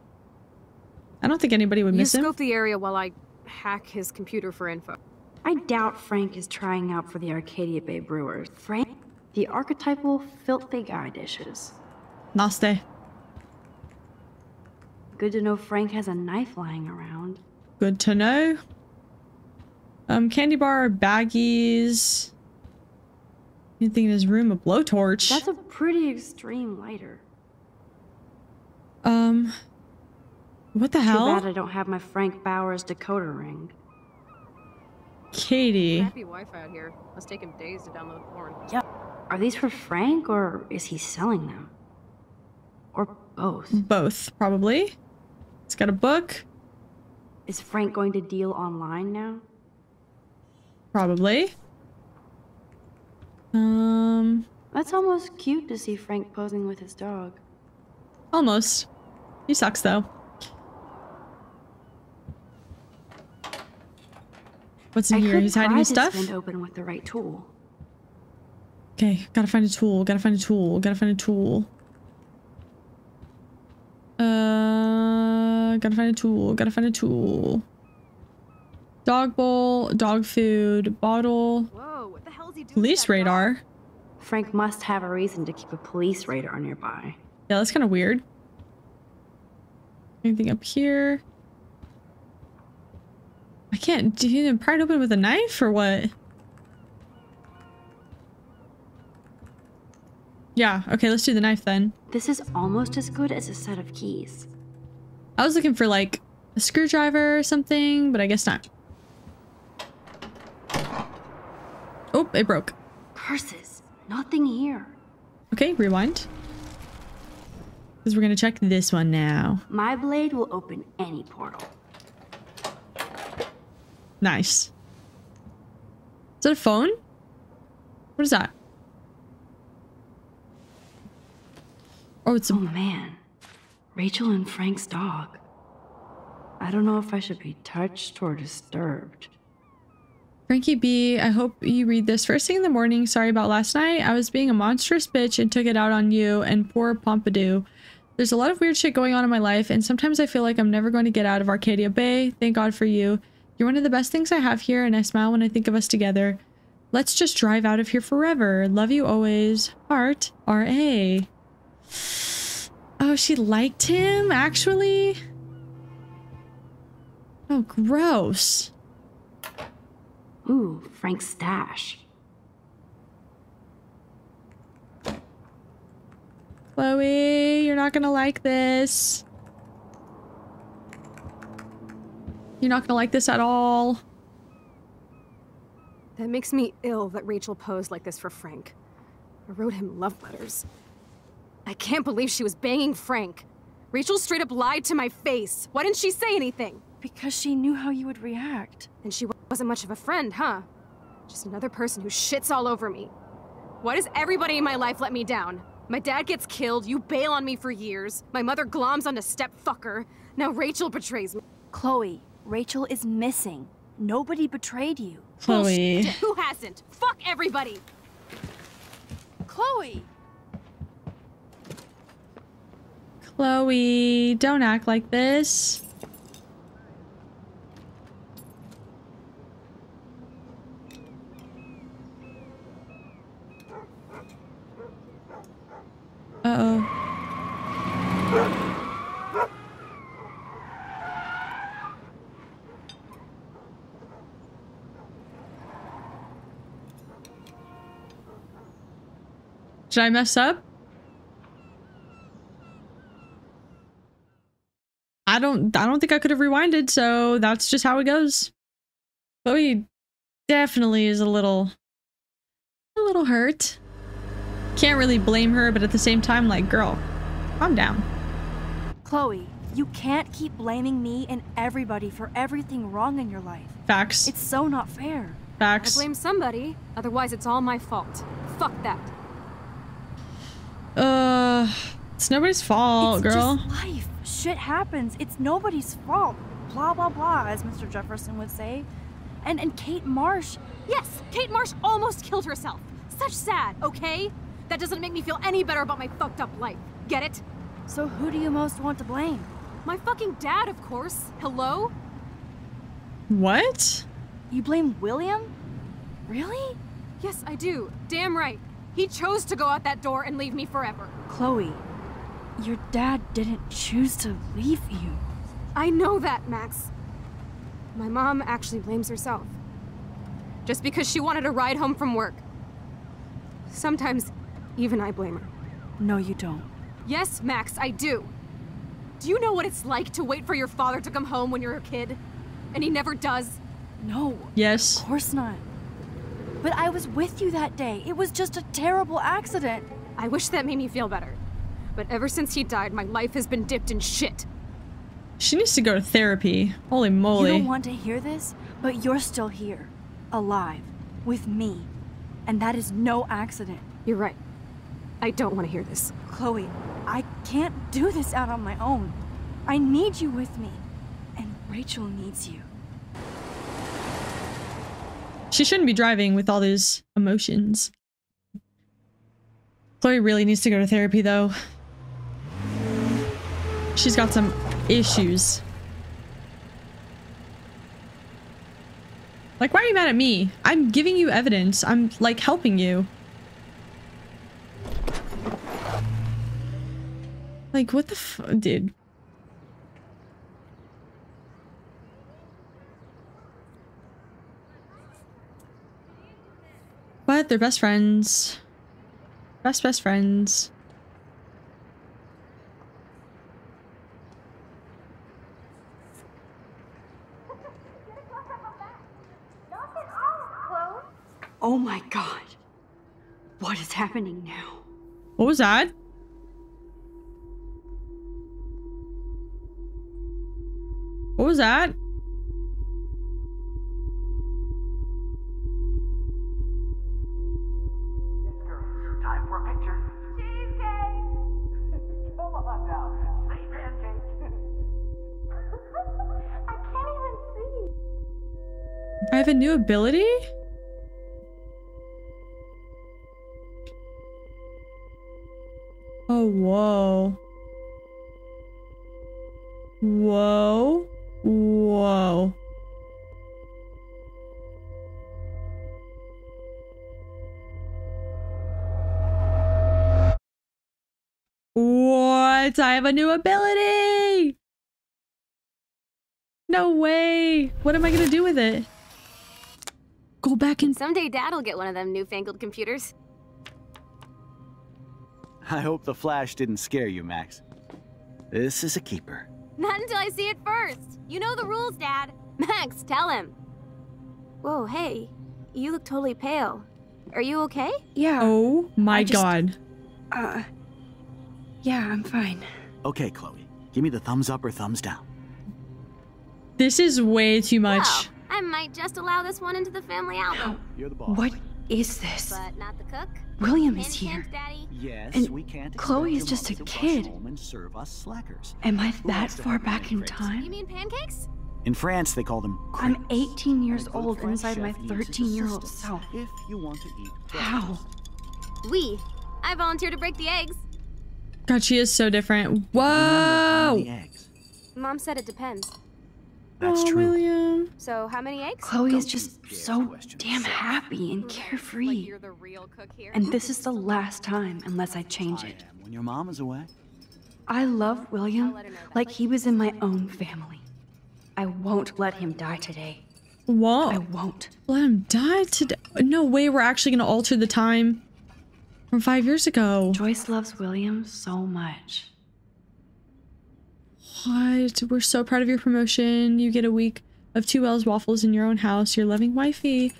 I don't think anybody would miss him. You scope the area while I hack his computer for info. I doubt Frank is trying out for the Arcadia Bay Brewers. Frank, the archetypal filthy guy dishes. Namaste. Good to know Frank has a knife lying around. Good to know. Candy bar, baggies. Anything in his room, a blowtorch. That's a pretty extreme lighter. What the hell? Too bad I don't have my Frank Bowers decoder ring. Katie. Happy Wi-Fi out here. Must take him days to download porn. Yeah. Are these for Frank or is he selling them? Or both? Both, probably. He's got a book. Is Frank going to deal online now? Probably. That's almost cute to see Frank posing with his dog. Almost. He sucks though. What's in here? He's hiding his stuff. Open with the right tool. Okay, gotta find a tool. Gotta find a tool. Gotta find a tool. Dog bowl, dog food, bottle. Whoa, what the hell is he doing? Police radar. Dog? Frank must have a reason to keep a police radar nearby. Yeah, that's kind of weird. Anything up here? I can't. Did he pry it open with a knife or what? Yeah, okay, let's do the knife then. This is almost as good as a set of keys. I was looking for like a screwdriver or something, but I guess not. Oh, it broke. Curses, nothing here. Okay, rewind. Because we're gonna check this one now. My blade will open any portal. Nice. Is that a phone? What is that? Oh, it's a... oh man, Rachel and Frank's dog. I don't know if I should be touched or disturbed. Frankie B, I hope you read this first thing in the morning. Sorry about last night. I was being a monstrous bitch and took it out on you and poor Pompidou. There's a lot of weird shit going on in my life, and sometimes I feel like I'm never going to get out of Arcadia Bay. Thank God for you. You're one of the best things I have here, and I smile when I think of us together. Let's just drive out of here forever. Love you always. Heart, R.A. Oh, she liked him, actually? Oh, gross. Ooh, Frank's stash. Chloe, you're not gonna like this. You're not gonna like this at all. That makes me ill that Rachel posed like this for Frank. I wrote him love letters. I can't believe she was banging Frank. Rachel straight up lied to my face. Why didn't she say anything? Because she knew how you would react. And she wasn't much of a friend, huh? Just another person who shits all over me. Why does everybody in my life let me down? My dad gets killed, you bail on me for years, my mother gloms on a stepfucker. Now Rachel betrays me. Chloe, Rachel is missing. Nobody betrayed you. Chloe. Who hasn't? Fuck everybody! Chloe! Chloe, don't act like this. Uh-oh. Did I mess up? I don't think I could have rewinded, so that's just how it goes. Chloe definitely is a little hurt. Can't really blame her, but at the same time, like, girl, calm down. Chloe, you can't keep blaming me and everybody for everything wrong in your life. Facts. It's so not fair. Facts. I blame somebody, otherwise it's all my fault. Fuck that. It's nobody's fault, girl. It's just life. Shit happens. It's nobody's fault. Blah, blah, blah, as Mr. Jefferson would say. And Kate Marsh. Yes, Kate Marsh almost killed herself. Such sad, okay? That doesn't make me feel any better about my fucked up life. Get it? So who do you most want to blame? My fucking dad, of course. Hello? What? You blame William? Really? Yes, I do. Damn right. He chose to go out that door and leave me forever. Chloe. Your dad didn't choose to leave you. I know that, Max. My mom actually blames herself. Just because she wanted a ride home from work. Sometimes even I blame her. No, you don't. Yes, Max, I do. Do you know what it's like to wait for your father to come home when you're a kid? And he never does? No. Yes. Of course not. But I was with you that day. It was just a terrible accident. I wish that made me feel better. But ever since he died, my life has been dipped in shit. She needs to go to therapy. Holy moly. You don't want to hear this, but you're still here. Alive. With me. And that is no accident. You're right. I don't want to hear this. Chloe, I can't do this out on my own. I need you with me. And Rachel needs you. She shouldn't be driving with all these emotions. Chloe really needs to go to therapy, though. She's got some issues. Like, why are you mad at me? I'm giving you evidence. I'm, like, helping you. Like, what the fuck, dude? What? They're best friends. Best friends. Oh my God. What is happening now? What was that? What was that? I have a new ability? Oh, whoa. Whoa. Whoa. What? I have a new ability! No way! What am I gonna do with it? Go back and someday Dad'll get one of them newfangled computers. I hope the flash didn't scare you, Max. This is a keeper. Not until I see it first. You know the rules, Dad. Max, tell him. Whoa, hey, you look totally pale. Are you okay? Yeah. Oh my God. Yeah, I'm fine. Okay, Chloe, give me the thumbs up or thumbs down. This is way too much. Wow. I might just allow this one into the family album. You're the boss. What is this? But not the cook. William is here. Yes, and we can't. Chloe is just a kid. And serve us slackers. Am I that far back in time? You mean pancakes? In France, they call them crepes. I'm 18 years old inside my 13-year-old self. If you want to eat breakfast. How? I volunteer to break the eggs. God, she is so different. Whoa! Mom said it depends. That's true. William. So how many eggs? Chloe is just so damn happy and carefree. Like you're the real cook here. And this is the last time unless I change it. When your mom is away. I love William like he was in my own family. I won't let him die today. Whoa. I won't. Let him die today? No way we're actually going to alter the time from 5 years ago. Joyce loves William so much. What? We're so proud of your promotion. You get a week of Two Whales waffles in your own house. Your loving wifey.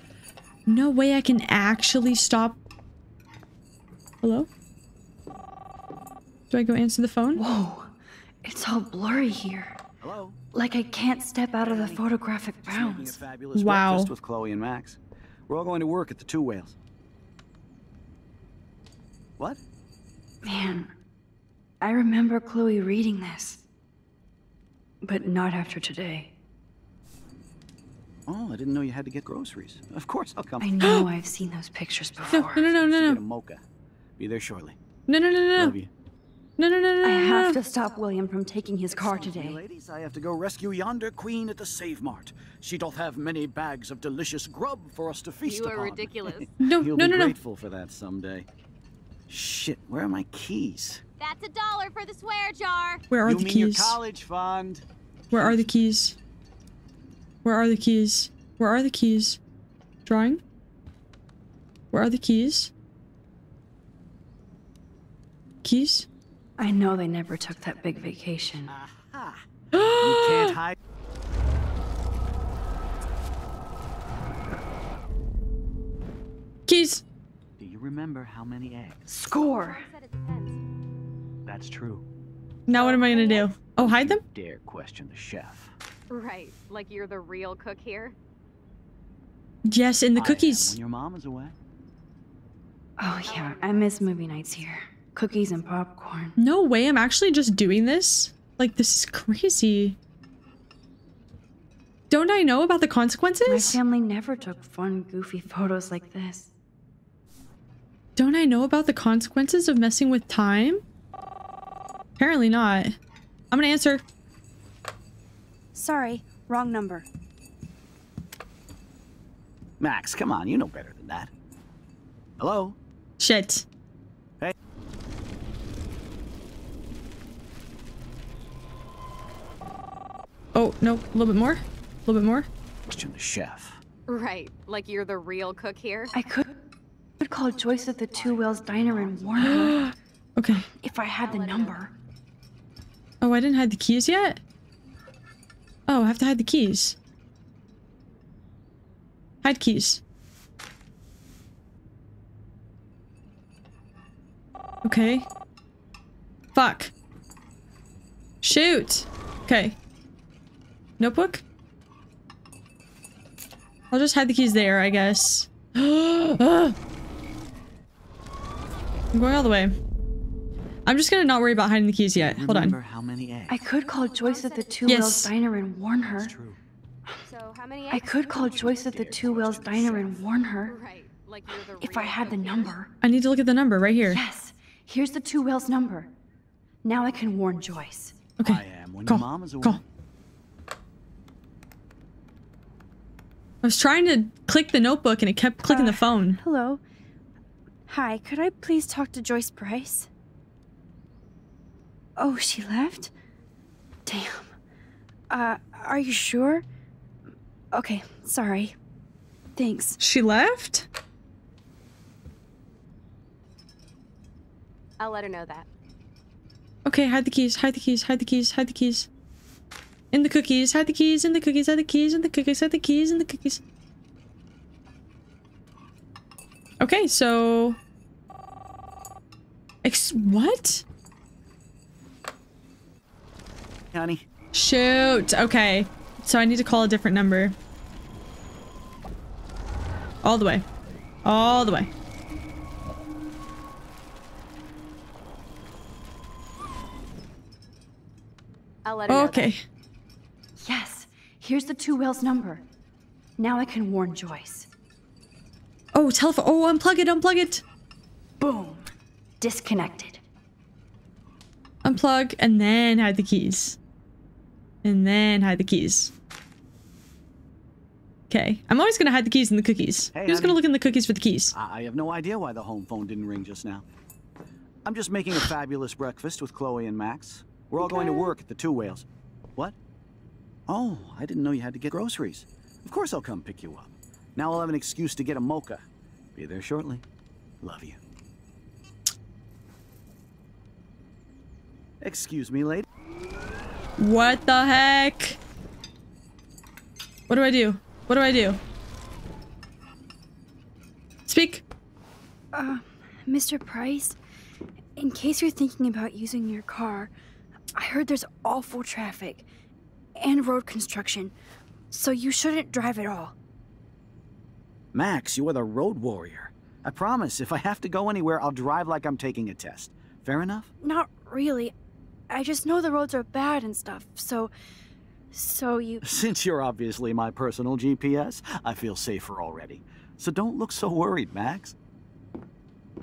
No way I can actually stop. Hello? Do I go answer the phone? Whoa. It's all blurry here. Hello? Like I can't step out of the photographic bounds. Wow. With Chloe and Max. We're all going to work at the Two Whales. What? Man. I remember Chloe reading this. But not after today. Oh, I didn't know you had to get groceries. Of course I'll come. I know I've seen those pictures before. No. Get a mocha. Be there shortly. No. Love you. No. I have to stop William from taking his car today. Ladies, I have to go rescue yonder queen at the Save Mart. She doth have many bags of delicious grub for us to feast upon. You are ridiculous. You'll be grateful for that someday. Shit, where are my keys? That's $1 for the swear jar. Where are the keys? You mean your college fund. Where are the keys? Where are the keys? Where are the keys? Drawing? Where are the keys? Keys? I know they never took that big vacation. Aha. You can't hide. Keys. Do you remember how many eggs? Score. That's true. Now what am I going to do? Oh, hide them? Dare question the chef. Right, like you're the real cook here? Yes, in the cookies. When your mom is away. Oh yeah, I miss movie nights here. Cookies and popcorn. No way, I'm actually just doing this? Like, this is crazy. Don't I know about the consequences? My family never took fun, goofy photos like this. Don't I know about the consequences of messing with time? Apparently not. I'm gonna answer. Sorry, wrong number. Max, come on, you know better than that. Hello? Shit. Hey. Oh, no, a little bit more? A little bit more? Question the chef. Right, like you're the real cook here? I could call Joyce at the Two Whales Diner and Warren. Okay. If I had the number. Oh, I didn't hide the keys yet? Oh, I have to hide the keys. Hide keys. Okay. Fuck. Shoot! Okay. Notebook? I'll just hide the keys there, I guess. I'm going all the way. I'm just gonna not worry about hiding the keys yet. Hold on. How many eggs? I could call Joyce at the Two Whales Diner and warn her. So how many eggs? I could call Joyce at the Two Whales Diner and warn her. Right. Like you're the if I had the number. I need to look at the number right here. Yes. Here's the Two Whales number. Now I can warn Joyce. Okay. I am when your mom is away. Call. I was trying to click the notebook and it kept clicking the phone. Hello. Hi, could I please talk to Joyce Price? Oh, she left? Damn. Are you sure? Okay, sorry. Thanks. She left? I'll let her know that. Okay, hide the keys, hide the keys, hide the keys, hide the keys. In the cookies, hide the keys, in the cookies, hide the keys, in the cookies, hide the keys, in the cookies. Okay, so... what? Honey. Shoot, okay. So I need to call a different number. All the way. All the way. I'll let her know that. Yes, here's the Two Whales number. Now I can warn Joyce. Oh, telephone. Oh, unplug it, unplug it. Boom. Disconnected. Unplug and then hide the keys. And then hide the keys. Okay. I'm always going to hide the keys in the cookies. Hey, who's going to look in the cookies for the keys? I have no idea why the home phone didn't ring just now. I'm just making a fabulous breakfast with Chloe and Max. We're all going to work at the Two Whales. What? Oh, I didn't know you had to get groceries. Of course I'll come pick you up. Now I'll have an excuse to get a mocha. Be there shortly. Love you. Excuse me, lady. What the heck? What do I do? What do I do? Speak. Mr. Price, in case you're thinking about using your car, I heard there's awful traffic. And road construction, so you shouldn't drive at all. Max, you are the road warrior. I promise, if I have to go anywhere, I'll drive like I'm taking a test. Fair enough? Not really. I just know the roads are bad and stuff, so you... Since you're obviously my personal GPS, I feel safer already. So don't look so worried, Max.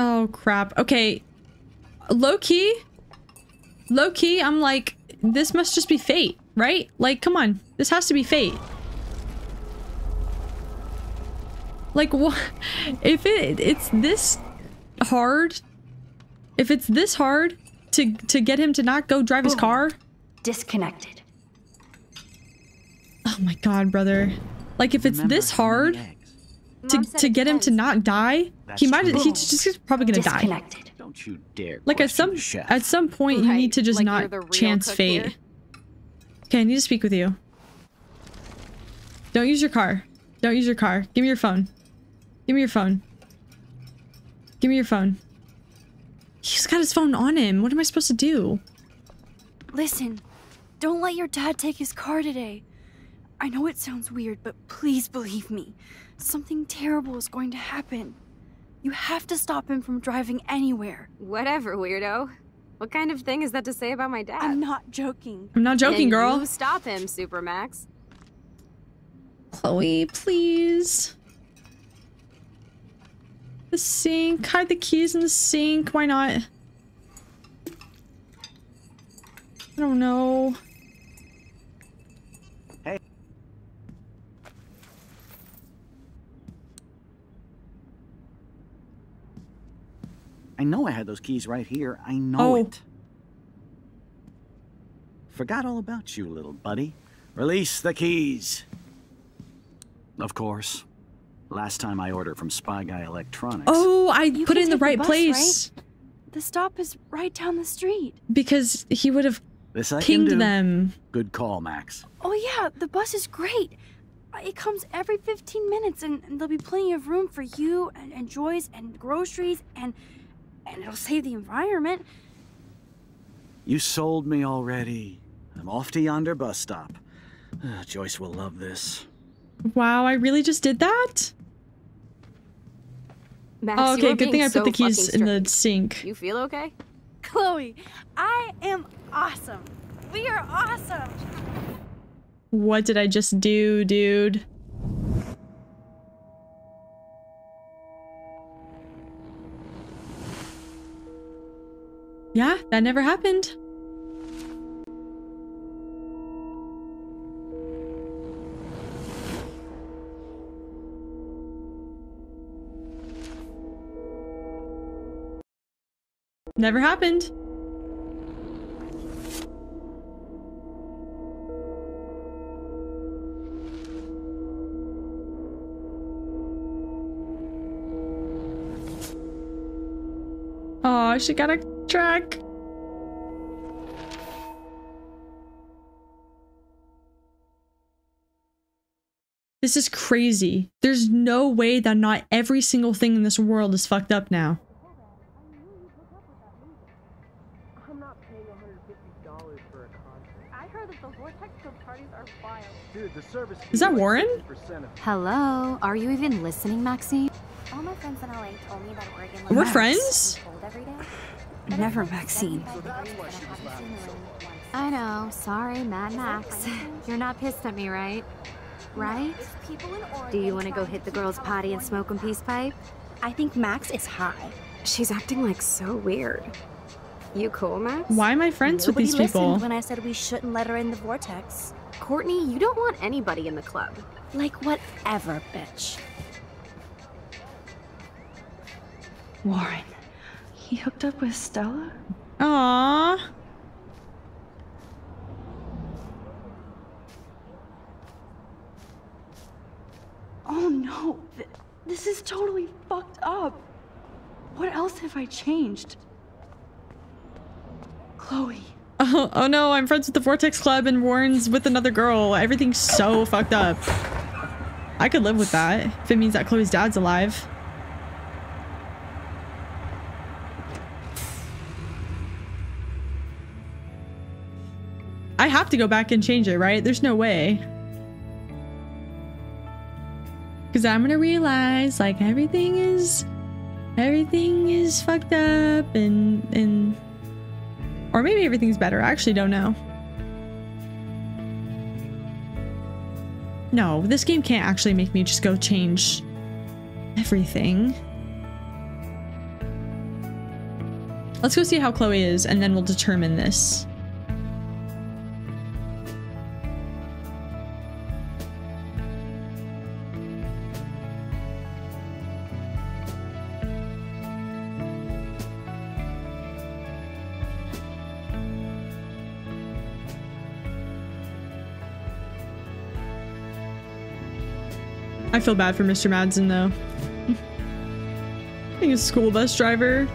Oh, crap. Okay. Low-key? Low-key, I'm like, this must just be fate. Right? Like, come on. This has to be fate. Like, what? If it's this hard... If it's this hard to get him to not go drive his car... Disconnected. Oh my god, brother. Like, if it's this hard to get him to not die, he might... He's just probably gonna die. Don't you dare. Like, at some point, you need to just not chance fate. Here? Okay, I need to speak with you. Don't use your car. Don't use your car. Give me your phone. Give me your phone. Give me your phone. He's got his phone on him. What am I supposed to do? Listen, don't let your dad take his car today. I know it sounds weird, but please believe me. Something terrible is going to happen. You have to stop him from driving anywhere. Whatever, weirdo. What kind of thing is that to say about my dad? I'm not joking. I'm not joking, girl. You stop him, Super Max. Chloe, please. The sink. Hide the keys in the sink. Why not? I don't know. I know I had those keys right here. I know it. Forgot all about you, little buddy. Release the keys. Of course. Last time I ordered from Spy Guy Electronics. Oh, I put it in the right place. Right? The stop is right down the street. Because he would have pinged them. Good call, Max. Oh yeah, the bus is great. It comes every 15 minutes, and there'll be plenty of room for you and Joyce and groceries, and it'll save the environment. You sold me already. I'm off to yonder bus stop. Joyce will love this. Wow, I really just did that? Max, oh, okay, good thing I put the keys in the sink. You feel okay? Chloe, I am awesome. We are awesome. What did I just do, dude? Yeah, that never happened. Never happened. Oh, she got a track. This is crazy. There's no way that not every single thing in this world is fucked up now. I'm not paying $150 for a concert. I heard that the Vortex Club parties are wild. Dude, the service is that Warren? Hello, are you even listening, Maxine? All my friends in LA told me that Oregon we're friends? Never Maxine. I know. Sorry, Mad Max. You're not pissed at me, right? Right? Do you want to go hit the girls' potty and smoke a peace pipe? I think Max is high. She's acting like so weird. You cool, Max? Why am I friends with these people? When I said we shouldn't let her in the vortex. Courtney, you don't want anybody in the club. Like whatever, bitch. Warren, he hooked up with Stella? Aww. Oh no, this is totally fucked up. What else have I changed? Chloe. Oh no, I'm friends with the Vortex Club and Warren's with another girl. Everything's so fucked up. I could live with that if it means that Chloe's dad's alive. I have to go back and change it, right? There's no way. Because I'm gonna realize like everything is fucked up and or maybe everything's better. I actually don't know. No, this game can't actually make me just go change everything. Let's go see how Chloe is and then we'll determine this. I feel bad for Mr. Madsen, though. I think a school bus driver.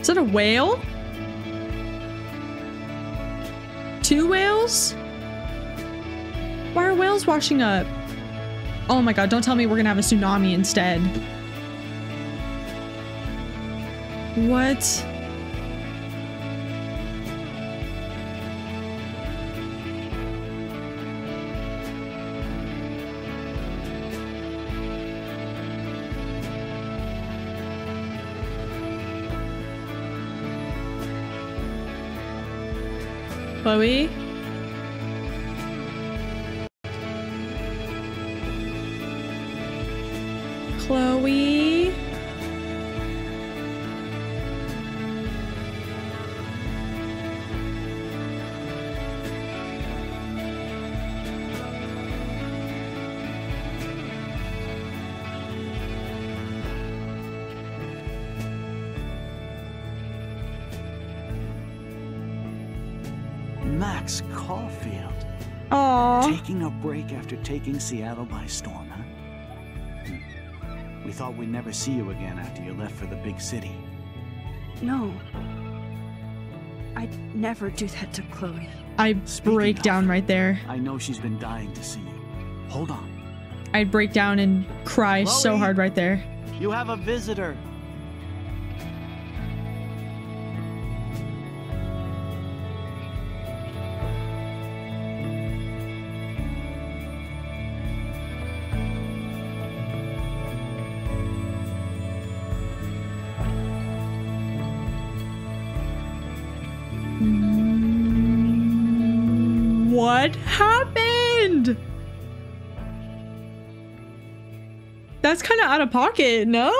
Is that a whale? Two whales? Why are whales washing up? Oh my god, don't tell me we're gonna have a tsunami instead. What? Chloe? Chloe? Max Caulfield. Aww. Taking a break after taking Seattle by storm, huh? We thought we'd never see you again after you left for the big city. No. I'd never do that to Chloe. I break down right there. I know she's been dying to see you. Hold on. I'd break down and cry Chloe, so hard right there. You have a visitor. What happened? That's kind of out of pocket, no?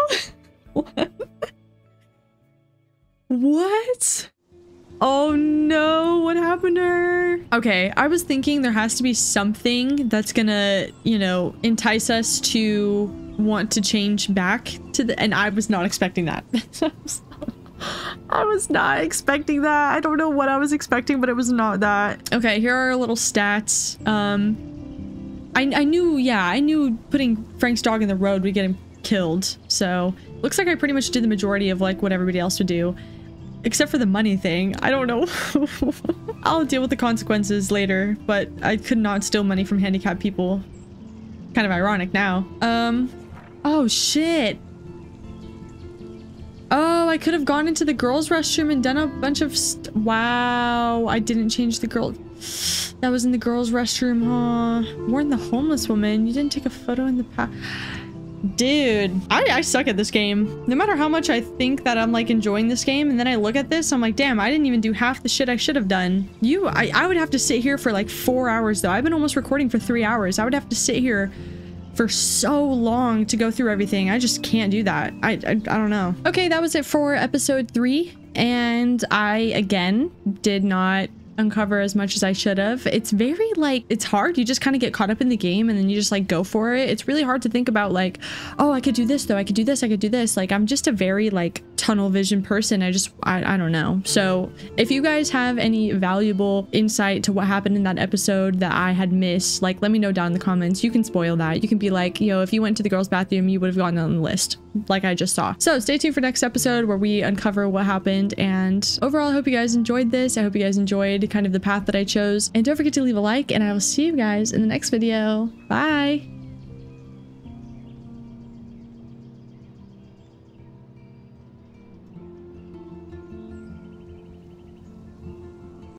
What? What? Oh no, what happened to her? Okay, I was thinking there has to be something that's gonna, you know, entice us to want to change back to the... And I was not expecting that. I was not expecting that. I don't know what I was expecting, but it was not that. Okay, here are our little stats. I knew, yeah, I knew putting Frank's dog in the road would get him killed. So, looks like I pretty much did the majority of, like, what everybody else would do. Except for the money thing. I don't know. I'll deal with the consequences later, but I could not steal money from handicapped people. Kind of ironic now. Oh, shit. Oh, I could have gone into the girls' restroom and done a bunch of wow, I didn't change the girl. That was in the girls' restroom, huh? Warren the homeless woman. You didn't take a photo in the past. Dude, I suck at this game. No matter how much I think that I'm, like, enjoying this game, and then I look at this, I'm like, damn, I didn't even do half the shit I should have done. I would have to sit here for, like, 4 hours, though. I've been almost recording for 3 hours. I would have to sit here for so long to go through everything. I just can't do that. I don't know. Okay, that was it for episode 3, and I again did not uncover as much as I should have. It's very, like, it's hard. You just kind of get caught up in the game and then you just, like, go for it. It's really hard to think about, like, oh, I could do this though, I could do this, I could do this. Like, I'm just a very, like, tunnel vision person. I don't know. So if you guys have any valuable insight to what happened in that episode that I had missed, like, let me know down in the comments. You can spoil that. You can be like, yo, if you went to the girls' bathroom, you would have gotten on the list, like I just saw. So stay tuned for next episode where we uncover what happened. And overall, I hope you guys enjoyed this. I hope you guys enjoyed kind of the path that I chose. And don't forget to leave a like, and I will see you guys in the next video. Bye.